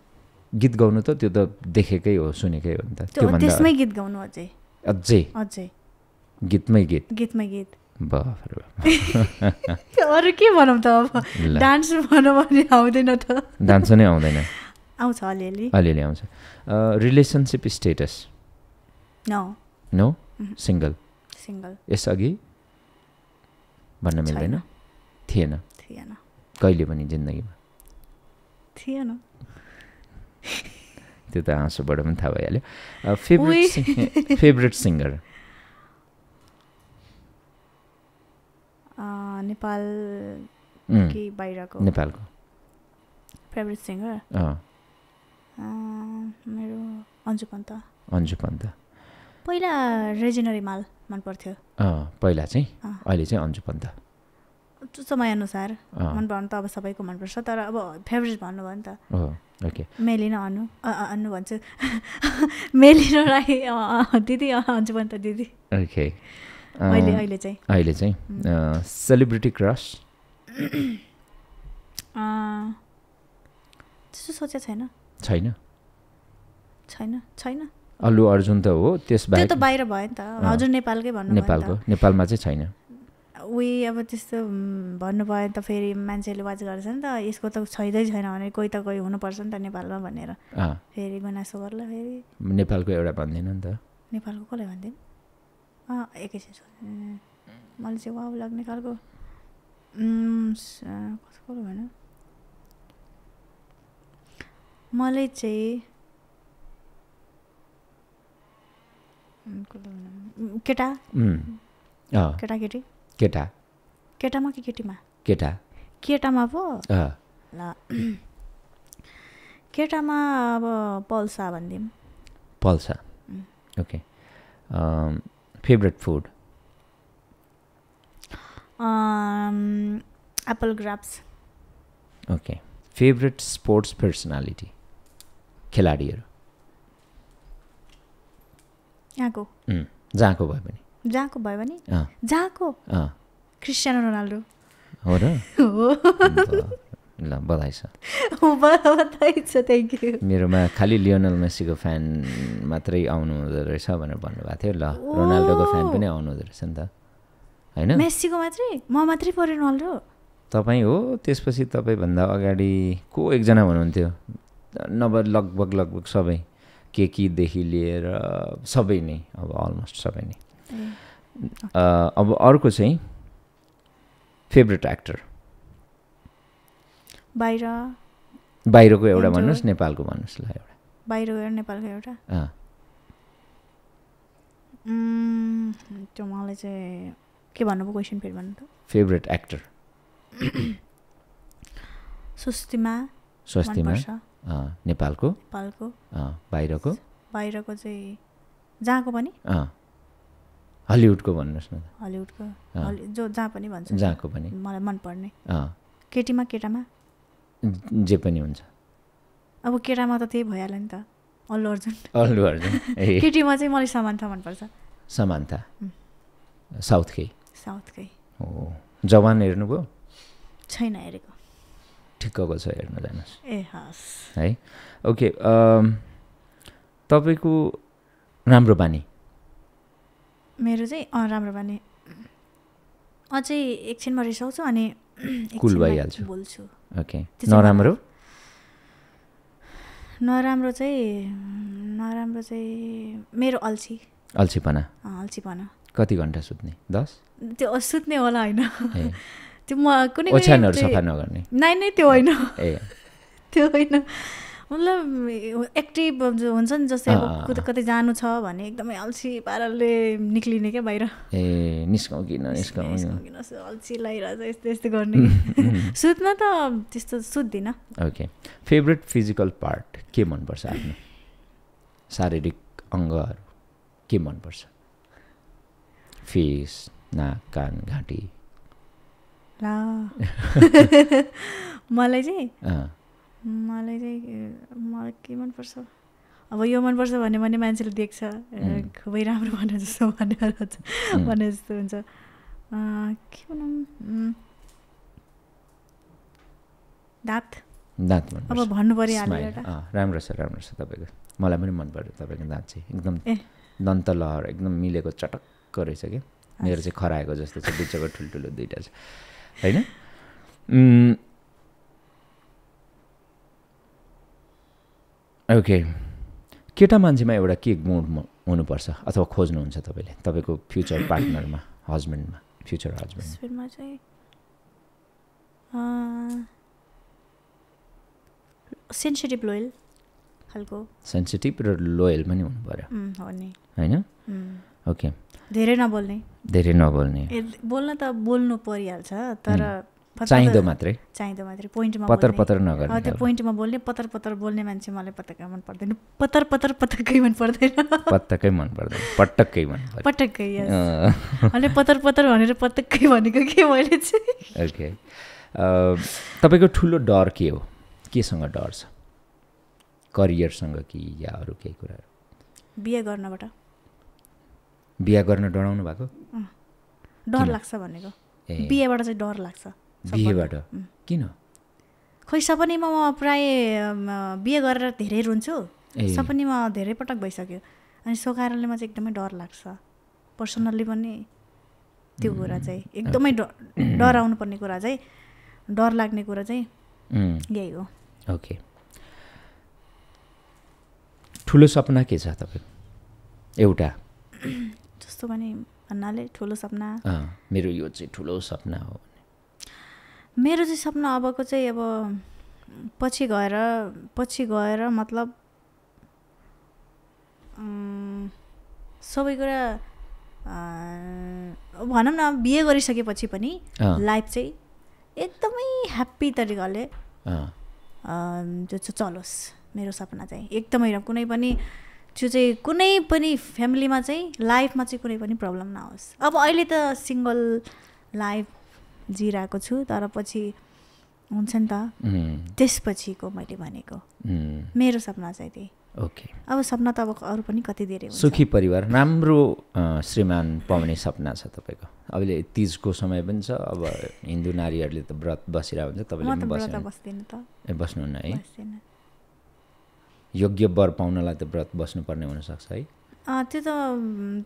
गीत गाउनु त त्यो त देखेकै हो सुनेकै हो नि त त्यो भन्दा त्यसमै गीत गाउनु अझै अझै अझै गीतमै गीत गीतमै गीत बाफर अरू के भनौँ त अब डान्स भनौँ भने आउँदैन त डान्स नै आउँदैन आउँछ अलिअलि अलिअलि आउँछ relationship status no no single single यसअघि भन्न मिल्दैन थिएन थिएन कहिले पनि जिन्दगीमा थिएन त्यो त आँसुबाट पनि थाहा भइहाल्यो फेभरेट फेभरेट सिङ्गर नेपाल कि बाहिरको नेपालको फेभरेट सिङ्गर मेरो अन्जु पन्त अन्जु पन्त पहिला रेजिना रिमाल मन पर्थ्यो पहिला चाहिँ अहिले चाहिँ अन्जु पन्त समयअनुसार मन पर्नु त अब सबैको मनपर्छ तर अब फेभरेट भन्नुभयो नि त मेलिन अनु अनु भन्छु मेलिन राई दिदी अन्जु पन्त दिदी ओके अहिले अहिले चाहिँ अहिले चाहिँ सेलिब्रिटी क्रस त्यस्तो सोचेको छैन छैन छैन छैन अल्लु अर्जुन त हो त्यसबाहेक त्यो त बाहिर भयो नि त हजुर नेपालकै भन्नु भयो नेपालको नेपालमा चाहिँ छैन उही अब त्यस्तो भन्नु भयो त फेरि मान्छेले वाच गर्छ नि त यसको त छैदै छैन भने कोही त कोही हुनु पर्छ नि त नेपालमा भनेर फेरि गुनासो गर्ला फेरि नेपालको एउटा भन्दिन नि त नेपालको कसले भन्दिन अ एकैछिन मलाई चाहिँ वाउ लाग्ने खालको कसको भन मलाई चाहिँ केटा केटा केटी केटा केटामा कि केटीमा केटा केटामा पो ल केटामा अब पल्सा भन्दिम पल्सा okay favourite food apple grapes okay favourite sports personality खेलाडीहरू जाको जाको भयो भने जाको भयो भने जाको क्रिस्टियानो रोनाल्डो हो र ल बधाई छ बधाई छ थ्यांक यू मेरोमा खाली लियोनल मेसीको फ्यान मात्रै आउनु हुँदो रहेछ भनेर भन्नुभएको थियो ल रोनाल्डोको फ्यान पनि आउनु हुँदो रहेछ नि त हैन मेसीको मात्रै म मात्रै परे रोनाल्डो तपाई हो त्यसपछि तपाई भन्दा अगाडि को एकजना हुनुहुन्थ्यो नभए लगभग लगभग सबै के की देखि लिएर सबै नै अब अलमोस्ट सबै नै अब अर्को चाहिँ फेभरेट एक्टर बाहिर बाहिरको एउटा भन्नुस् नेपालको भन्नुस् ल एउटा बाहिरको एउटा नेपालको एउटा अ त्यो मलाई चाहिँ के भन्नु भयो क्वेशन फेरि भन्नु त फेभरेट एक्टर सुस्तिमा सुस्तिमा नेपालको नेपालको बाहिरको बाहिरको चाहिँ जहाँको पनि हलिउडको भन्नुहोस् न हलिउडको जो जहाँ पनि भन्छ जहाँको पनि मलाई मनपर्ने केटीमा केटामा जे पनि हुन्छ अब केटामा त त्यही भइहाल्यो नि त अल्लु अर्जुन अल्लु अर्जुन केटीमा चाहिँ मलाई समान्था मनपर्छ समान्था साउथकै साउथकै हो जवान हेर्नुभयो छैन हेरेको ठिक्कको छ हेर्न जानुहोस् ए हस् है ओके तपाईको राम्रो बानी मेरो चाहिँ राम्रो बानी अझै एकछिनमा रिसाउँछु अनि कुल भइहाल्छु बोल्छु ओके नराम्रो नराम्रो चाहिँ नराम्रो चाहिँ मेरो अल्छी अल्छीपना अल्छीपना कति घन्टा सुत्ने दस त्यो सुत्ने होला होइन त्यो म कुनै ओछ्यानहरु सफा नगर्ने नाइ नाइ त्यो होइन ए त्यो होइन मतलब एक्टिभ हुन्छ नि जस्तै अब कतै जानु छ भने एकदमै अल्छी पाराले निक्लिने के बाहिर ए निस्काउ कि ननिस्काउ अल्छी लागिरहेछ यस्तो यस्तो गर्ने सुत्न त त्यस्तो सुत्दिन ओके फेभरेट फिजिकल पार्ट के मनपर्छ आफ्नो शारीरिक अङ्गहरु के मनपर्छ फेस नाक कान घाँटी ला मलाई चाहिँ मलाई चाहिँ मलाई के मनपर्छ अब यो मनपर्छ भन्यो भने मान्छेले देख्छ खुबै राम्रो भने जस्तो भनेर भने जस्तो हुन्छ के भनौँ दाँत दाँत अब भन्नु पऱ्यो राम्रो छ राम्रो छ तपाईँको मलाई पनि मन पर्यो तपाईँको दाँत चाहिँ एकदम दन्त लहर एकदम मिलेको चटक्क रहेछ क्या मेरो चाहिँ खराएको जस्तो छ बिचको ठुल्ठुलो दुईवटा छ हैन ओके केटा मान्छेमा एउटा के गुण हुनुपर्छ अथवा खोज्नुहुन्छ तपाईले तपाईको फ्युचर पार्टनरमा हस्बेन्डमा फ्युचर हस्बेन्डमा चाहिँ सेन्सिटिभ लोयल खालको सेन्सिटिभ र लोयल पनि हुनु पर्यो हैन ओके धेरै नबोल्ने धेरै नबोल्ने बोल्न त बोल्नु परिहाल्छ तर चाहिँदो मात्रै चाहिँदो मात्रै पोइन्टमा पतर पतर नगर्ने हो त्यो पोइन्टमा बोल्ने पतर पतर बोल्ने मान्छे मलाई पटक्कै मन पर्दैन पतर पतर पटक्कै मन पर्दैन पटक्कै मन पर्दैन पटक्कै मन पर्दैन पटक्कै अनि पतर पतर भनेर पटक्कै भनेको के मैले चाहिँ ओके तपाईको ठुलो डर के हो केसँग डर छ करियरसँग कि या अरू केही कुराहरू बिहे गर्नबाट बिहे गर्न डराउनु भएको डर लाग्छ भनेको बिहेबाट चाहिँ डर लाग्छ बिहेबाट किन खै सपनामा म प्राय बिहे गरेर धेरै रुन्छु सपनीमा धेरै पटक भइसक्यो अनि सो कारणले म चाहिँ एकदमै डर लाग्छ पर्सनली पनि त्यो कुरा चाहिँ एकदमै डर आउनु पर्ने कुरा चाहिँ डर लाग्ने कुरा चाहिँ यही हो ओके ठुलो सपना के छ तपाईको एउटा जस्तो भने भन्नाले ठुलो सपना मेरो यो चाहिँ ठुलो सपना हो मेरो चाहिँ सपना अबको चाहिँ अब पछि गएर पछि गएर मतलब सबै कुरा भनौं न बिहे गरिसकेपछि पनि लाइफ चाहिँ एकदमै ह्याप्पी तरिकाले त्यो चलोस् मेरो सपना चाहिँ एकदमै कुनै पनि त्यो चाहिँ कुनै पनि फ्यामिलीमा चाहिँ लाइफमा चाहिँ कुनै पनि प्रब्लम नहोस् अब अहिले त सिंगल लाइफ जिराको छु तर पछि हुन्छ नि त त्यसपछिको मैले भनेको मेरो सपना चाहिँ त्यही ओके अब सपना त अब अरु पनि कति धेरै हुन्छ सुखी परिवार राम्रो श्रीमान पाउने सपना छ तपाईको अहिले तीज को समय पनि छ अब हिन्दू नारीहरूले त व्रत बसिरा हुन्छ तपाईले पनि बस्नु बस्दिन त ए बस्नु न है बस्दिन योग्य वर पाउनलाई त व्रत बस्नु पर्ने हुन सक्छ है अ त्यो त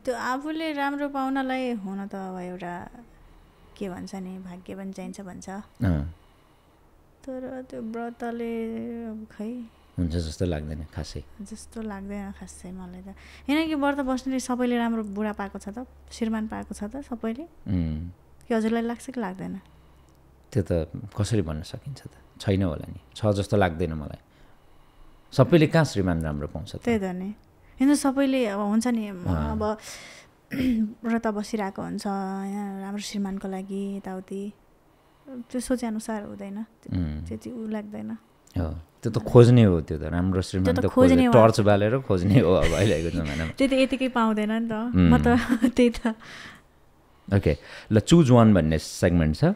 त्यो आफूले राम्रो पाउनलाई हुन त अब एउटा के भन्छ नि भाग्य पनि चाहिन्छ भन्छ अ तर त्यो व्रतले खै हुन्छ जस्तो लाग्दैन खासै जस्तो लाग्दैन खासै मलाई त हैन कि व्रत बस्नेले सबैले राम्रो बुढा पाएको छ त श्रीमान पाएको छ त सबैले के हजुरलाई लाग्छ कि लाग्दैन त्यो त कसरी भन्न सकिन्छ त छैन होला नि छ जस्तो लाग्दैन मलाई सबैले कहाँ श्रीमान राम्रो पाउँछ त त्यही त नि हैन सबैले अब हुन्छ नि अब व्रत बसिराको हुन्छ राम्रो श्रीमानको लागि यताउति त्यो सोचे अनुसार हुँदैन त्यति उ लाग्दैन हो त्यो त खोज्ने हो त्यो त राम्रो श्रीमान त खोज्ने टर्च बालेर खोज्ने हो अब अहिलेको जमानामा त्यो त यतिकै पाउँदैन नि त म त त्यही त ओके ल चुज वान भन्ने सेगमेन्ट छ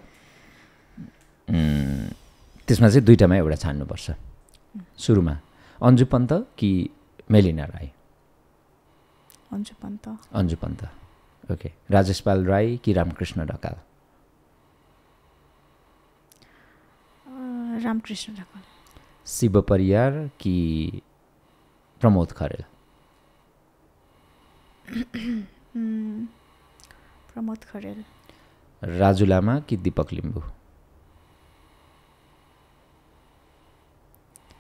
त्यसमा चाहिँ दुईटामा एउटा छान्नुपर्छ सुरुमा अन्जु पन्त कि मेलिना राई अन्जु पन्त अन्जु पन्त ओके राजस्पाल राई कि रामकृष्ण ढकाल रामकृष्ण ढकाल सिबा परियार कि प्रमोद खरेल प्रमोद खरेल राजु लामा कि दीपक लिम्बू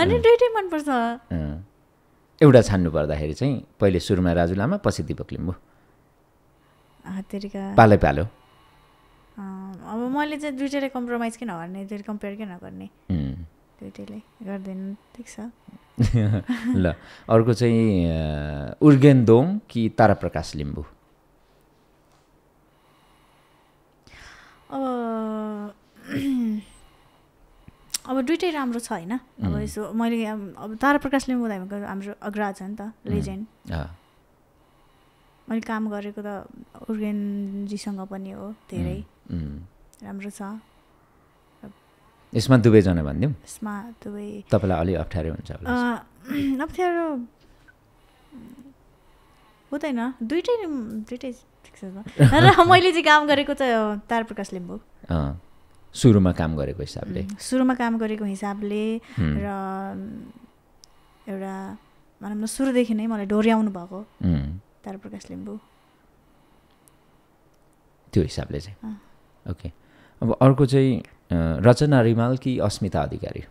अनि दुईटै मन पर्छ एउटा छान्नु पर्दाखेरि चाहिँ पहिले सुरुमा राजु लामा पछि दीपक लिम्बू हातेरीका पालै पालो अब मैले चाहिँ दुईटैले कम्प्रोमाइज किन गर्ने दुईटै कम्पेयर किन नगर्ने ल अर्को चाहिँ उर्गेन दोङ कि तारा प्रकाश लिम्बू अब अब दुइटै राम्रो छ हैन अब यसो मैले अब तारा प्रकाश लिम्बू भनेको हाम्रो अग्रज हो नि त लेजेन्ड मैले काम गरेको त उर्गेनजीसँग पनि हो धेरै राम्रो छ यसमा दुवैजना भनिदिउँ यसमा दुवै तपाईलाई अलि अप्ठ्यारो हुन्छ होला अप्ठ्यारो हुँदैन दुईटै दुईटै ठिक छ र मैले चाहिँ काम गरेको चाहिँ तारा प्रकाश लिम्बू सुरुमा काम गरेको हिसाबले सुरुमा काम गरेको हिसाबले र एउटा भनौँ न सुरुदेखि नै मलाई डोर्याउनु भएको तारा प्रकाश लिम्बू त्यो हिसाबले चाहिँ ओके अब अर्को चाहिँ रचना रिमाल कि अस्मिता अधिकारी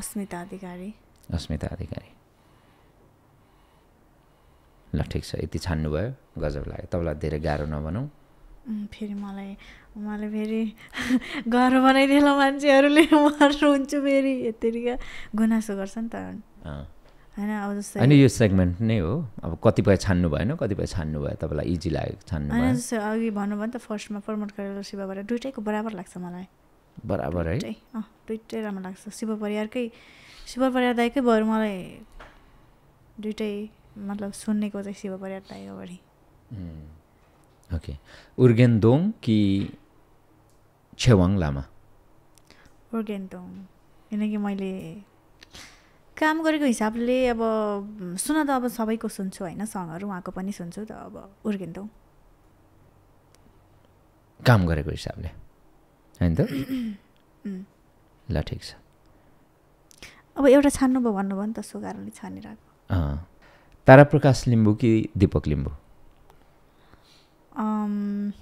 अस्मिता अधिकारी अस्मिता अधिकारी ल ठिक छ यति छान्नुभयो गजब लाग्यो तपाईँलाई धेरै गाह्रो नबनाऊ फेरि मलाई मलाई फेरि गाह्रो बनाइदिएला मान्छेहरूले मर्नुहुन्छ फेरि यतिका गुनासो गर्छ नि त हैन अब जस्तै अनि यो सेगमेन्ट नै हो अब कतिपय छान्नु भएन कतिपय छान्नु भयो तपाईलाई इजी लाग्यो छान्नु भयो अनि जस्तै अघि भन्नु भने त फर्स्टमा प्रमोट गरेर शिव परियार दुईटैको बराबर लाग्छ मलाई बराबर है दुईटै राम्रो लाग्छ शिव परियारकै Siba Pariyar दाइकै बरु मलाई दुईटै मतलब सुन्नेको चाहिँ शिव परियार दाइ हो बढी ओके उर्गेन्दोङ कि छेवाङ लामा उर्गेन्दोङ किनकि मैले काम गरेको हिसाबले अब सुन त अब सबैको सुन्छु हैन सङहरु उहाँको पनि सुन्छु त अब उर्गेन्दोङ काम गरेको हिसाबले हैन त ल ठीक छ अब एउटा छान्नु भ भन्नु भन त सो कारणले छानिराको अ Tara Prakash Limbu ki Deepak Limbu? Um,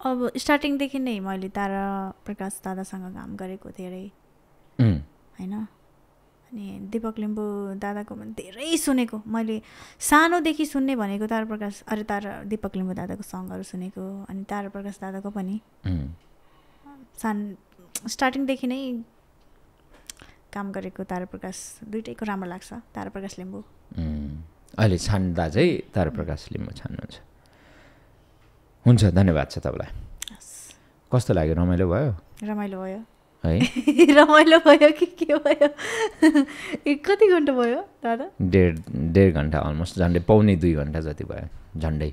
अब starting देखि नै मैले Tara Prakash दादासँग काम गरेको धेरै हैन अनि Deepak Limbu दादाको पनि धेरै सुनेको मैले सानो देखि सुन्ने भनेको Tara Prakash अरे Tara Deepak Limbu दादाको संगहरु सुनेको अनि Tara Prakash दादाको पनि सान starting देखि नै काम गरेको Tara Prakash दुईटैको राम्रो लाग्छ Tara Prakash Limbu अहिले छान्दा चाहिँ Tara Prakash Limbu छान्नुहुन्छ हुन्छ धन्यवाद छ तपाईलाई कस्तो लाग्यो रमाइलो भयो रमाइलो भयो है रमाइलो भयो कि के भयो कति घण्टा भयो दादा डेढ डेढ घण्टा अलमोस्ट झन्डै पौने दुई घण्टा जति भयो झन्डै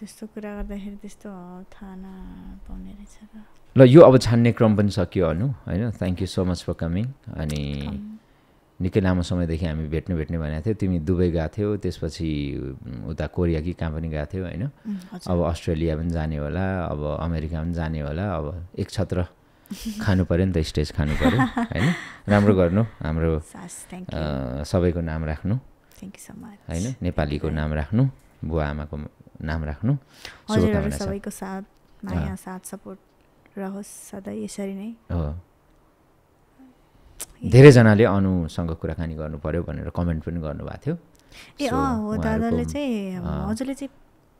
त्यस्तो कुरा गर्दाखेरि त्यस्तो थाना पाउने रहेछ र ल यो अब छान्ने क्रम पनि सकियो अनु हैन thank you so much for coming अनि निकै लामो समय देखि हामी भेट्ने भेट्ने भनेको थियो तिमी दुबई गएको थियौ त्यसपछि उता कोरिया कि कहाँ पनि गएको थियौ हैन अब अस्ट्रेलिया पनि जाने होला अब अमेरिका पनि जाने होला अब एक छत्र खानु पर्यो नि त स्टेज खानु पर्यो हैन राम्रो गर्नु हाम्रो सबैको नाम राख्नु थ्यांक यू सो मच हैन नेपालीको नाम राख्नु बुवा आमाको नाम राख्नु हजुरहरु सबैको साथ माया साथ सपोर्ट रहोस् सधैं यसरी नै हो धेरै जनाले अनुसँग कुराकानी गर्नु पर्यो भनेर कमेन्ट पनि गर्नुभएको थियो ए अ हो दादाले चाहिँ हजुरले चाहिँ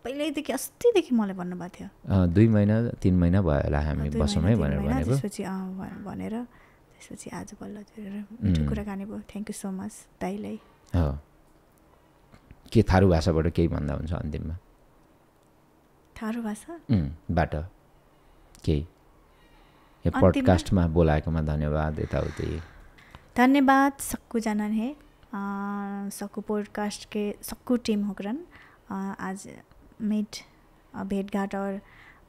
पहिल्यैदेखि अस्तिदेखि मलाई भन्नुभएको थियो दुई महिना तीन महिना भयो होला हामी बसौँ है भनेर भनेको त्यसपछि अ भनेर त्यसपछि आज बल्ल जुरेर कुराकानी भयो थ्यांक यू सो मच दाइलाई हो के थारू भाषाबाट केही भन्दा हुन्छ अन्तिममा थारू भाषा बाट केही यो पोडकास्टमा बोलाएकोमा धन्यवाद यताउति धन्यवाद सबको जानन है सबको पोडकास्ट के सबको टीम होकरन आज मेट भेटघाट और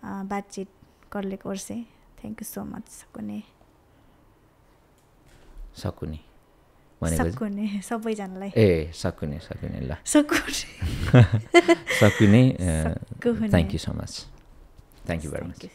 बातचीत करले कोर्से थ्यांक यू सो मच सकुने सकुने सकुने सबै जानलाई ए सकुने सकुने ल सकुने सकुने thank you so much thank you very much